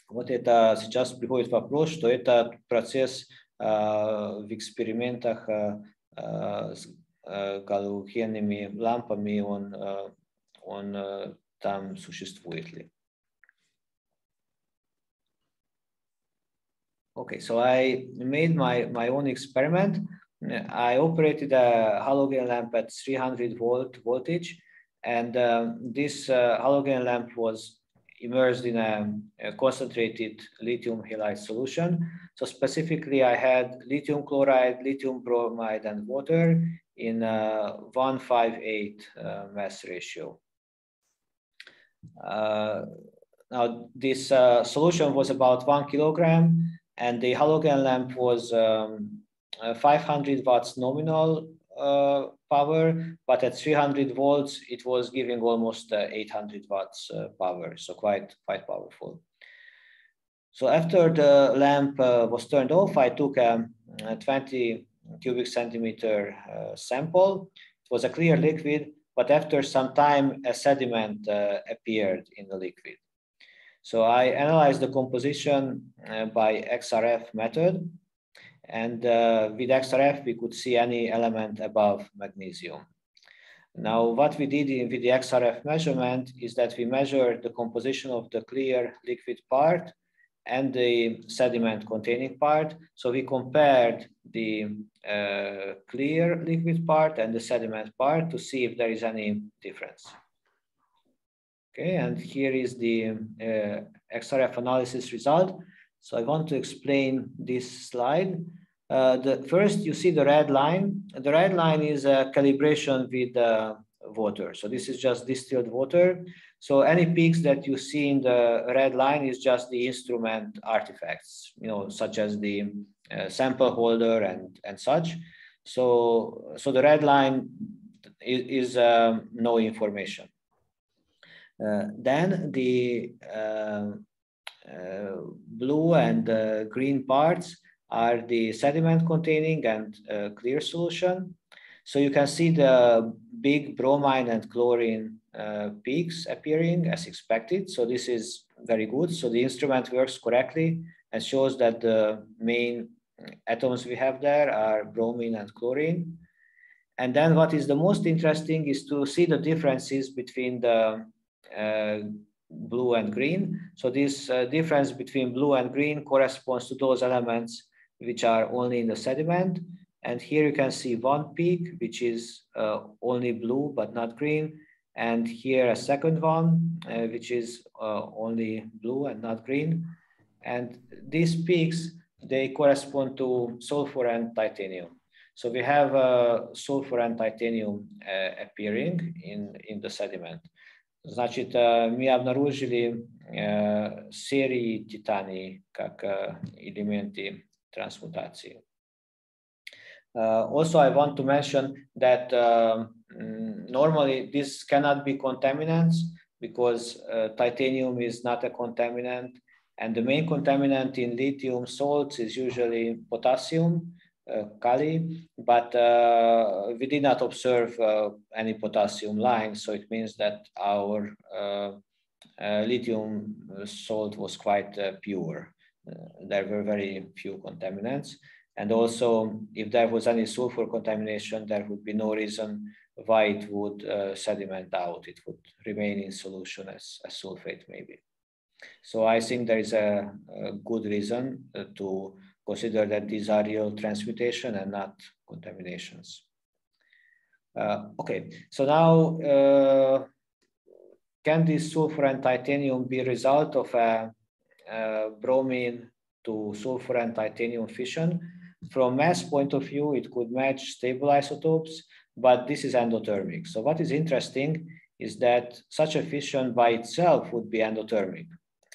вот это сейчас приходит вопрос, что этот процесс в экспериментах с галогенными лампами, он, он там существует ли. Okay, so I made my, my own experiment. I operated a halogen lamp at three hundred volt voltage, and uh, this uh, halogen lamp was immersed in a, a concentrated lithium halide solution. So specifically, I had lithium chloride, lithium bromide, and water in a one five eight uh, mass ratio. Uh, now, this uh, solution was about one kilogram. And the halogen lamp was um, five hundred watts nominal uh, power, but at three hundred volts, it was giving almost uh, eight hundred watts uh, power, so quite, quite powerful. So after the lamp uh, was turned off, I took a, a twenty cubic centimeter uh, sample. It was a clear liquid, but after some time, a sediment uh, appeared in the liquid. So I analyzed the composition uh, by X R F method, and uh, with X R F, we could see any element above magnesium. Now, what we did in, with the X R F measurement is that we measured the composition of the clear liquid part and the sediment containing part. So we compared the uh, clear liquid part and the sediment part to see if there is any difference. Okay, and here is the uh, X R F analysis result. So I want to explain this slide. Uh, the, first, you see the red line. The red line is a calibration with uh, water. So this is just distilled water. So any peaks that you see in the red line is just the instrument artifacts, you know, such as the uh, sample holder and, and such. So, so the red line is, is uh, no information. Uh, then the uh, uh, blue and uh, green parts are the sediment containing and uh, clear solution. So you can see the big bromine and chlorine uh, peaks appearing as expected. So this is very good. So the instrument works correctly and shows that the main atoms we have there are bromine and chlorine. And then what is the most interesting is to see the differences between the Uh, blue and green. So this uh, difference between blue and green corresponds to those elements which are only in the sediment. And here you can see one peak, which is uh, only blue but not green. And here a second one, uh, which is uh, only blue and not green. And these peaks, they correspond to sulfur and titanium. So we have uh, sulfur and titanium uh, appearing in, in the sediment. Значит, мы обнаружили uh, серии титаний как uh, элементы transmutation. Uh, also, I want to mention that uh, normally this cannot be contaminants because uh, titanium is not a contaminant, and the main contaminant in lithium salts is usually potassium, uh, kali, but uh, we did not observe uh, any potassium lines, so it means that our uh, uh, lithium salt was quite uh, pure. Uh, there were very few contaminants. And also, if there was any sulfur contamination, there would be no reason why it would uh, sediment out. It would remain in solution as a sulfate, maybe. So I think there is a, a good reason uh, to consider that these are real transmutation and not contaminations. Uh, okay, so now, uh, can this sulfur and titanium be a result of a, a bromine to sulfur and titanium fission? From mass point of view, it could match stable isotopes, but this is endothermic. So what is interesting is that such a fission by itself would be endothermic.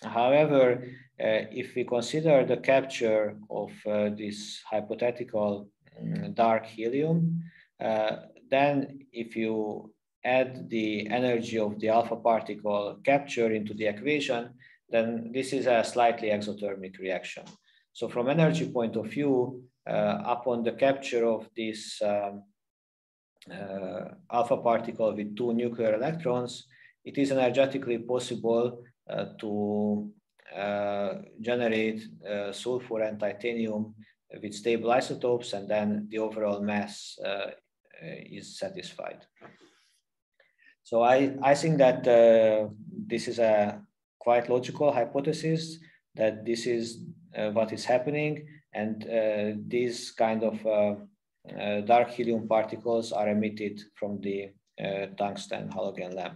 However, uh, if we consider the capture of uh, this hypothetical um, dark helium, uh, then if you add the energy of the alpha particle capture into the equation, then this is a slightly exothermic reaction. So from energy point of view, uh, upon the capture of this um, uh, alpha particle with two nuclear electrons, it is energetically possible uh, to uh, generate uh, sulfur and titanium with stable isotopes, and then the overall mass uh, is satisfied. So I, I think that uh, this is a quite logical hypothesis that this is uh, what is happening, and uh, these kind of uh, uh, dark helium particles are emitted from the uh, tungsten halogen lamp.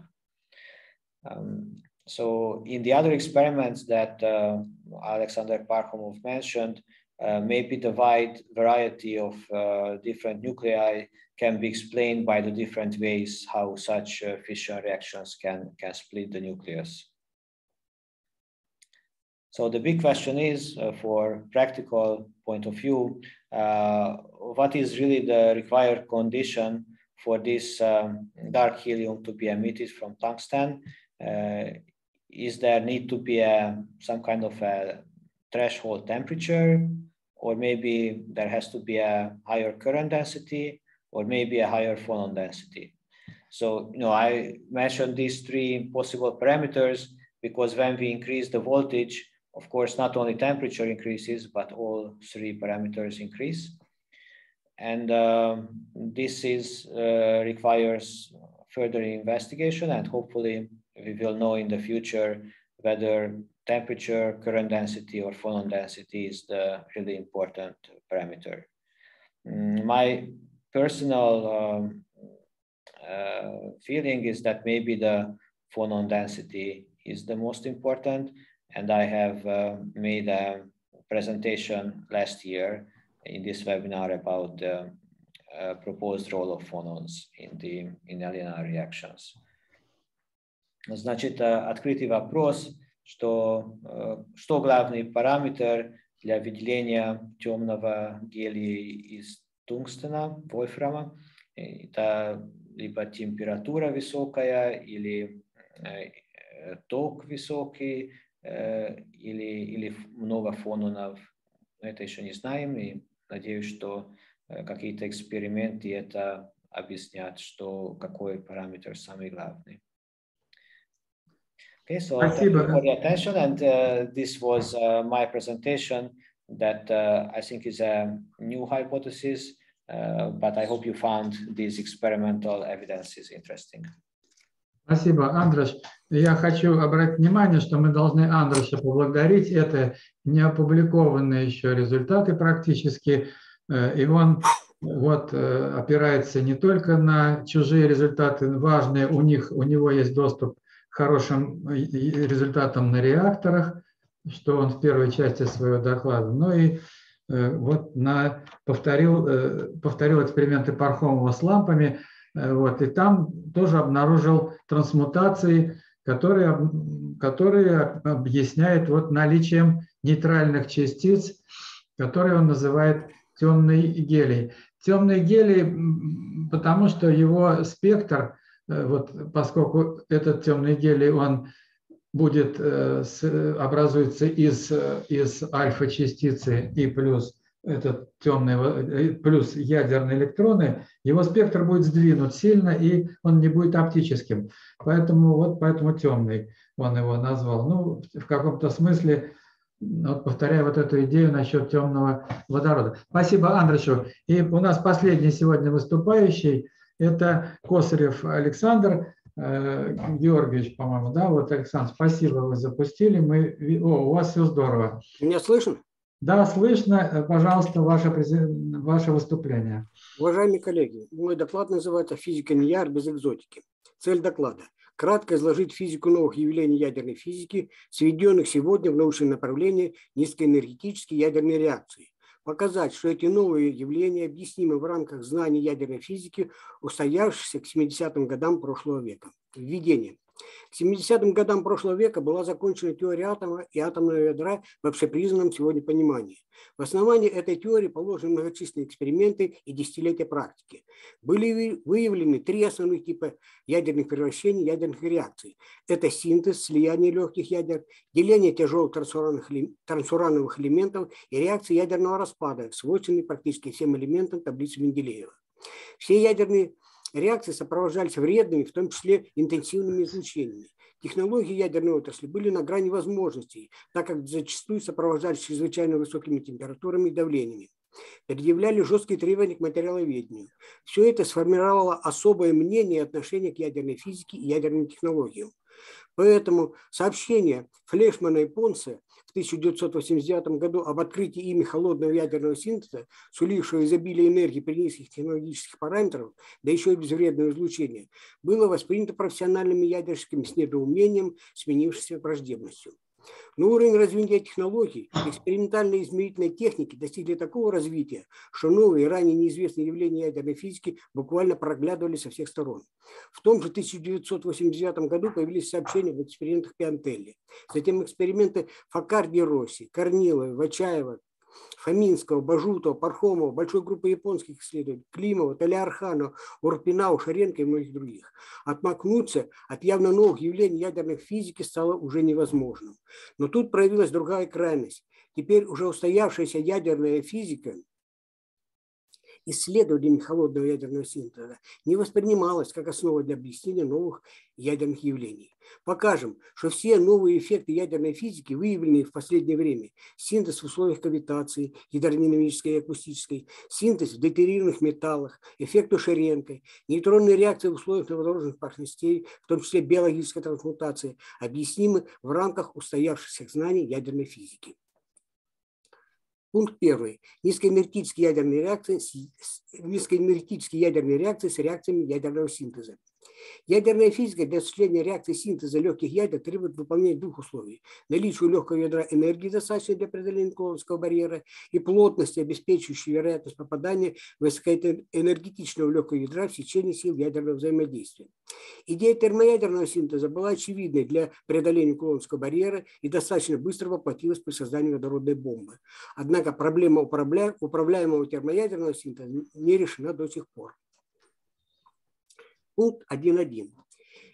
Um, so in the other experiments that uh, Alexander Parkhomov mentioned, uh, maybe the wide variety of uh, different nuclei can be explained by the different ways how such uh, fission reactions can, can split the nucleus. So the big question is, uh, for practical point of view, uh, what is really the required condition for this um, dark helium to be emitted from tungsten? Uh, is there need to be a, some kind of a threshold temperature, or maybe there has to be a higher current density, or maybe a higher phonon density? So, you know, I mentioned these three possible parameters because when we increase the voltage, of course, not only temperature increases, but all three parameters increase. And uh, this is, uh, requires further investigation, and hopefully we will know in the future whether temperature, current density, or phonon density is the really important parameter. My personal um, uh, feeling is that maybe the phonon density is the most important. And I have uh, made a presentation last year in this webinar about the uh, uh, proposed role of phonons in the in эл и эн ар reactions. Значит, открытый вопрос, что, что главный параметр для выделения темного гелия из тungstena, вольфрама? Это либо температура высокая, или э, ток высокий, или, или много фононов, это еще не знаем, и надеюсь, что какие-то эксперименты это объяснят, что какой параметр самый главный. Okay, so thank you for the attention, and uh, this was uh, my presentation that uh, I think is a new hypothesis, uh, but I hope you found these experimental evidences interesting. Спасибо, Андрюш. Я хочу обратить внимание, что мы должны Андрюша поблагодарить. Это не опубликованные еще результаты практически. И он вот, опирается не только на чужие результаты, важные. У них, у него есть доступ к хорошим результатам на реакторах, что он в первой части своего доклада. Но и вот на, повторил, повторил эксперименты Пархомова с лампами. Вот, и там тоже обнаружил трансмутации, которые, которые объясняют вот наличием нейтральных частиц, которые он называет темный гелий. Темный гелий, потому что его спектр, вот, поскольку этот темный гелий, он будет, образуется из, из альфа-частицы и плюс, этот темный, плюс ядерные электроны, его спектр будет сдвинут сильно, и он не будет оптическим. Поэтому, вот, поэтому темный он его назвал. Ну, в каком-то смысле, вот, повторяю вот эту идею насчет темного водорода. Спасибо, Андрюшу. И у нас последний сегодня выступающий, это Косарев Александр э, Георгиевич, по-моему, да? Вот, Александр, спасибо, вы запустили. Мы... О, у вас все здорово. Меня слышно? Да, слышно. Пожалуйста, ваше, ваше выступление. Уважаемые коллеги, мой доклад называется «Физика не яр без экзотики». Цель доклада – кратко изложить физику новых явлений ядерной физики, сведенных сегодня в научное направление низкоэнергетические ядерные реакции. Показать, что эти новые явления объяснимы в рамках знаний ядерной физики, устоявшихся к семидесятым годам прошлого века. Введение. К семидесятым годам прошлого века была закончена теория атома и атомного ядра в общепризнанном сегодня понимании. В основании этой теории положены многочисленные эксперименты и десятилетия практики. Были выявлены три основных типа ядерных превращений, ядерных реакций. Это синтез, слияние легких ядер, деление тяжелых трансурановых элементов и реакции ядерного распада, свойственные практически всем элементам таблицы Менделеева. Все ядерные реакции сопровождались вредными, в том числе интенсивными излучениями. Технологии ядерной отрасли были на грани возможностей, так как зачастую сопровождались чрезвычайно высокими температурами и давлениями. Предъявляли жесткие требования к материаловедению. Все это сформировало особое мнение и отношение к ядерной физике и ядерным технологиям. Поэтому сообщение Флешмана и Понса в тысяча девятьсот восемьдесят девятом году об открытии ими холодного ядерного синтеза, сулившего изобилие энергии при низких технологических параметрах, да еще и безвредного излучения, было воспринято профессиональными ядерщиками с недоумением, сменившейся враждебностью. Но уровень развития технологий, экспериментальной измерительной техники достигли такого развития, что новые, ранее неизвестные явления ядерной физики буквально проглядывали со всех сторон. В том же тысяча девятьсот восемьдесят девятом году появились сообщения в экспериментах Пиантелли, затем эксперименты Факкарди, Росси, Корнилова, Ивачаева, Фоминского, Бажутова, Пархомова, большой группы японских исследователей, Климова, Талиархана, Урпина, Уширенко и многих других. Отмахнуться от явно новых явлений ядерной физики стало уже невозможным. Но тут проявилась другая крайность. Теперь уже устоявшаяся ядерная физика исследованиями холодного ядерного синтеза не воспринималось как основа для объяснения новых ядерных явлений. Покажем, что все новые эффекты ядерной физики, выявленные в последнее время, синтез в условиях кавитации, гидродинамической и акустической, синтез в детерированных металлах, эффект Уширенко, нейтронные реакции в условиях водородных партностей, в том числе биологическая трансмутация, объяснимы в рамках устоявшихся знаний ядерной физики. Пункт первый. Низкоэнергетические ядерные реакции, низкоэнергетические ядерные реакции с реакциями ядерного синтеза. Ядерная физика для осуществления реакции синтеза легких ядер требует выполнения двух условий. Наличие у легкого ядра энергии, достаточной для преодоления Кулоновского барьера, и плотности, обеспечивающей вероятность попадания высокоэнергетичного легкого ядра в сечение сил ядерного взаимодействия. Идея термоядерного синтеза была очевидной для преодоления Кулоновского барьера и достаточно быстро воплотилась при создании водородной бомбы. Однако проблема управля... управляемого термоядерного синтеза не решена до сих пор. Пункт один точка один.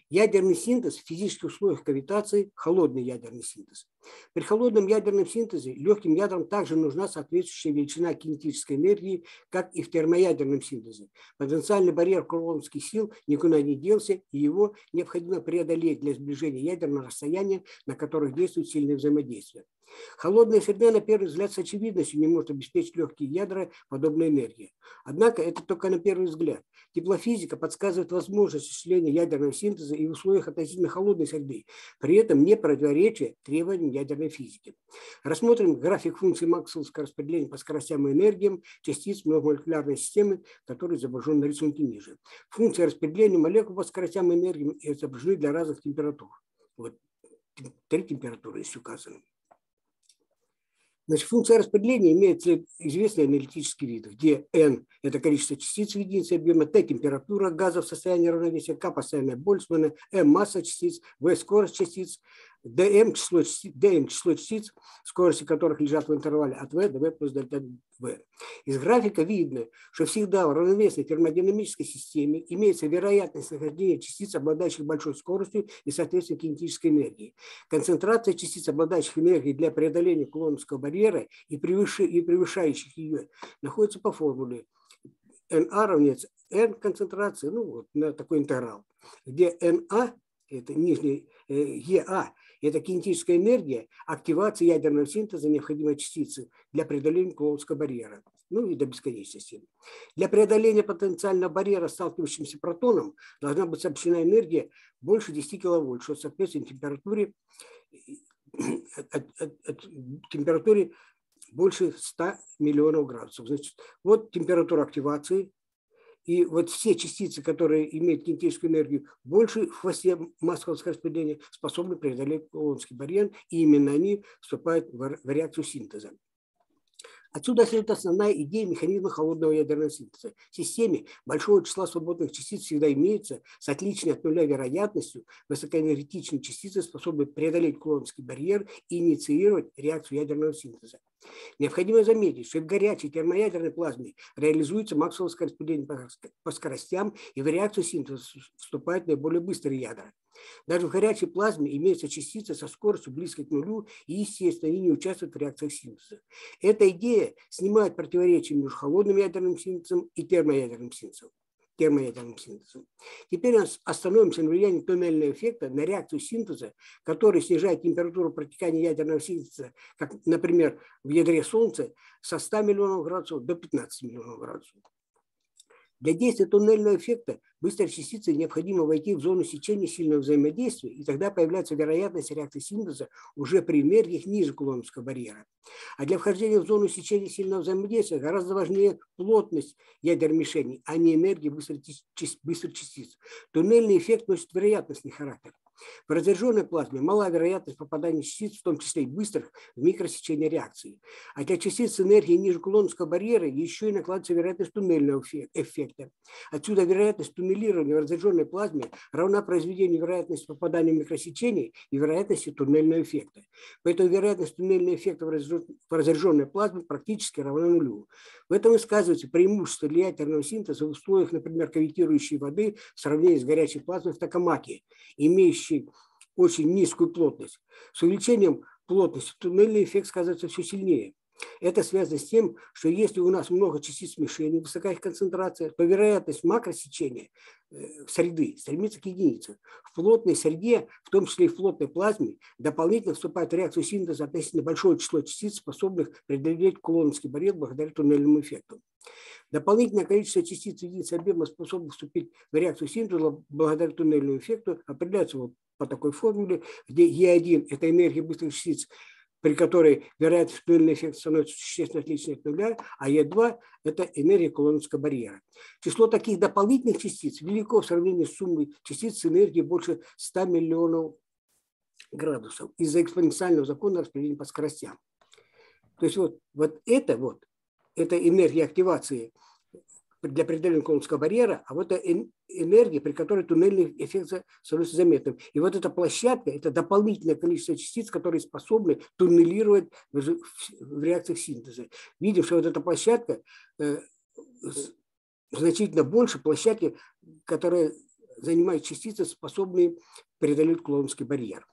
Ядерный синтез в физических условиях кавитации – холодный ядерный синтез. При холодном ядерном синтезе легким ядрам также нужна соответствующая величина кинетической энергии, как и в термоядерном синтезе. Потенциальный барьер кулоновских сил никуда не делся, и его необходимо преодолеть для сближения ядер на расстояние, на которых действует сильное взаимодействие. Холодная среда, на первый взгляд, с очевидностью не может обеспечить легкие ядра подобной энергии. Однако это только на первый взгляд. Теплофизика подсказывает возможность осуществления ядерного синтеза и в условиях относительно холодной среды, при этом не противоречия требованиям ядерной физики. Рассмотрим график функций максвеллского распределения по скоростям и энергиям частиц многомолекулярной системы, который изображен на рисунке ниже. Функции распределения молекул по скоростям и энергиям изображены для разных температур. Вот три температуры здесь указаны. Значит, функция распределения имеет известный аналитический вид, где n – это количество частиц в единице объема, t – температура газа в состоянии равновесия, k – постоянная Больцмана, m – масса частиц, v – скорость частиц, dm – число частиц, dm число частиц, скорости которых лежат в интервале от v до v плюс дельта v. Из графика видно, что всегда в равновесной термодинамической системе имеется вероятность нахождения частиц, обладающих большой скоростью и, соответственно, кинетической энергией. Концентрация частиц, обладающих энергией для преодоления кулоновского барьера и превышающих ее, находится по формуле эн а равняется n концентрации, ну вот на такой интеграл, где эн а, это нижняя Е А, это кинетическая энергия, активация ядерного синтеза необходимой частицы для преодоления кулоновского барьера, ну и до бесконечности. Для преодоления потенциального барьера сталкивающимся протоном должна быть сообщена энергия больше десяти киловольт, что соответствует температуре, от, от, от температуре больше ста миллионов градусов. Значит, вот температура активации. И вот все частицы, которые имеют кинетическую энергию больше в хвосте максвеллского распределения, способны преодолеть кулоновский барьер, и именно они вступают в реакцию синтеза. Отсюда следует основная идея механизма холодного ядерного синтеза. В системе большого числа свободных частиц всегда имеется с отличной от нуля вероятностью высокоэнергетичные частицы, способны преодолеть кулоновский барьер и инициировать реакцию ядерного синтеза. Необходимо заметить, что в горячей термоядерной плазме реализуется максвелловское распределение по скоростям, и в реакцию синтеза вступают наиболее быстрые ядра. Даже в горячей плазме имеются частицы со скоростью близкой к нулю, и, естественно, они не участвуют в реакциях синтеза. Эта идея снимает противоречия между холодным ядерным синтезом и термоядерным синтезом. термоядерным синтезом. Теперь остановимся на влиянии тоннельного эффекта на реакцию синтеза, который снижает температуру протекания ядерного синтеза, как, например, в ядре Солнца, со ста миллионов градусов до пятнадцати миллионов градусов. Для действия туннельного эффекта быстрой частицы необходимо войти в зону сечения сильного взаимодействия, и тогда появляется вероятность реакции синтеза уже при энергиях ниже кулоновского барьера. А для вхождения в зону сечения сильного взаимодействия гораздо важнее плотность ядер мишени, а не энергия быстрых частиц. Туннельный эффект носит вероятностный характер. В разряженной плазме мала вероятность попадания частиц, в том числе и быстрых, в микросечение реакции. А для частиц с энергией ниже кулоновского барьера еще и накладывается вероятность туннельного эффекта. Отсюда вероятность туннелирования в разряженной плазме равна произведению вероятности попадания в микросечение и вероятности туннельного эффекта. Поэтому вероятность туннельного эффекта в разряженной плазме практически равна нулю. В этом и сказывается преимущество для ядерного синтеза в условиях, например, кавитирующей воды в сравнении с горячей плазмой в токамаке, имеющей очень низкую плотность. С увеличением плотности туннельный эффект сказывается все сильнее. Это связано с тем, что если у нас много частиц мишени, высока их концентрация, то вероятность макросечения среды стремится к единице. В плотной среде, в том числе и в плотной плазме, дополнительно вступает в реакцию синтеза относительно большое число частиц, способных преодолеть кулоновский барьер благодаря туннельному эффекту. Дополнительное количество частиц единиц объема, способных вступить в реакцию синтеза благодаря туннельному эффекту, определяется вот по такой формуле, где Е один – это энергия быстрых частиц, при которой вероятность туннельного эффекта становится существенно отличной от нуля, а Е два – это энергия кулоновского барьера. Число таких дополнительных частиц велико в сравнении с суммой частиц с энергией больше ста миллионов градусов из-за экспоненциального закона распределения по скоростям. То есть вот, вот это вот, это энергия активации для преодоления кулоновского барьера, а вот это энергия, при которой туннельный эффект становится заметным. И вот эта площадка – это дополнительное количество частиц, которые способны туннелировать в реакциях синтеза. Видим, что вот эта площадка значительно больше площадки, которая занимает частицы, способные преодолеть кулоновский барьер.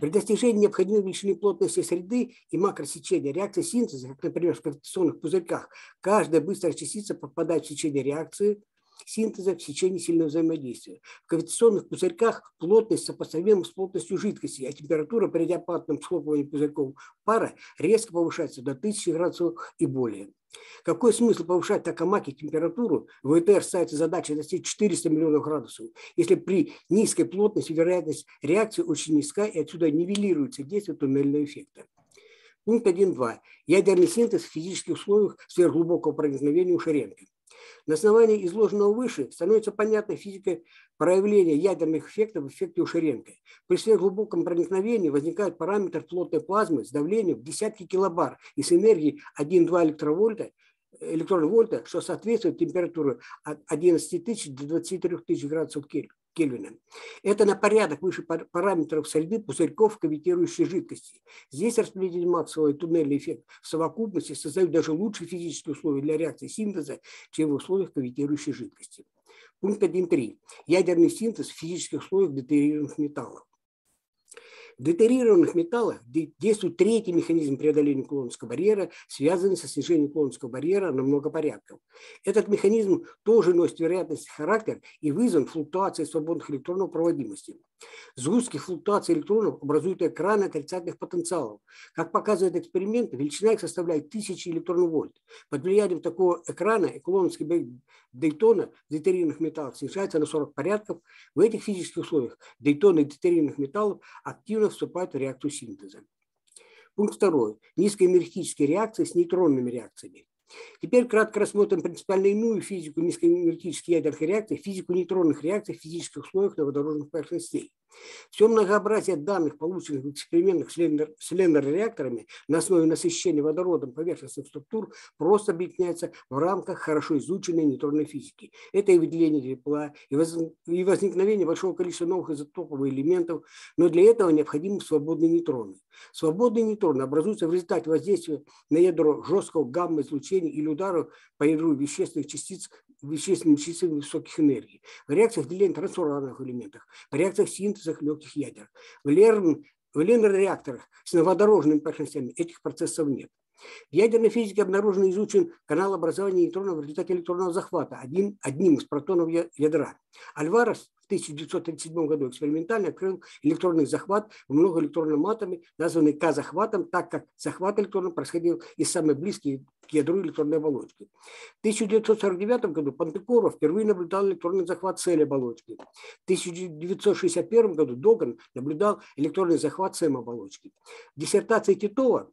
При достижении необходимой величины плотности среды и макросечения реакции синтеза, как, например, в гравитационных пузырьках, каждая быстрая частица попадает в сечение реакции синтеза в сечении сильного взаимодействия. В гравитационных пузырьках плотность сопоставима с плотностью жидкости, а температура при диапатном схлопывании пузырьков пара резко повышается до тысячи градусов и более. Какой смысл повышать Такамаки температуру? В ВТР ставится задача достичь четырёхсот миллионов градусов, если при низкой плотности вероятность реакции очень низка и отсюда нивелируется действие туннельного эффекта. Пункт один точка два. Ядерный синтез в физических условиях сверхглубокого проникновения Уширенко. На основании изложенного выше становится понятна физика проявления ядерных эффектов в эффекте Уширенко. При сверхглубоком проникновении возникает параметр плотной плазмы с давлением в десятки килобар и с энергией один-два электровольта, электронвольта, что соответствует температуре от одиннадцати тысяч до двадцати трёх тысяч градусов Кельвина. Это на порядок выше параметров среды пузырьков кавитирующей жидкости. Здесь распределитель Максвелла и туннельный эффект в совокупности создают даже лучшие физические условия для реакции синтеза, чем в условиях кавитирующей жидкости. Пункт один точка три. Ядерный синтез в физических условиях детерированных металлов. В детерированных металлах действует третий механизм преодоления кулоновского барьера, связанный со снижением кулоновского барьера на много порядков. Этот механизм тоже носит вероятностный характер и вызван флуктуацией свободных электронов проводимости. Сгустки флуктуаций электронов образуют экраны отрицательных потенциалов. Как показывает эксперимент, величина их составляет тысячи электронов-вольт. Под влиянием такого экрана кулоновский барьер Дейтона в детерированных металлах снижается на сорок порядков. В этих физических условиях дейтоны детерированных металлов активно вступают в реакцию синтеза. Пункт второй. Низкоэнергетические реакции с нейтронными реакциями. Теперь кратко рассмотрим принципиально иную физику низкоэнергетических ядерных реакций, физику нейтронных реакций в физических условиях на водородных поверхностей. Все многообразие данных, полученных в экспериментах с ЛЕНР-реакторами на основе насыщения водородом поверхностных структур, просто объединяется в рамках хорошо изученной нейтронной физики. Это и выделение тепла, и возникновение большого количества новых изотопов и элементов, но для этого необходимы свободные нейтроны. Свободные нейтроны образуются в результате воздействия на ядро жесткого гамма-излучения или ударов по ядру вещественных частиц вещественными частицами высоких энергий, в реакциях деления трансурановых элементах, в реакциях синтеза легких ядер. В ЛЕНР-реакторах с водородными поверхностями этих процессов нет. В ядерной физике обнаружен и изучен канал образования нейтронов в результате электронного захвата один, одним из протонов ядра. Альварес в тысяча девятьсот тридцать седьмом году экспериментально открыл электронный захват в многоэлектронном атоме, названный К-захватом, так как захват электронов происходил из самой близкой к ядру электронной оболочки. В тысяча девятьсот сорок девятом году Пантекоров впервые наблюдал электронный захват цели оболочки. В тысяча девятьсот шестьдесят первом году Доган наблюдал электронный захват С М-оболочки. В диссертации Титова,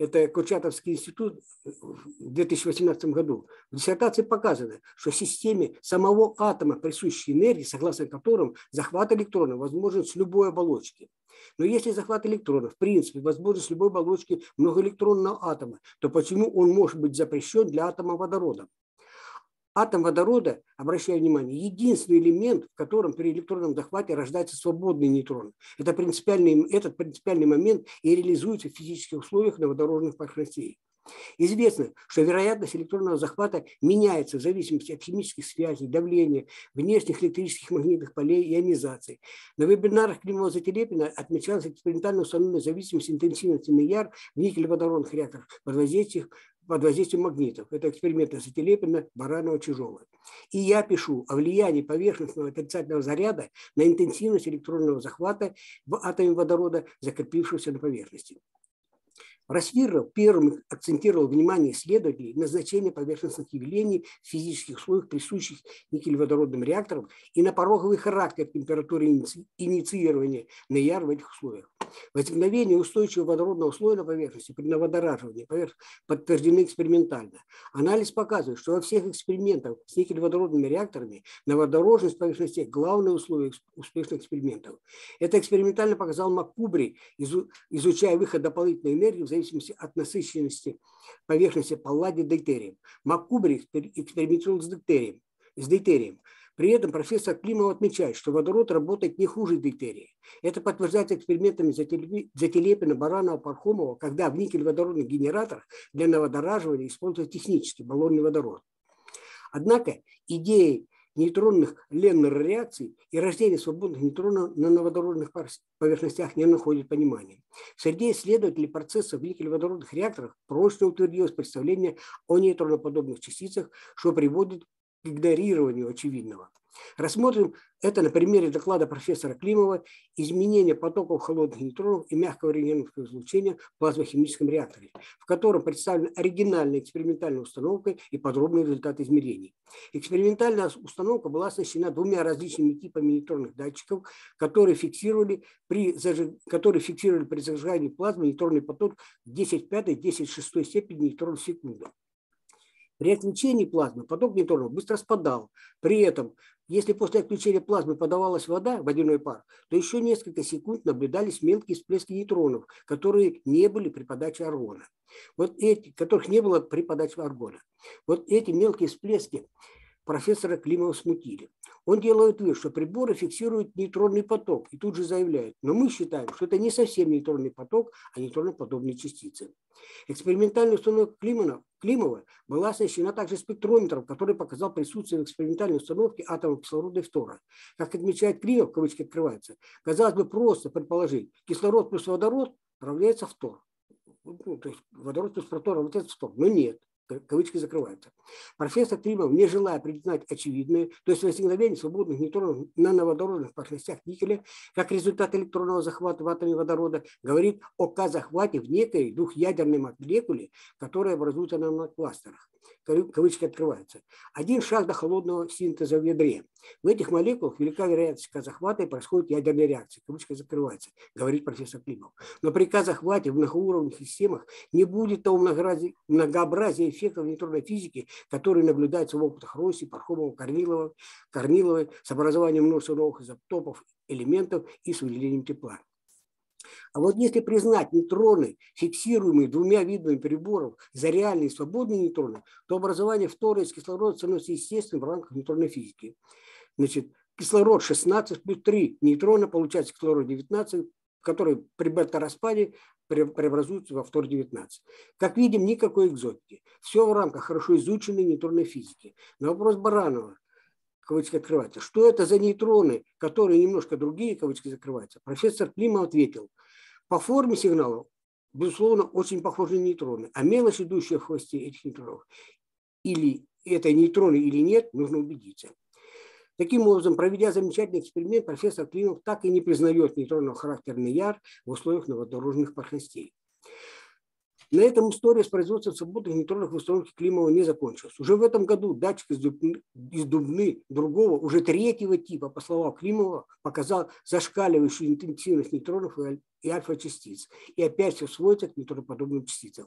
это Курчатовский институт, в две тысячи восемнадцатом году, в диссертации показано, что в системе самого атома присущей энергии, согласно которым захват электронов возможен с любой оболочки. Но если захват электронов, в принципе, возможен с любой оболочки многоэлектронного атома, то почему он может быть запрещен для атома водорода? Атом водорода, обращаю внимание, единственный элемент, в котором при электронном захвате рождается свободный нейтрон. Это принципиальный, этот принципиальный момент и реализуется в физических условиях на водородных поверхностях. Известно, что вероятность электронного захвата меняется в зависимости от химических связей, давления, внешних электрических магнитных полей, ионизации. На вебинарах Климова Зателепина отмечалась экспериментально установленная зависимость интенсивности эн и эр в никель-водородных реакторах под воздействием под воздействием магнитов. Это эксперименты Зателепина, Баранова, Чижова. И я пишу о влиянии поверхностного отрицательного заряда на интенсивность электронного захвата в атоме водорода, закрепившегося на поверхности. Расфиров первым акцентировал внимание исследователей на значение поверхностных явлений в физических условиях, присущих никель-водородным реакторам, и на пороговый характер температуры инициирования эн и эр в этих условиях. Возникновение устойчивого водородного слоя на поверхности при наводораживании подтверждены экспериментально. Анализ показывает, что во всех экспериментах с никель-водородными реакторами наводорожность поверхности – главное условие успешных экспериментов. Это экспериментально показал Маккубри, изучая выход дополнительной энергии в зависимости от насыщенности поверхности палладия дейтерием. Маккубри экспериментировал с дейтерием. С дейтерием. При этом профессор Климов отмечает, что водород работает не хуже дейтерия. Это подтверждается экспериментами Зателепина, Баранова, Пархомова, когда в никель-водородных генераторах для наводораживания используется технически баллонный водород. Однако идеей нейтронных ленр реакций и рождение свободных нейтронов на водородных поверхностях не находит понимания. Среди исследователей процессов в никель-водородных реакторах прочно утвердилось представление о нейтроноподобных частицах, что приводит к игнорированию очевидного. Рассмотрим это на примере доклада профессора Климова «Изменение потоков холодных нейтронов и мягкого рентгеновского излучения в плазмохимическом реакторе», в котором представлена оригинальная экспериментальная установка и подробные результаты измерений. Экспериментальная установка была оснащена двумя различными типами нейтронных датчиков, которые фиксировали при, зажиг... которые фиксировали при зажигании плазмы нейтронный поток в десять в пятой — десять в шестой степени нейтронов в секунду. При отключении плазмы поток нейтронов быстро спадал. При этом, если после отключения плазмы подавалась вода, водяной пар, то еще несколько секунд наблюдались мелкие всплески нейтронов, которые не были при подаче аргона. Вот эти, которых не было при подаче аргона. Вот эти мелкие всплески профессора Климова смутили. Он делает вывод, что приборы фиксируют нейтронный поток и тут же заявляет, но мы считаем, что это не совсем нейтронный поток, а нейтроноподобные частицы. Экспериментальная установка Климова, Климова была оснащена также спектрометром, который показал присутствие в экспериментальной установке атомов кислорода и фтора. Как отмечает Климов, кавычки открываются, казалось бы просто предположить, кислород плюс водород равняется фтор. Ну, то есть водород плюс протон равняется фтор, но нет. Кавычки закрываются. Профессор Климов, не желая признать очевидное, то есть возникновение свободных нейтронов на нановодородных поверхностях никеля, как результат электронного захвата в атоме водорода, говорит о К-захвате в некой двухъядерной молекуле, которая образуется на нанокластерах. Кавычки открываются. Один шаг до холодного синтеза в ядре. В этих молекулах велика вероятность К-захвата и происходит ядерная реакция. Кавычки закрываются, говорит профессор Климов. Но при К-захвате в многоуровневых системах не будет того многообразия эффектов нейтронной физики, которые наблюдаются в опытах Росси, Пархомова, Корнилова, Корниловой с образованием множества новых изотопов, элементов и с выделением тепла. А вот если признать нейтроны, фиксируемые двумя видами приборов, за реальные и свободные нейтроны, то образование фтора из кислорода становится естественным в рамках нейтронной физики. Значит, кислород шестнадцать плюс три нейтрона, получается кислород девятнадцать, который при бета-распаде преобразуется во фтор девятнадцать. Как видим, никакой экзотики. Все в рамках хорошо изученной нейтронной физики. На вопрос Баранова. Кавычки открываются. Что это за нейтроны, которые немножко другие, кавычки закрываются? Профессор Климов ответил, по форме сигнала, безусловно, очень похожи на нейтроны, а мелочь, идущая в хвосте этих нейтронов, или это нейтроны или нет, нужно убедиться. Таким образом, проведя замечательный эксперимент, профессор Климов так и не признает нейтронного характерный яр в условиях новодорожных поверхностей. На этом история с производством свободных нейтронов в установке Климова не закончилась. Уже в этом году датчик из Дубны, из Дубны другого, уже третьего типа, по словам Климова, показал зашкаливающую интенсивность нейтронов и альфа-частиц. И опять все сводится к нейтроноподобным частицам.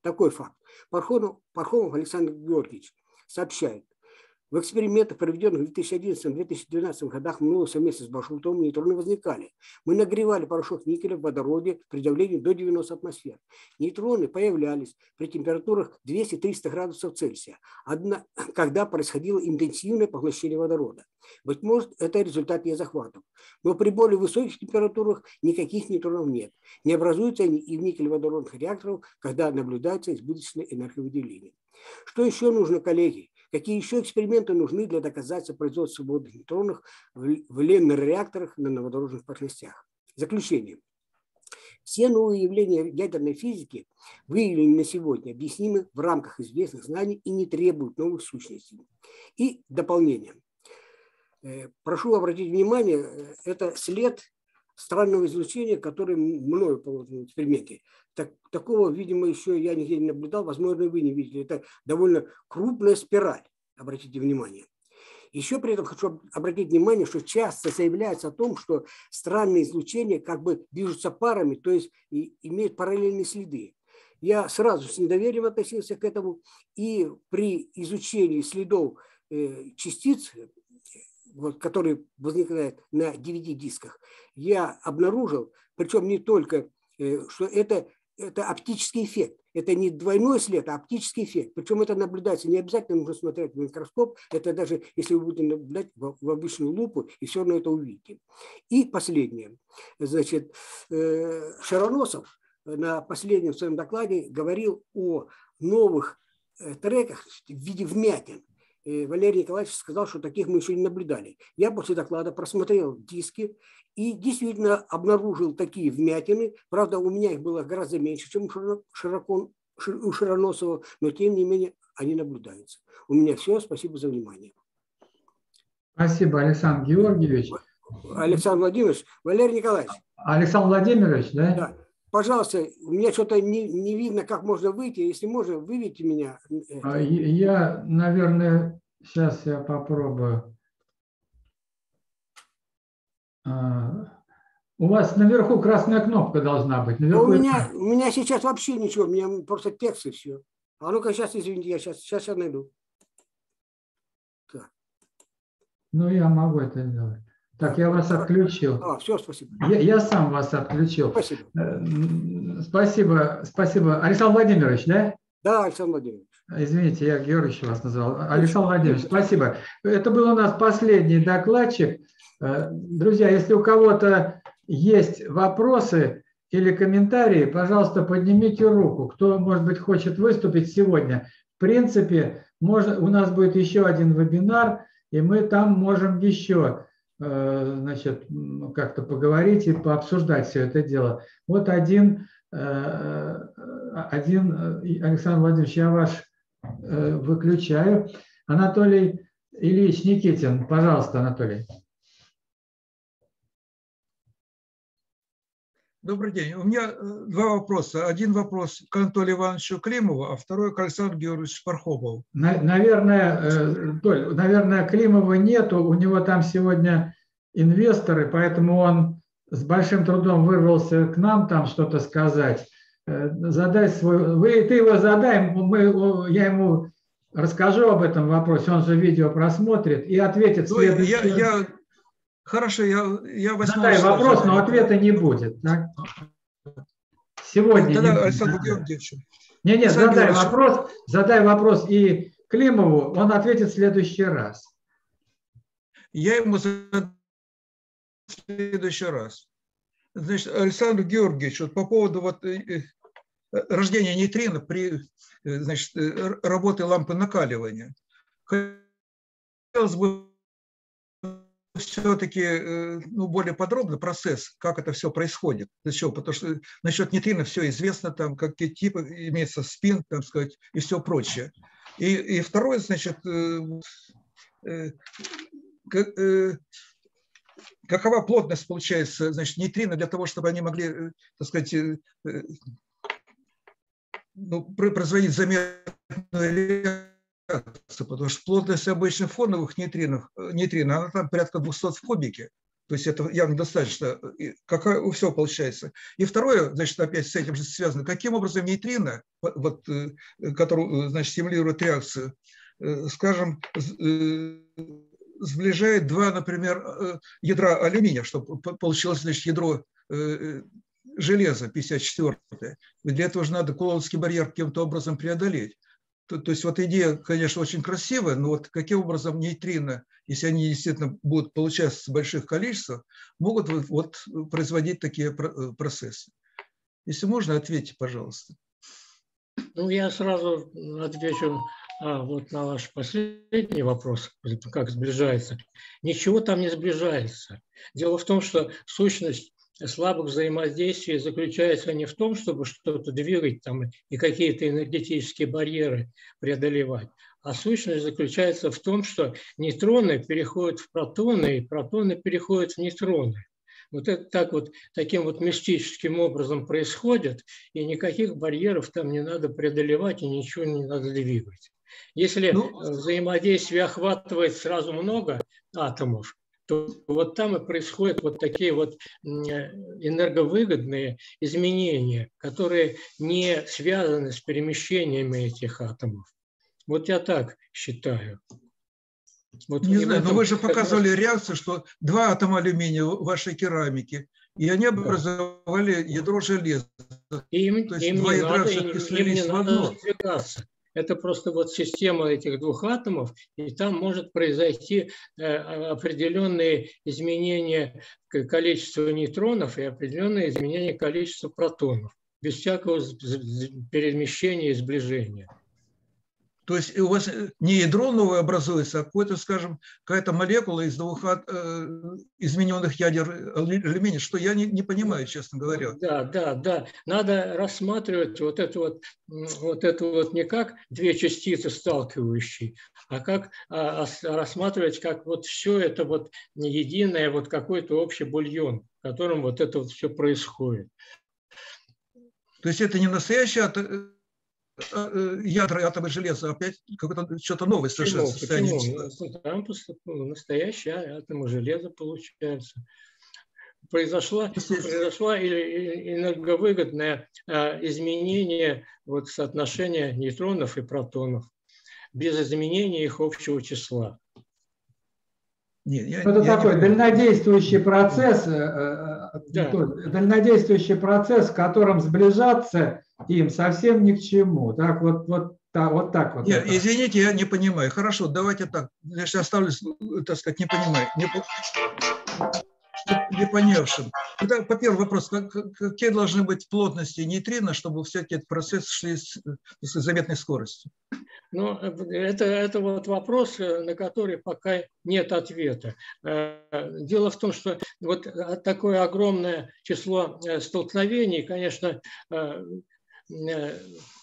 Такой факт. Пархомов, Пархомов Александр Георгиевич сообщает. В экспериментах, проведенных в две тысячи одиннадцатом — две тысячи двенадцатом годах, мною совместно с Бажутовым нейтроны возникали. Мы нагревали порошок никеля в водороде при давлении до девяноста атмосфер. Нейтроны появлялись при температурах двести-триста градусов Цельсия, одна, когда происходило интенсивное поглощение водорода. Быть может, это результат Е-захватов. Но при более высоких температурах никаких нейтронов нет. Не образуются они и в никель-водородных реакторах, когда наблюдается избыточное энерговыделение. Что еще нужно, коллеги? Какие еще эксперименты нужны для доказательства производства свободных нейтронов в ленр-реакторах на нановодорожных поверхностях? Заключение. Все новые явления ядерной физики, выявленные на сегодня, объяснимы в рамках известных знаний и не требуют новых сущностей. И дополнение. Прошу обратить внимание, это след странного излучения, которое мною положено в эксперименте. Так, такого, видимо, еще я нигде не наблюдал, возможно, вы не видели. Это довольно крупная спираль, обратите внимание. Еще при этом хочу обратить внимание, что часто заявляется о том, что странные излучения как бы движутся парами, то есть и имеют параллельные следы. Я сразу с недоверием относился к этому, и при изучении следов э, частиц, вот, которые возникают на ди ви ди-дисках, я обнаружил, причем не только, э, что это... Это оптический эффект. Это не двойной след, а оптический эффект. Причем это наблюдается. Не обязательно нужно смотреть в микроскоп. Это даже если вы будете наблюдать в обычную лупу, и все равно это увидите. И последнее. Значит, Широносов на последнем своем докладе говорил о новых треках в виде вмятин. Валерий Николаевич сказал, что таких мы еще не наблюдали. Я после доклада просмотрел диски и действительно обнаружил такие вмятины. Правда, у меня их было гораздо меньше, чем у Широносова, но тем не менее они наблюдаются. У меня все. Спасибо за внимание. Спасибо, Александр Георгиевич. Александр Владимирович. Валерий Николаевич. Александр Владимирович, да? Да. Пожалуйста, у меня что-то не, не видно, как можно выйти. Если можно, выведите меня. Я, наверное, сейчас я попробую. У вас наверху красная кнопка должна быть. Наверху... У, меня, у меня сейчас вообще ничего. У меня просто текст и все. А ну-ка, сейчас, извините, я сейчас, сейчас я найду. Так. Ну, я могу это сделать. Так, я вас отключил. А, все, спасибо. Я, я сам вас отключил. Спасибо. Спасибо. Спасибо. Александр Владимирович, да? Да, Александр Владимирович. Извините, я Георгиевич вас назвал. Александр Владимирович, спасибо. Это был у нас последний докладчик. Друзья, если у кого-то есть вопросы или комментарии, пожалуйста, поднимите руку. Кто, может быть, хочет выступить сегодня? В принципе, может, у нас будет еще один вебинар, и мы там можем еще... значит, как-то поговорить и пообсуждать все это дело. Вот один, один Александр Владимирович, я ваш выключаю. Анатолий Ильич Никитин, пожалуйста, Анатолий. Добрый день. У меня два вопроса. Один вопрос к Анатолию Ивановичу Климову, а второй к Александру Георгиевичу Пархомову. Наверное, Толь, наверное, Климова нету. У него там сегодня инвесторы, поэтому он с большим трудом вырвался к нам там что-то сказать. Задай свой... Вы, ты его задай, мы, я ему расскажу об этом вопросе, он же видео просмотрит и ответит следующий. Хорошо, я, я возьму... Да, вопрос, но ответа не будет. Да? Сегодня... Тогда, не... Александр Георгиевич. Нет, нет, Александр задай Георгиевич. вопрос, задай вопрос и Климову, он ответит в следующий раз. Я ему задам в следующий раз. Значит, Александр Георгиевич, вот по поводу вот рождения нейтрино при, значит, работе лампы накаливания. Хотелось бы все-таки, ну, более подробно процесс, как это все происходит. Зачем? Потому что насчет нейтрино все известно, там какие типы имеется, спин, так сказать, и все прочее. И, и второе, значит, какова плотность, получается, значит, нейтрино для того, чтобы они могли, так сказать, ну, производить заметную... Потому что плотность обычных фоновых нейтринов, нейтрино, она там порядка двухсот в кубике. То есть это явно достаточно. Какая, все получается. И второе, значит, опять с этим же связано. Каким образом нейтрино, вот, который, значит, стимулирует реакцию, скажем, сближает два, например, ядра алюминия, чтобы получилось, значит, ядро железа пятьдесят четвёртое. Для этого же надо кулоновский барьер каким-то образом преодолеть. То, то есть вот идея, конечно, очень красивая, но вот каким образом нейтрино, если они действительно будут получаться в больших количествах, могут вот, вот производить такие процессы. Если можно, ответьте, пожалуйста. Ну, я сразу отвечу а, вот на ваш последний вопрос, как сближается. Ничего там не сближается. Дело в том, что сущность слабых взаимодействий заключается не в том, чтобы что-то двигать там, и какие-то энергетические барьеры преодолевать, а сущность заключается в том, что нейтроны переходят в протоны, и протоны переходят в нейтроны. Вот это так вот, таким вот мистическим образом происходит, и никаких барьеров там не надо преодолевать, и ничего не надо двигать. Если ну... взаимодействие охватывает сразу много атомов, то вот там и происходят вот такие вот энерговыгодные изменения, которые не связаны с перемещениями этих атомов. Вот я так считаю. Вот не знаю, но вы же показывали раз... реакцию, что два атома алюминия в вашей керамике, и они образовали да. ядро железа. Им, то есть им два не ядра надо, им не надо сдвигаться. Это просто вот система этих двух атомов, и там может произойти определенные изменения количества нейтронов и определенные изменения количества протонов, без всякого перемещения и сближения. То есть у вас не ядро новое образуется, а какое-то, скажем, какая-то молекула из двух измененных ядер алюминия, что я не, не понимаю, честно говоря. Да, да, да. Надо рассматривать вот это вот, вот это вот не как две частицы сталкивающие, а как а, а рассматривать как вот все это вот не единое, вот какой-то общий бульон, в котором вот это вот все происходит. То есть это не настоящая ядра атомы железа, опять какое-то что-то новое совершенно состояние. Там настоящие атомы железа получается. Произошло, произошло энерговыгодное изменение вот соотношения нейтронов и протонов без изменения их общего числа. Нет, я, это я такой не... дальнодействующий процесс, да. дальнодействующий процесс, в котором сближаться им совсем ни к чему. Так вот, вот, та, вот так вот. Нет, вот так. Извините, я не понимаю. Хорошо, давайте так. Я сейчас оставлюсь, так сказать, не понимаю. Не, не понявшим. Итак, по первому вопросу, какие должны быть плотности нейтрино, чтобы всякие процессы шли с, с заметной скоростью? Ну, это, это вот вопрос, на который пока нет ответа. Дело в том, что вот такое огромное число столкновений, конечно, не,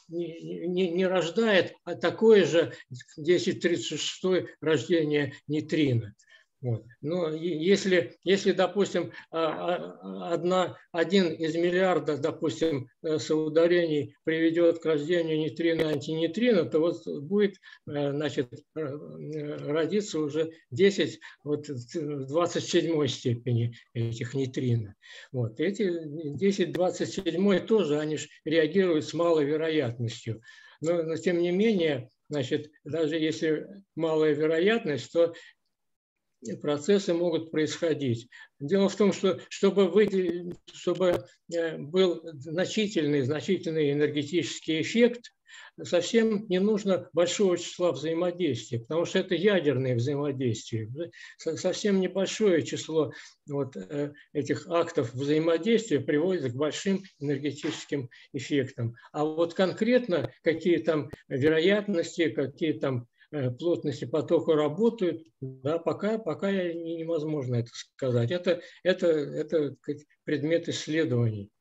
не, не рождает а такое же десять в тридцать шестом рождение нейтрино. Вот. Но если, если, допустим, одна, один из миллиарда, допустим, соударений приведет к рождению нейтрино-антинейтрино, то вот будет, значит, родиться уже десять вот, в двадцать седьмой степени этих нейтрино. Вот. Эти десять в двадцать седьмой тоже, они же реагируют с малой вероятностью. Но, но тем не менее, значит, даже если малая вероятность, то процессы могут происходить. Дело в том, что чтобы, выделить, чтобы был значительный, значительный энергетический эффект, совсем не нужно большого числа взаимодействий, потому что это ядерные взаимодействия. Совсем небольшое число вот этих актов взаимодействия приводит к большим энергетическим эффектам. А вот конкретно какие там вероятности, какие там плотности потока работают, да, пока, пока невозможно это сказать. Это, это, это предмет исследований.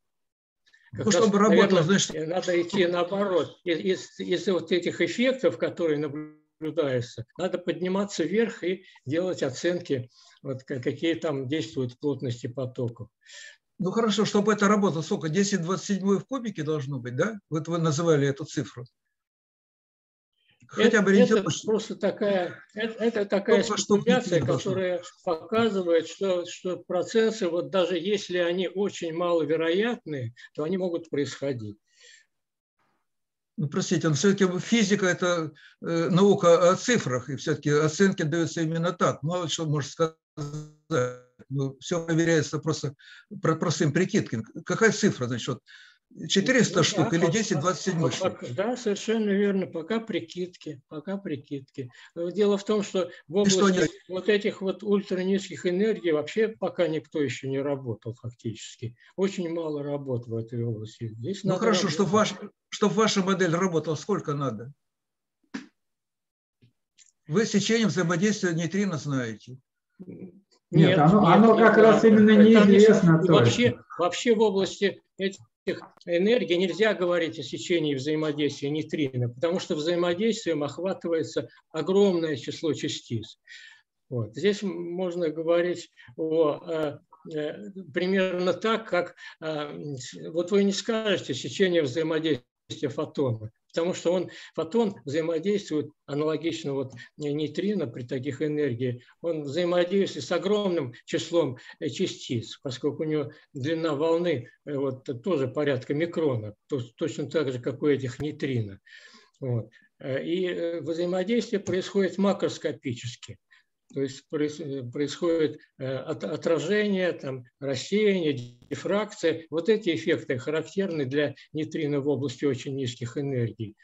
Как ну, раз, чтобы наверное, работало, значит... Надо идти наоборот. Из, из вот этих эффектов, которые наблюдаются, надо подниматься вверх и делать оценки, вот, какие там действуют плотности потоков. Ну хорошо, чтобы это работало, сколько? десять в двадцать седьмой в кубике должно быть, да? Вот вы называли эту цифру. Хотя бы это, это просто такая, это, это такая спекуляция, которая показывает, что, что процессы, вот даже если они очень маловероятны, то они могут происходить. Ну, простите, но все-таки физика – это э, наука о цифрах, и все-таки оценки даются именно так. Мало что можно сказать. Ну, все проверяется просто простым прикидкой. Какая цифра, значит, вот, четыреста ну, штук да, или десять в двадцать седьмой штук? Да, совершенно верно. Пока прикидки. Пока прикидки. Дело в том, что в области что вот этих вот ультранизких энергий вообще пока никто еще не работал фактически. Очень мало работ в этой области. Здесь ну хорошо, чтобы, ваш, чтобы ваша модель работала сколько надо? Вы с течением взаимодействия нейтрино знаете. Нет, нет оно, нет, оно как нет, раз именно неизвестно. Вообще, вообще в области этих энергии нельзя говорить о сечении взаимодействия нейтрино, потому что взаимодействием охватывается огромное число частиц. Вот. Здесь можно говорить о, э, примерно так, как э, вот вы не скажете сечение взаимодействия фотона, потому что он, фотон взаимодействует аналогично вот нейтрино при таких энергиях. Он взаимодействует с огромным числом частиц, поскольку у него длина волны вот, тоже порядка микрона, то, точно так же, как у этих нейтрино. Вот. И взаимодействие происходит макроскопически. То есть происходит отражение, там, рассеяние, дифракция. Вот эти эффекты характерны для нейтрино в области очень низких энергий.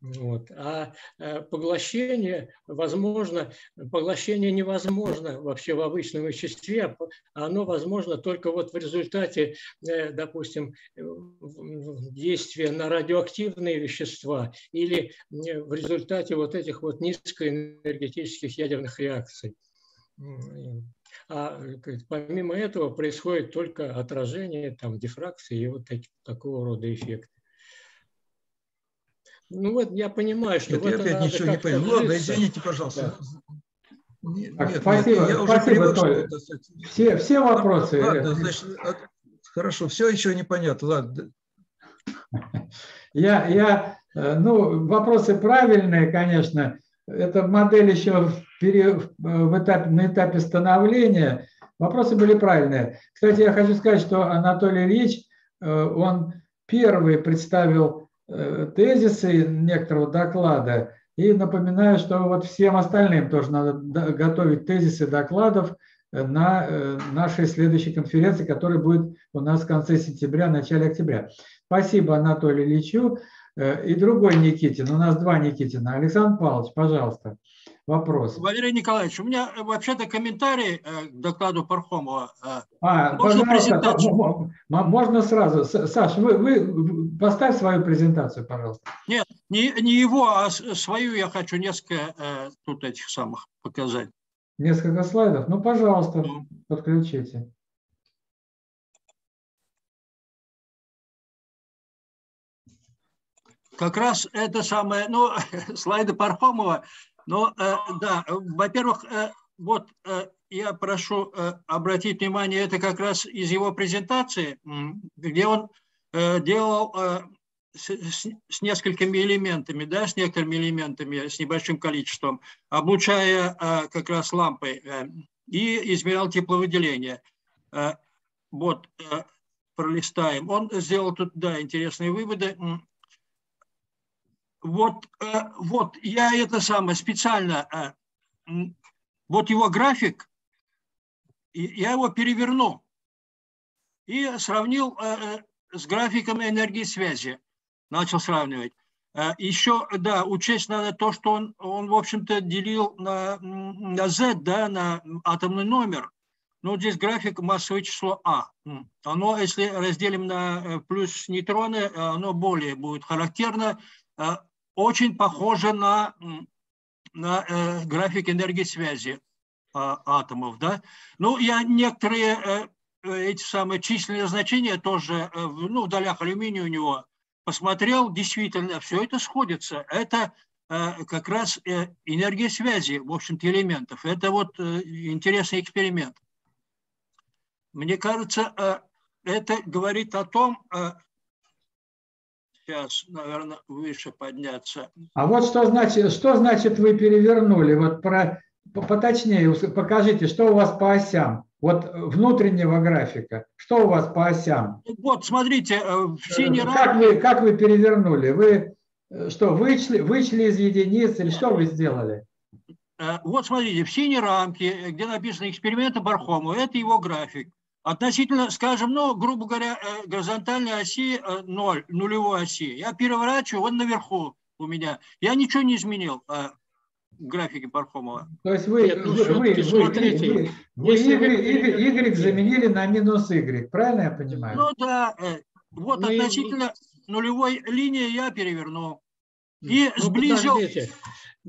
Вот. А поглощение возможно, поглощение невозможно вообще в обычном веществе, оно возможно только вот в результате, допустим, действия на радиоактивные вещества или в результате вот этих вот низкоэнергетических ядерных реакций. А помимо этого происходит только отражение, там, дифракции и вот такого рода эффекты. Ну вот я понимаю, что... Нет, я опять ничего не понял. Ладно, извините, пожалуйста. Да. Нет, так, нет, спасибо, я уже привык, что это... Все, все вопросы. Ладно, значит, хорошо, все еще непонятно. Ладно. Я, я, ну, вопросы правильные, конечно. Эта модель еще в пере... в этапе, на этапе становления. Вопросы были правильные. Кстати, я хочу сказать, что Анатолий Ильич, он первый представил тезисы некоторого доклада, и напоминаю, что вот всем остальным тоже надо готовить тезисы докладов на нашей следующей конференции, которая будет у нас в конце сентября, начале октября. Спасибо Анатолию Ильичу. И другой Никитин, у нас два Никитина. Александр Павлович, пожалуйста, вопрос. Валерий Николаевич, у меня вообще-то комментарий к докладу Пархомова. А, можно, пожалуйста, можно сразу. Саш, вы, вы поставь свою презентацию, пожалуйста. Нет, не, не его, а свою я хочу несколько э, тут этих самых показать. Несколько слайдов? Ну, пожалуйста, подключите. Как раз это самое, ну, слайды Пархомова. Но, э, да, во-первых, э, вот э, я прошу э, обратить внимание, это как раз из его презентации, где он э, делал э, с, с несколькими элементами, да, с некоторыми элементами, с небольшим количеством, облучая э, как раз лампой э, и измерял тепловыделение. Э, вот, э, пролистаем. Он сделал тут, да, интересные выводы. Вот, вот я это самое специально, вот его график, я его переверну и сравнил с графиком энергии связи, начал сравнивать. Еще, да, учесть надо то, что он, он в общем-то, делил на, на Z, да, на атомный номер, но здесь график массовое число А. Оно, если разделим на плюс нейтроны, оно более будет характерно, очень похоже на, на э, график энергии связи э, атомов. Да? Ну, я некоторые э, эти самые численные значения тоже э, ну, в долях алюминия у него посмотрел. Действительно, все это сходится. Это э, как раз э, энергия связи, в общем-то, элементов. Это вот э, интересный эксперимент. Мне кажется, э, это говорит о том... Э, Сейчас, наверное, выше подняться. А вот что значит, что значит вы перевернули? Вот про, поточнее покажите, что у вас по осям, вот внутреннего графика, что у вас по осям? Вот, смотрите, в синей как рамке... Вы, как вы перевернули? Вы что, вычли, вычли из единиц или что вы сделали? Вот, смотрите, в синей рамке, где написано эксперименты Пархомова, это его график. Относительно, скажем, ну, грубо говоря, горизонтальной оси ноль, нулевой оси. Я переворачиваю, он наверху у меня. Я ничего не изменил э, в графике Пархомова. То есть вы Y заменили на минус Y, правильно я понимаю? Ну да, э, вот ну, относительно и... нулевой линии я перевернул. И ну, сблизил... Подождите.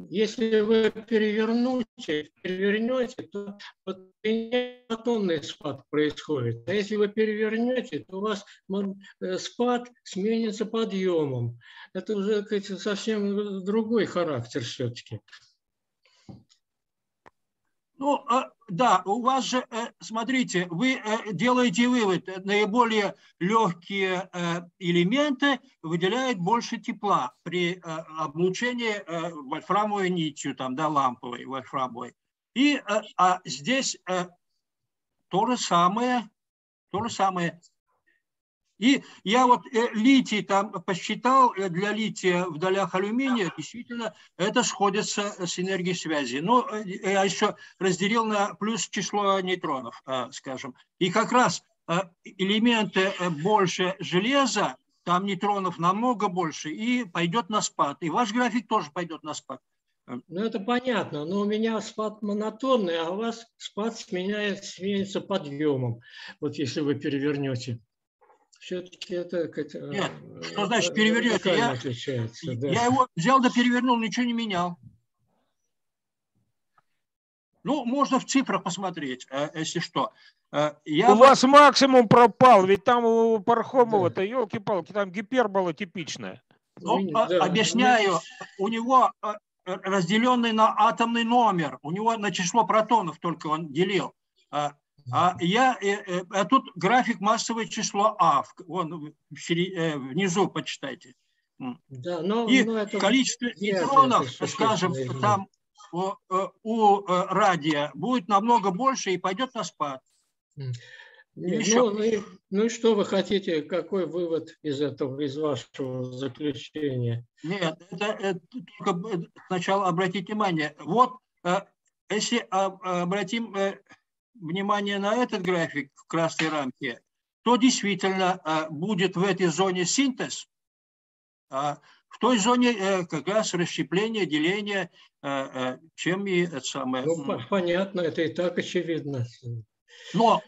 Если вы перевернете, перевернете, то атомный спад происходит. А если вы перевернете, то у вас спад сменится подъемом. Это уже, как, совсем другой характер все-таки. Ну, да, у вас же, смотрите, вы делаете вывод, наиболее легкие элементы выделяют больше тепла при облучении вольфрамовой нитью, там, да, ламповой, вольфрамовой. И а здесь то же самое, то же самое. И я вот литий там посчитал, для лития в долях алюминия, действительно, это сходится с энергией связи. Ну, я еще разделил на плюс число нейтронов, скажем. И как раз элементы больше железа, там нейтронов намного больше, и пойдет на спад. И ваш график тоже пойдет на спад. Ну, это понятно, но у меня спад монотонный, а у вас спад сменяет, сменится подъемом, вот если вы перевернете. Все-таки это... Нет, что значит перевернете? Я, отличается, да. Я его взял да перевернул, ничего не менял. Ну, можно в цифрах посмотреть, если что. Я... У вас максимум пропал, ведь там у Пархомова-то, да. Елки-палки, там гипербола типичная. Ну, да. Объясняю, у него разделенный на атомный номер, у него на число протонов только он делил. А, я, а тут график массовое число А, вон, внизу почитайте. Да, но, И но это количество нейтронов, скажем, там у, у радия будет намного больше и пойдет на спад. Нет, ну, ну, и, ну и что вы хотите, какой вывод из этого, из вашего заключения? Нет, это, это только сначала обратите внимание. Вот, если обратим внимание на этот график в красной рамке, то действительно будет в этой зоне синтез, а в той зоне как раз расщепление, деление, чем и это самое. Ну, понятно, это и так очевидно. Но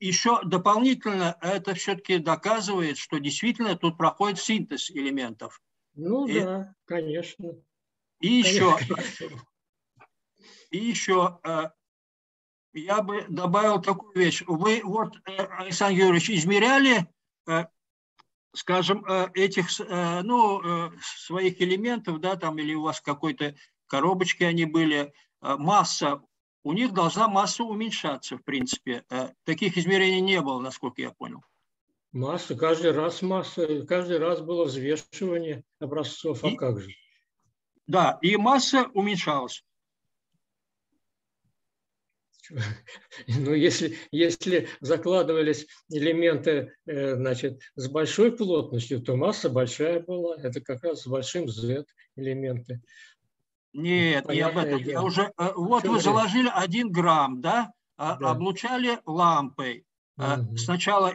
еще дополнительно это все-таки доказывает, что действительно тут проходит синтез элементов. Ну и, да, конечно. И конечно. еще, и еще я бы добавил такую вещь. Вы вот, Александр Юрьевич, измеряли, скажем, этих, ну, своих элементов, да, там, или у вас в какой-то коробочке они были, масса. У них должна масса уменьшаться, в принципе. Таких измерений не было, насколько я понял. Масса, каждый раз масса, каждый раз было взвешивание образцов, а и, как же? Да, и масса уменьшалась. Ну, если, если закладывались элементы, значит, с большой плотностью, то масса большая была. Это как раз с большим Z элементы. Нет, Понятное не об этом. Я уже, вот Все вы заложили один грамм, да? да, облучали лампой. Угу. Сначала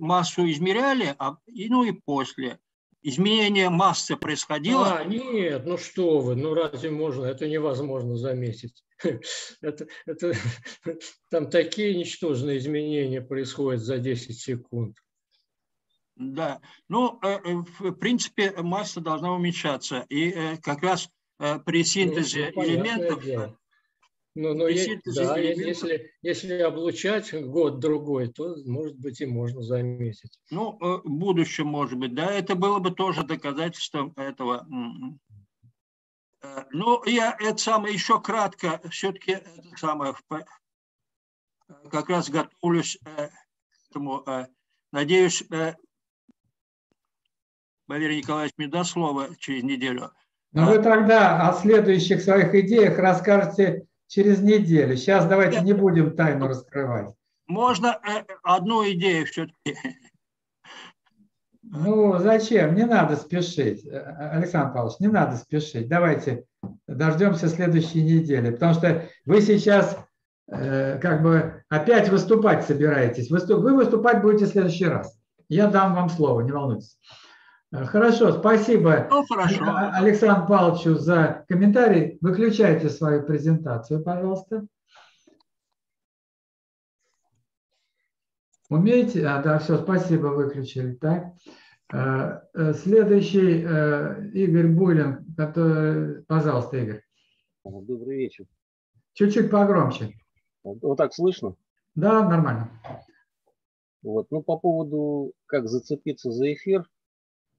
массу измеряли, ну и после. Изменение массы происходило? А, нет, ну что вы, ну разве можно, это невозможно заметить. Это, это, там такие ничтожные изменения происходят за десять секунд. Да, ну, в принципе, масса должна уменьшаться. И как раз при синтезе ну, элементов... Ну, но е, да, если, если облучать год-другой, то, может быть, и можно заметить. Ну, в будущем, может быть, да, это было бы тоже доказательством этого. Ну, я это самое еще кратко, все-таки это самое, как раз готовлюсь к этому. Надеюсь, Валерий Николаевич мне даст слово через неделю. Но вы тогда о следующих своих идеях расскажете через неделю. Сейчас давайте не будем тайну раскрывать. Можно одну идею все-таки. Ну, зачем? Не надо спешить. Александр Павлович, не надо спешить. Давайте дождемся следующей недели. Потому что вы сейчас э, как бы опять выступать собираетесь. Вы выступать будете в следующий раз. Я дам вам слово, не волнуйтесь. Хорошо, спасибо, ну, хорошо. Александру Павловичу за комментарий. Выключайте свою презентацию, пожалуйста. Умеете? А, да, все, спасибо, выключили. Так. Следующий Игорь Булин, который... Пожалуйста, Игорь. Добрый вечер. Чуть-чуть погромче. Вот так слышно? Да, нормально. Вот. Ну, по поводу, как зацепиться за эфир.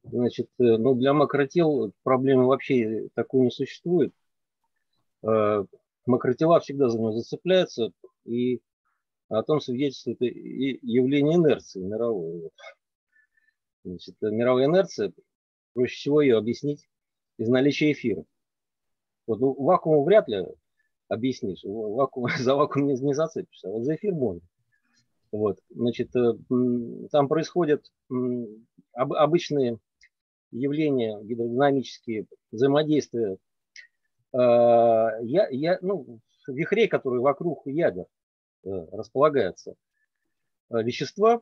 Значит, ну, для макротел проблемы вообще такой не существует. Макротела всегда за него зацепляются, и о том свидетельствует и явление инерции мировой. Значит, мировая инерция, проще всего ее объяснить из наличия эфира. Вот, ну, вакуум вряд ли объяснишь, вакуум, за вакуум не, не зацепишься, а вот за эфир можно. Вот, значит, там происходят обычные явления, гидродинамические взаимодействия э, я, я, ну, вихрей, которые вокруг ядер э, располагаются, э, вещества,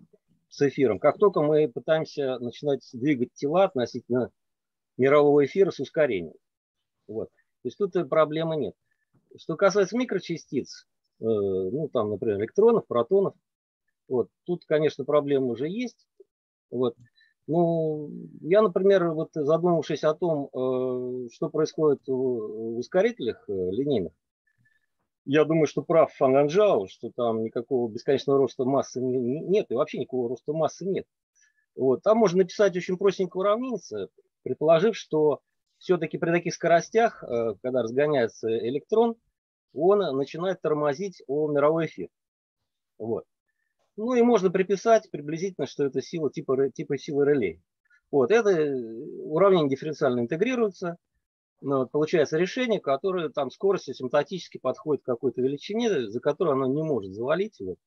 с эфиром. Как только мы пытаемся начинать двигать тела относительно мирового эфира с ускорением. Вот. То есть тут проблемы нет. Что касается микрочастиц, э, ну там, например, электронов, протонов, вот, тут, конечно, проблемы уже есть. Вот. Ну, я, например, вот задумавшись о том, э, что происходит в, в ускорителях э, линейных, я думаю, что прав Фан Ганжао, что там никакого бесконечного роста массы не, не, нет, и вообще никакого роста массы нет. Вот. Там можно написать очень простенькую уравнение, предположив, что все-таки при таких скоростях, э, когда разгоняется электрон, он начинает тормозить о мировой эфир. Вот. Ну и можно приписать приблизительно, что это сила типа, типа силы Реле. Вот. Это уравнение дифференциально интегрируется. Но получается решение, которое там скоростью симптотически подходит к какой-то величине, за которую оно не может завалить. Вот.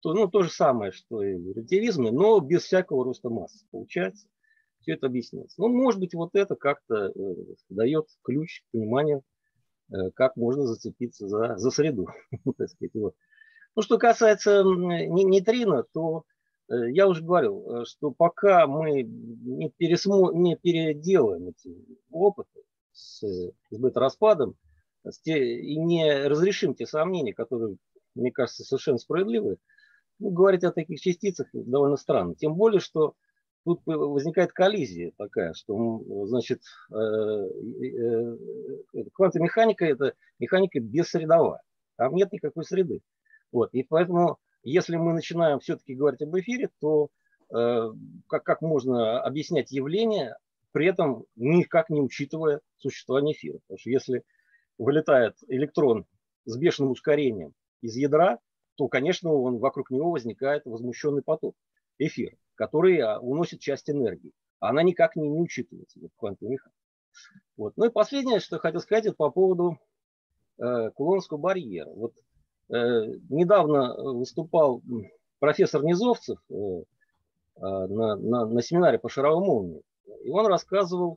То, ну, то же самое, что и в релятивизме, но без всякого роста массы. Получается, все это объясняется. Ну, может быть, вот это как-то э, дает ключ к пониманию, э, как можно зацепиться за, за среду. Так сказать, вот. Ну, что касается нейтрино, то э, я уже говорил, что пока мы не, пересмо... не переделаем эти опыты, с, с бета-распадом с те, и не разрешим те сомнения, которые, мне кажется, совершенно справедливы, ну, говорить о таких частицах довольно странно. Тем более, что тут возникает коллизия такая, что, значит, э, э, э, квантомеханика – это механика бессредовая, там нет никакой среды. Вот. И поэтому, если мы начинаем все-таки говорить об эфире, то э, как, как можно объяснять явление, при этом никак не учитывая существование эфира. Потому что если вылетает электрон с бешеным ускорением из ядра, то, конечно, он, вокруг него возникает возмущенный поток эфира, который уносит часть энергии. Она никак не, не учитывается в квантовой механике. Вот. Ну и последнее, что я хотел сказать, это по поводу э, Кулоновского барьера. Вот, э, недавно выступал профессор Низовцев э, э, на, на, на семинаре по шаровой молнии. И он рассказывал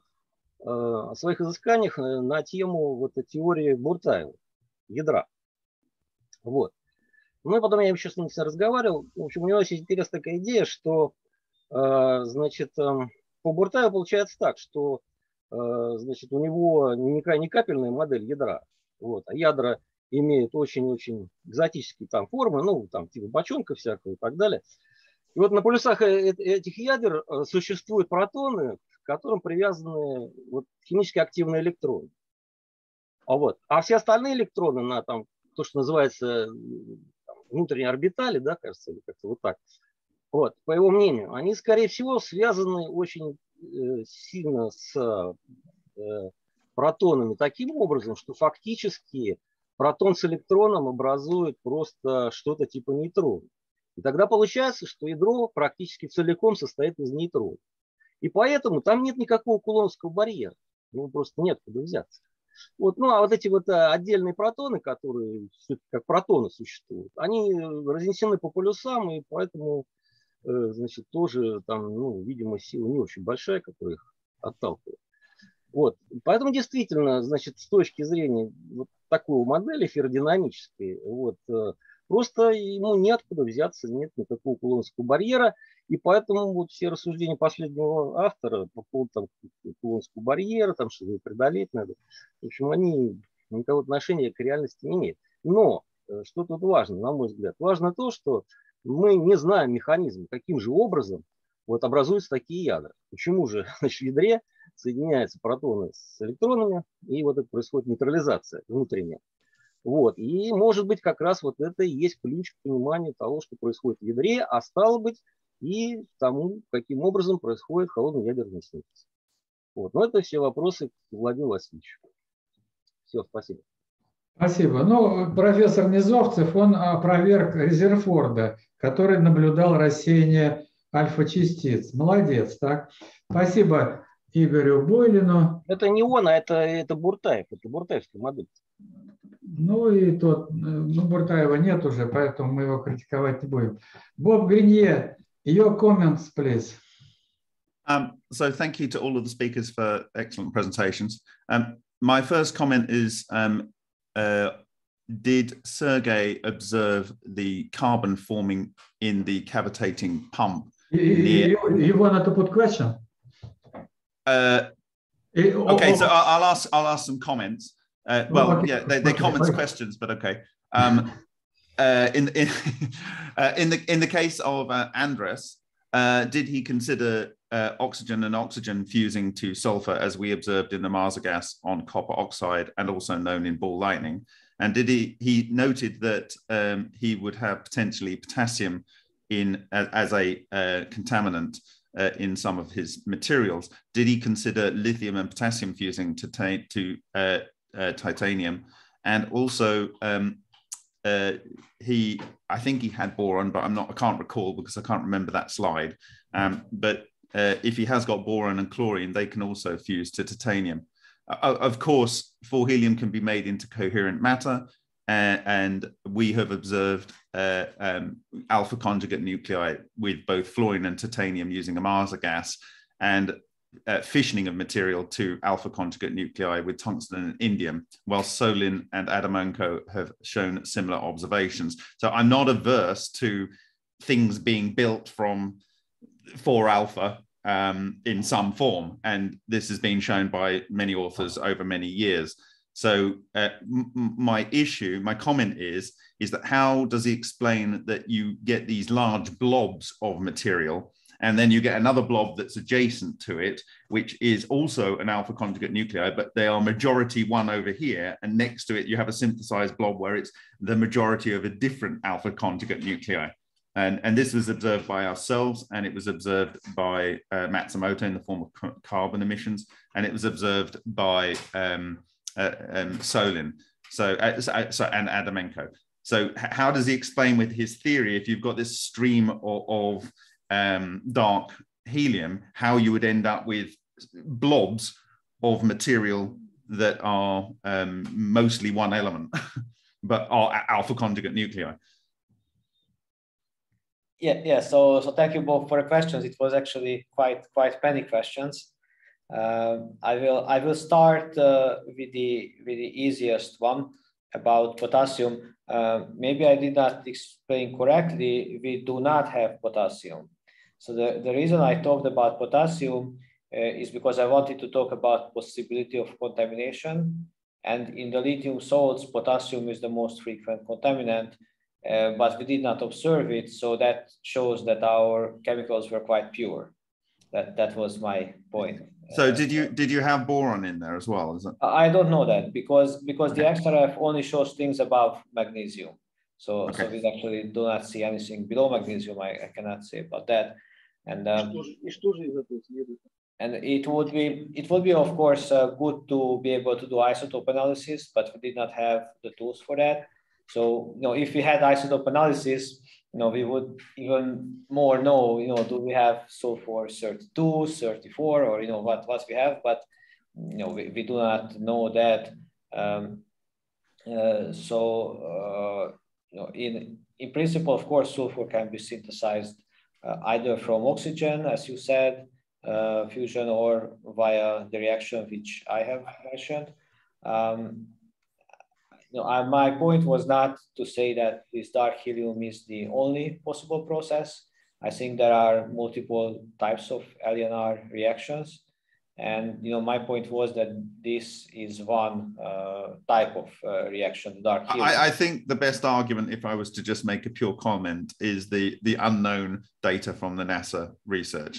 э, о своих изысканиях на тему вот, теории Буртаева, ядра. Вот. Ну и потом я еще с ним разговаривал. В общем, у него очень интересная такая идея, что э, значит, э, по Буртаеву получается так, что э, значит, у него никакая не капельная модель ядра. Вот, а ядра имеют очень-очень экзотические там, формы, ну, там, типа бочонка всякого и так далее. И вот на полюсах этих ядер существуют протоны, к которым привязаны вот химически активные электроны. А, вот. а все остальные электроны на там, то, что называется там, внутренней орбитали, да, кажется, или как-то вот так, вот, по его мнению, они, скорее всего, связаны очень э, сильно с э, протонами таким образом, что фактически протон с электроном образует просто что-то типа нейтрона. И тогда получается, что ядро практически целиком состоит из нейтронов. И поэтому там нет никакого кулоновского барьера. Ну, просто нет куда взяться. Вот, ну, а вот эти вот отдельные протоны, которые все-таки как протоны существуют, они разнесены по полюсам, и поэтому, значит, тоже там, ну, видимо, сила не очень большая, которая их отталкивает. Вот. Поэтому действительно, значит, с точки зрения вот такой модели эфиродинамической, вот, просто ему неоткуда взяться, нет никакого кулонского барьера. И поэтому вот все рассуждения последнего автора по поводу там, кулонского барьера, там что-то преодолеть надо, в общем, они никакого отношения к реальности не имеют. Но что тут важно, на мой взгляд? Важно то, что мы не знаем механизм, каким же образом вот, образуются такие ядра. Почему же, значит, в ядре соединяются протоны с электронами, и вот это происходит нейтрализация внутренняя. Вот. И, может быть, как раз вот это и есть ключ к пониманию того, что происходит в ядре, а стало быть, и тому, каким образом происходит холодный ядерный синтез. Вот. Но это все вопросы к Владимиру Васильевичу. Все, спасибо. Спасибо. Ну, профессор Низовцев, он опроверг Резерфорда, который наблюдал рассеяние альфа-частиц. Молодец, так? Спасибо Игорю Бойлину. Это не он, а это, это Буртаев, это буртаевская модель. Ну и тот, ну, Буртаева нет уже, поэтому мы его критиковать не будем. Боб Гринье, your comments, please. Um, so thank you to all of the speakers for excellent presentations. Um, my first comment is, um, uh, did Sergey observe the carbon forming in the cavitating pump You wanted to put question? Uh, okay, so I'll ask. I'll ask some comments. Uh, well, yeah, they, they comments questions, but okay. Um, uh, in in uh, in the in the case of uh, Andrus, uh, did he consider uh, oxygen and oxygen fusing to sulfur, as we observed in the Marser gas on copper oxide, and also known in ball lightning? And did he he noted that um, he would have potentially potassium in as, as a uh, contaminant uh, in some of his materials? Did he consider lithium and potassium fusing to to uh, Uh, titanium? And also um, uh, he, I think he had boron, but I'm not, I can't recall because I can't remember that slide. Um, but uh, if he has got boron and chlorine, they can also fuse to titanium. Uh, of course, four helium can be made into coherent matter, uh, and we have observed uh, um, alpha conjugate nuclei with both fluorine and titanium using a Marser gas, and Uh, fissioning of material to alpha conjugate nuclei with tungsten and indium, while Solin and Adamanco have shown similar observations. So I'm not averse to things being built from four alpha um, in some form, and this has been shown by many authors over many years. So uh, my issue, my comment is, is that how does he explain that you get these large blobs of material, and then you get another blob that's adjacent to it, which is also an alpha conjugate nuclei, but they are majority one over here, and next to it you have a synthesized blob where it's the majority of a different alpha conjugate nuclei. And, and this was observed by ourselves, and it was observed by uh, Matsumoto in the form of carbon emissions, and it was observed by um, uh, um, Solin so, uh, so, and Adamenko. So how does he explain with his theory, if you've got this stream of, of um dark helium, how you would end up with blobs of material that are um mostly one element but are alpha conjugate nuclei? Yeah yeah, so so thank you both for the questions. It was actually quite quite many questions. um i will i will start uh, with the with the easiest one about potassium. Uh, maybe I did not explain correctly. We do not have potassium. So the, the reason I talked about potassium uh, is because I wanted to talk about possibility of contamination. And in the lithium salts, potassium is the most frequent contaminant, uh, but we did not observe it. So that shows that our chemicals were quite pure. That, that was my point. So uh, did you did you have boron in there as well? Is that... I don't know that, because because okay. The X R F only shows things above magnesium. So, okay. So we actually do not see anything below magnesium. I, I cannot say about that. And um, and it would be it would be of course uh, good to be able to do isotope analysis, but we did not have the tools for that. So you know, if we had isotope analysis, you know, we would even more know, you know, do we have sulfur thirty-two, thirty-four, or, you know, what, what we have, but, you know, we, we do not know that. Um, uh, so, uh, you know, in, in principle, of course, sulfur can be synthesized uh, either from oxygen, as you said, uh, fusion, or via the reaction, which I have mentioned. Um, No, I, my point was not to say that this dark helium is the only possible process. I think there are multiple types of L E N R reactions. And, you know, my point was that this is one uh, type of uh, reaction, dark helium. I, I think the best argument, if I was to just make a pure comment, is the, the unknown data from the NASA research.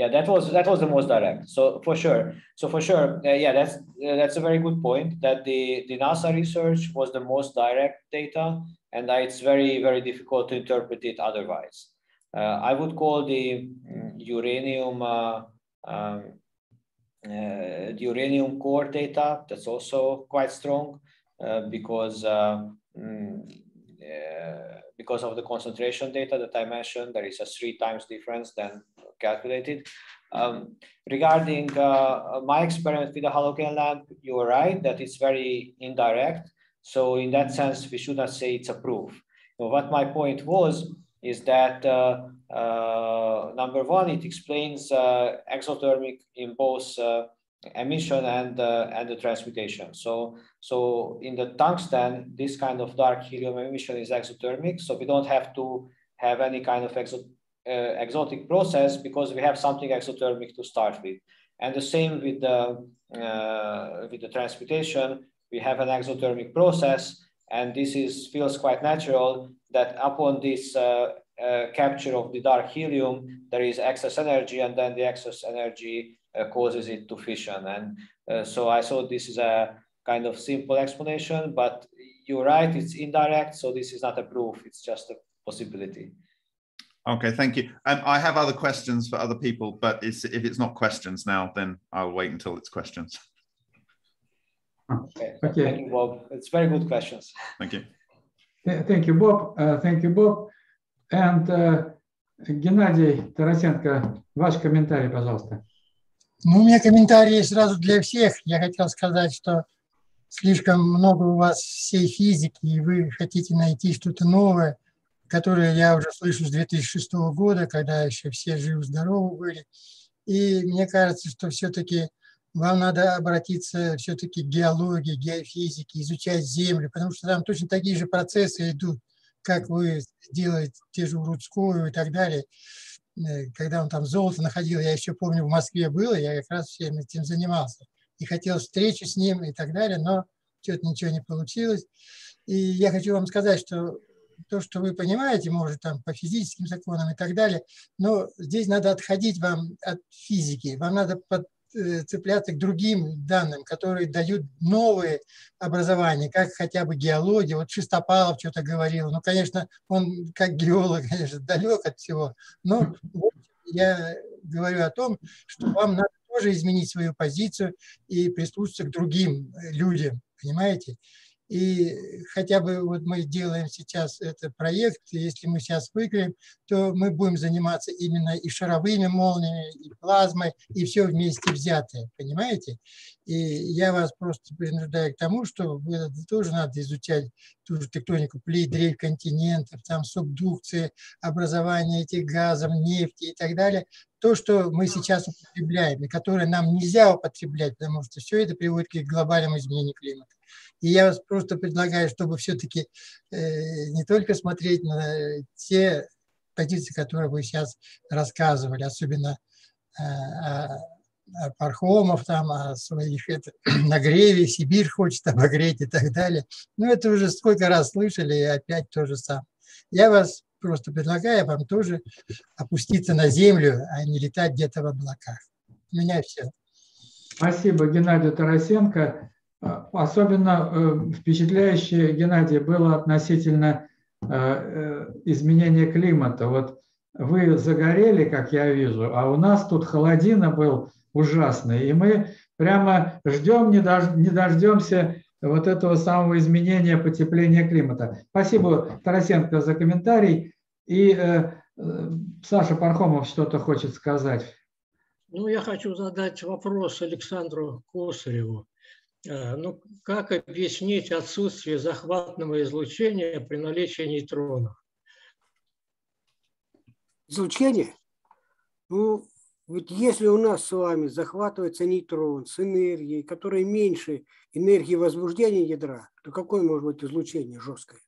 Yeah, that was that was the most direct. So for sure, so for sure, uh, yeah, that's uh, that's a very good point. That the the NASA research was the most direct data, and uh, it's very very difficult to interpret it otherwise. Uh, I would call the uranium uh, um, uh, the uranium core data. That's also quite strong uh, because uh, mm, uh, because of the concentration data that I mentioned. There is a three times difference than calculated. Um, regarding uh, my experiment with the halogen lamp, you are right that it's very indirect. So in that sense, we should not say it's a proof. But what my point was is that uh, uh, number one, it explains uh, exothermic in both uh, emission and uh, and the transmutation. So so in the tungsten, this kind of dark helium emission is exothermic. So we don't have to have any kind of exothermic uh, exotic process because we have something exothermic to start with. And the same with the, uh, with the transmutation, we have an exothermic process, and this is, feels quite natural that upon this uh, uh, capture of the dark helium, there is excess energy, and then the excess energy uh, causes it to fission. And uh, so I thought this is a kind of simple explanation, but you're right, it's indirect, so this is not a proof, it's just a possibility. Okay, thank you. Um, I have other questions for other people, but it's, if it's not questions now, then I'll wait until it's questions. Okay, okay. Thank you, Bob. It's very good questions. Thank you. Th thank you, Bob. Uh, thank you, Bob. And uh, Геннадий Тарасенко, ваш комментарий, пожалуйста. Ну, у меня комментарии сразу для всех. Я хотел сказать, что слишком много у вас всей физики, и вы хотите найти что-то новое, которые я уже слышу с две тысячи шестого года, когда еще все живы-здоровы были. И мне кажется, что все-таки вам надо обратиться все-таки к геологии, геофизике, изучать Землю, потому что там точно такие же процессы идут, как вы делаете те же Уруцкоеву и так далее. Когда он там золото находил, я еще помню, в Москве было, я как раз всем этим занимался. И хотел встречи с ним и так далее, но что-то ничего не получилось. И я хочу вам сказать, что то, что вы понимаете, может, там по физическим законам и так далее, но здесь надо отходить вам от физики, вам надо подцепляться к другим данным, которые дают новые образования, как хотя бы геология. Вот Шестопалов что-то говорил, ну, конечно, он как геолог, конечно, далек от всего, но вот я говорю о том, что вам надо тоже изменить свою позицию и прислушаться к другим людям, понимаете? И хотя бы вот мы делаем сейчас этот проект, если мы сейчас выиграем, то мы будем заниматься именно и шаровыми молниями, и плазмой, и все вместе взятое, понимаете? И я вас просто принуждаю к тому, что вы тоже надо изучать ту же тектонику плит, дрейф континентов, там субдукции, образование этих газов, нефти и так далее. То, что мы сейчас употребляем, и которое нам нельзя употреблять, потому что все это приводит к глобальному изменению климата. И я вас просто предлагаю, чтобы все-таки э, не только смотреть на те позиции, которые вы сейчас рассказывали, особенно э, о, о Пархомов, там, о своих это, нагреве, Сибирь хочет обогреть и так далее. Ну, это уже сколько раз слышали, и опять то же самое. Я вас просто предлагаю вам тоже опуститься на землю, а не летать где-то в облаках. У меня все. Спасибо, Геннадий Тарасенко. Особенно впечатляющее, Геннадий, было относительно изменения климата. Вот вы загорели, как я вижу, а у нас тут холодина был ужасный, и мы прямо ждем, не дождемся вот этого самого изменения, потепления климата. Спасибо, Тарасенко, за комментарий. И э, э, Саша Пархомов что-то хочет сказать. Ну, я хочу задать вопрос Александру Косареву. Ну, как объяснить отсутствие захватного излучения при наличии нейтронов? Излучение? Ну, ведь если у нас с вами захватывается нейтрон с энергией, которая меньше энергии возбуждения ядра, то какое может быть излучение жесткое?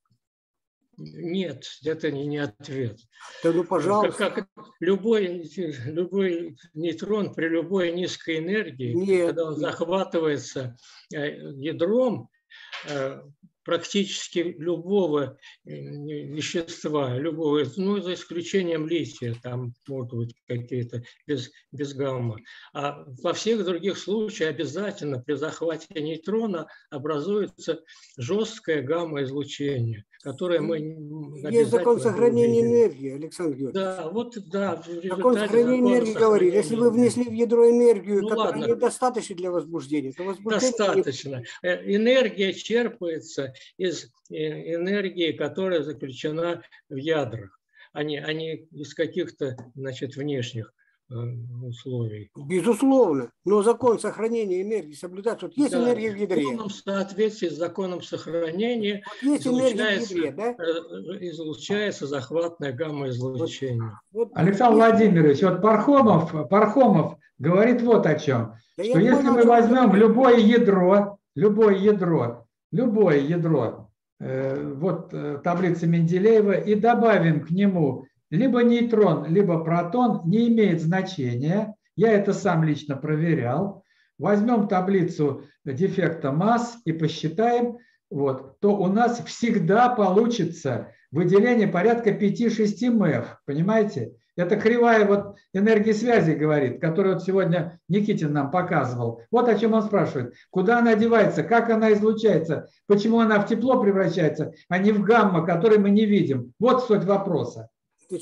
Нет, это не, не ответ. Да, ну, пожалуйста. Как, как любой, любой нейтрон при любой низкой энергии, нет, когда он нет. захватывается ядром практически любого вещества, любого, ну, за исключением лития, там могут быть какие-то без, без гамма. А во всех других случаях обязательно при захвате нейтрона образуется жесткое гамма-излучение, которое мы обязательно... Есть закон сохранения энергии, Александр Георгиевич. Да, вот, да. Закон сохранения энергии говорит, если вы внесли в ядро энергию, ну, которая ладно. недостаточна для возбуждения, то возбуждение... Достаточно. Энергия черпается из энергии, которая заключена в ядрах, а не, а не из каких-то, значит, внешних условий. Безусловно, но закон сохранения энергии соблюдается. Вот есть да, энергия в ядре. В полном соответствии с законом сохранения вот излучается, ядре, да? излучается захватное гамма-излучение. Вот, вот, Александр есть... Владимирович, вот Пархомов, Пархомов говорит вот о чем. Да, что если понял, мы что возьмем это... любое ядро, любое ядро, Любое ядро, вот таблица Менделеева, и добавим к нему либо нейтрон, либо протон, не имеет значения. Я это сам лично проверял. Возьмем таблицу дефекта масс и посчитаем, вот, то у нас всегда получится выделение порядка пяти-шести МФ. Понимаете? Это кривая вот энергии связи говорит, которую вот сегодня Никитин нам показывал. Вот о чем он спрашивает. Куда она девается, как она излучается, почему она в тепло превращается, а не в гамма, который мы не видим. Вот суть вопроса.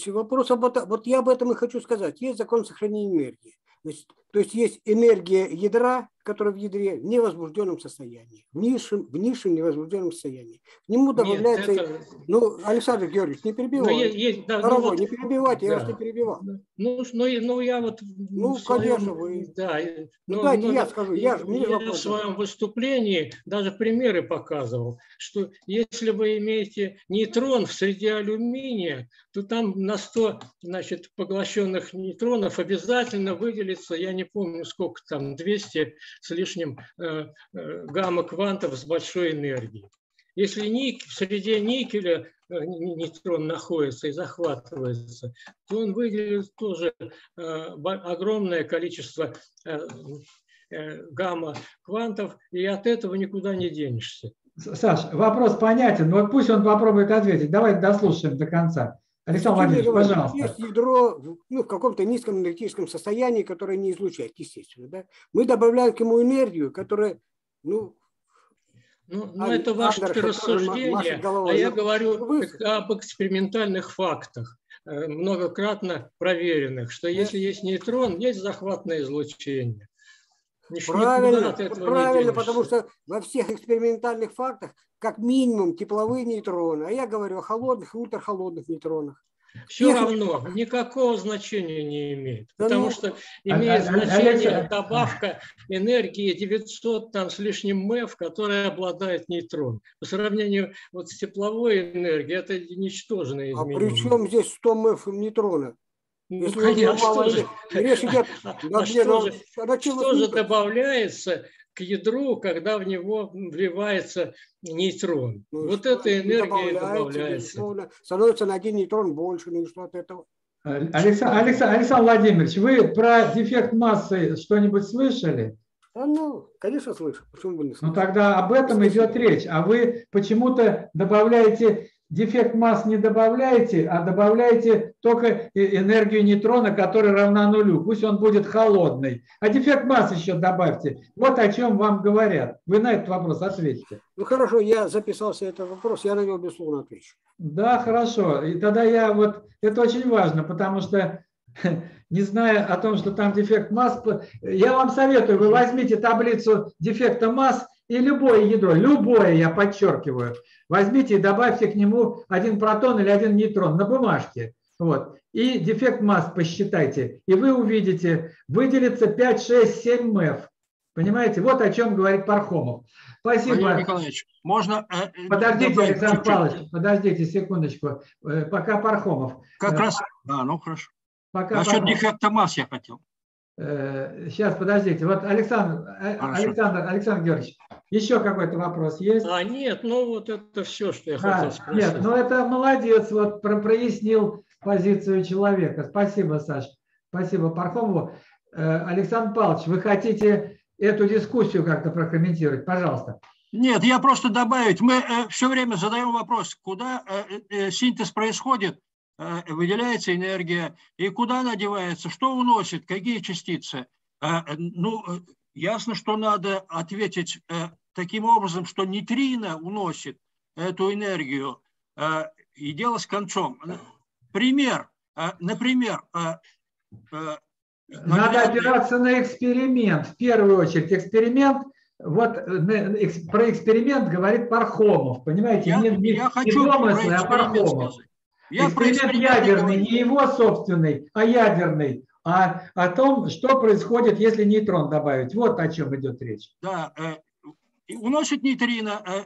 Вопрос об этом, вот я об этом и хочу сказать. Есть закон сохранения энергии. Значит, то есть есть энергия ядра, которая в ядре в невозбужденном состоянии, в низшем, в низшем невозбужденном состоянии. К нему добавляется... Нет, это... Ну, Александр Георгиевич, не перебивайте. Да, ну, вот... Не перебивайте, да. Я вас не перебивал. Ну, ну, ну я вот... Ну, своем... конечно, вы... Да, ну, ну, дайте ну, я скажу. Я, я, мне я в своем выступлении даже примеры показывал, что если вы имеете нейтрон в среде алюминия, то там на сто, значит, поглощенных нейтронов обязательно выделится, я не помню, сколько там, двести... с лишним э, э, гамма-квантов с большой энергией. Если ник, в среде никеля э, нейтрон находится и захватывается, то он выделит тоже э, огромное количество э, э, гамма-квантов, и от этого никуда не денешься. Саш, вопрос понятен, но вот пусть он попробует ответить. Давайте дослушаем до конца. Александр Владимирович, пожалуйста. Есть ядро, ну, в каком-то низком энергетическом состоянии, которое не излучает, естественно. Да? Мы добавляем к ему энергию, которая... Ну, ну, ну а, это ваше Андрюш, рассуждение, а я говорю вы... об экспериментальных фактах, многократно проверенных, что если есть нейтрон, есть захватное излучение. Ничего правильно, правильно, потому что во всех экспериментальных фактах как минимум тепловые нейтроны, а я говорю о холодных и ультрахолодных нейтронах. Все Их... равно никакого значения не имеет, да потому ну... что имеет а, значение а, а, а, добавка энергии девятьсот там, с лишним МФ, которая обладает нейтрон. По сравнению вот с тепловой энергией это ничтожное изменение. А при чем здесь сто МФ нейтрона? Ну, конечно, что же, идет, а что же, что же добавляется к ядру, когда в него вливается нейтрон? Ну, вот эта энергия добавляется. добавляется. Становится на один нейтрон больше, ну что от этого? Александр, Александр, Александр Владимирович, вы про дефект массы что-нибудь слышали? А ну, конечно, слышу. Почему бы не слышали? Ну тогда об этом Слышите. идет речь. А вы почему-то добавляете... Дефект масс не добавляете, а добавляете только энергию нейтрона, которая равна нулю. Пусть он будет холодный. А дефект масс еще добавьте. Вот о чем вам говорят. Вы на этот вопрос ответите. Ну хорошо, я записался этот вопрос, я на него безусловно отвечу. Да, хорошо. И тогда я вот... Это очень важно, потому что, не зная о том, что там дефект масс... Я вам советую, вы возьмите таблицу дефекта масс, и любое ядро, любое, я подчеркиваю, возьмите и добавьте к нему один протон или один нейтрон на бумажке. Вот. И дефект масс посчитайте. И вы увидите, выделится пять, шесть, семь МФ. Понимаете? Вот о чем говорит Пархомов. Спасибо. Валерий Николаевич, можно... Подождите, Александр Павлович, подождите секундочку. Пока Пархомов. Как раз... Да, ну хорошо. Пока Насчет Пархомов. Дефекта масс я хотел. Сейчас, подождите. Вот Александр, Александр, Александр Георгиевич, еще какой-то вопрос есть? А нет, ну вот это все, что я хотел а, спросить. Нет, ну это молодец, вот прояснил позицию человека. Спасибо, Саш. Спасибо Пархомову. Александр Павлович, вы хотите эту дискуссию как-то прокомментировать? Пожалуйста. Нет, я просто добавить. Мы все время задаем вопрос, куда синтез происходит. Выделяется энергия, и куда она девается, что уносит, какие частицы. Ну, ясно, что надо ответить таким образом, что нейтрино уносит эту энергию, и дело с концом. Пример, например... Надо опираться на эксперимент, в первую очередь. Эксперимент, вот про эксперимент говорит Пархомов, понимаете? Я, не, я не хочу домыслы, про а Пархомов. Я эксперимент ядерный, не его собственный, а ядерный, а о том, что происходит, если нейтрон добавить. Вот о чем идет речь. Да, э, уносит нейтрино. Э,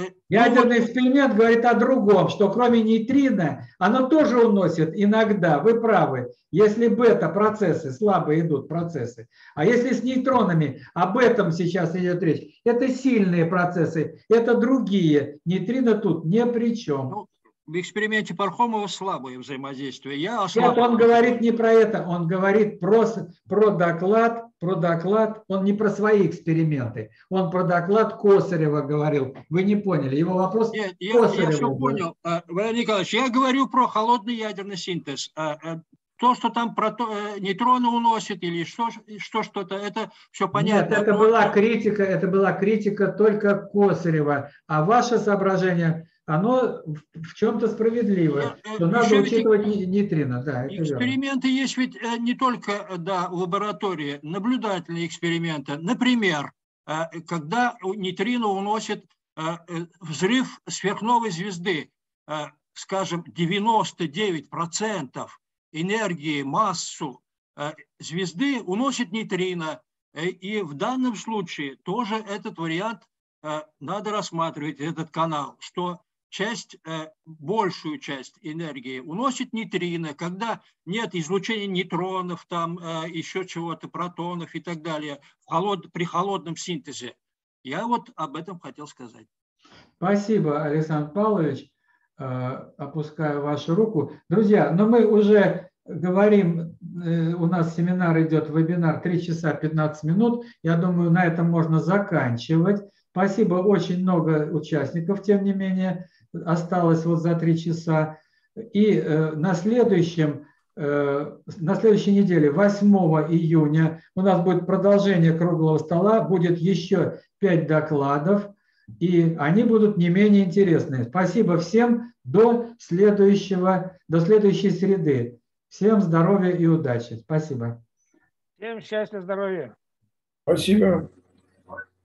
э, ядерный эксперимент говорит о другом, что кроме нейтрино оно тоже уносит иногда, вы правы, если бета-процессы, слабо идут процессы. А если с нейтронами, об этом сейчас идет речь, это сильные процессы, это другие. Нейтрино тут ни при чем. в эксперименте Пархомова слабое взаимодействие. Я ослаб... Нет, он говорит не про это, он говорит про, про, доклад, про доклад, он не про свои эксперименты, он про доклад Косарева говорил. Вы не поняли, его вопрос Нет, Косарева. Я, я все понял, Валерий Николаевич, я говорю про холодный ядерный синтез. То, что там нейтроны уносит или что-что-то, это все понятно. Нет, это была критика, это была критика только Косарева. А ваше соображение, оно в чем-то справедливо. Что надо учитывать нейтрино. Да, эксперименты есть ведь не только да, в лаборатории, наблюдательные эксперименты. Например, когда нейтрино уносит взрыв сверхновой звезды, скажем, девяносто девять процентов. Энергии, массу звезды уносит нейтрино. И в данном случае тоже этот вариант надо рассматривать, этот канал, что часть, большую часть энергии уносит нейтрино, когда нет излучения нейтронов, там еще чего-то, протонов и так далее, при холодном синтезе. Я вот об этом хотел сказать. Спасибо, Александр Павлович. Опускаю вашу руку. Друзья, но мы уже говорим, у нас семинар идет, вебинар три часа пятнадцать минут. Я думаю, на этом можно заканчивать. Спасибо, очень много участников, тем не менее, осталось вот за три часа. И на, следующем, на следующей неделе, восьмого июня, у нас будет продолжение круглого стола, будет еще пять докладов. И они будут не менее интересны. Спасибо всем. До следующего, до следующей среды. Всем здоровья и удачи. Спасибо. Всем счастья, здоровья. Спасибо.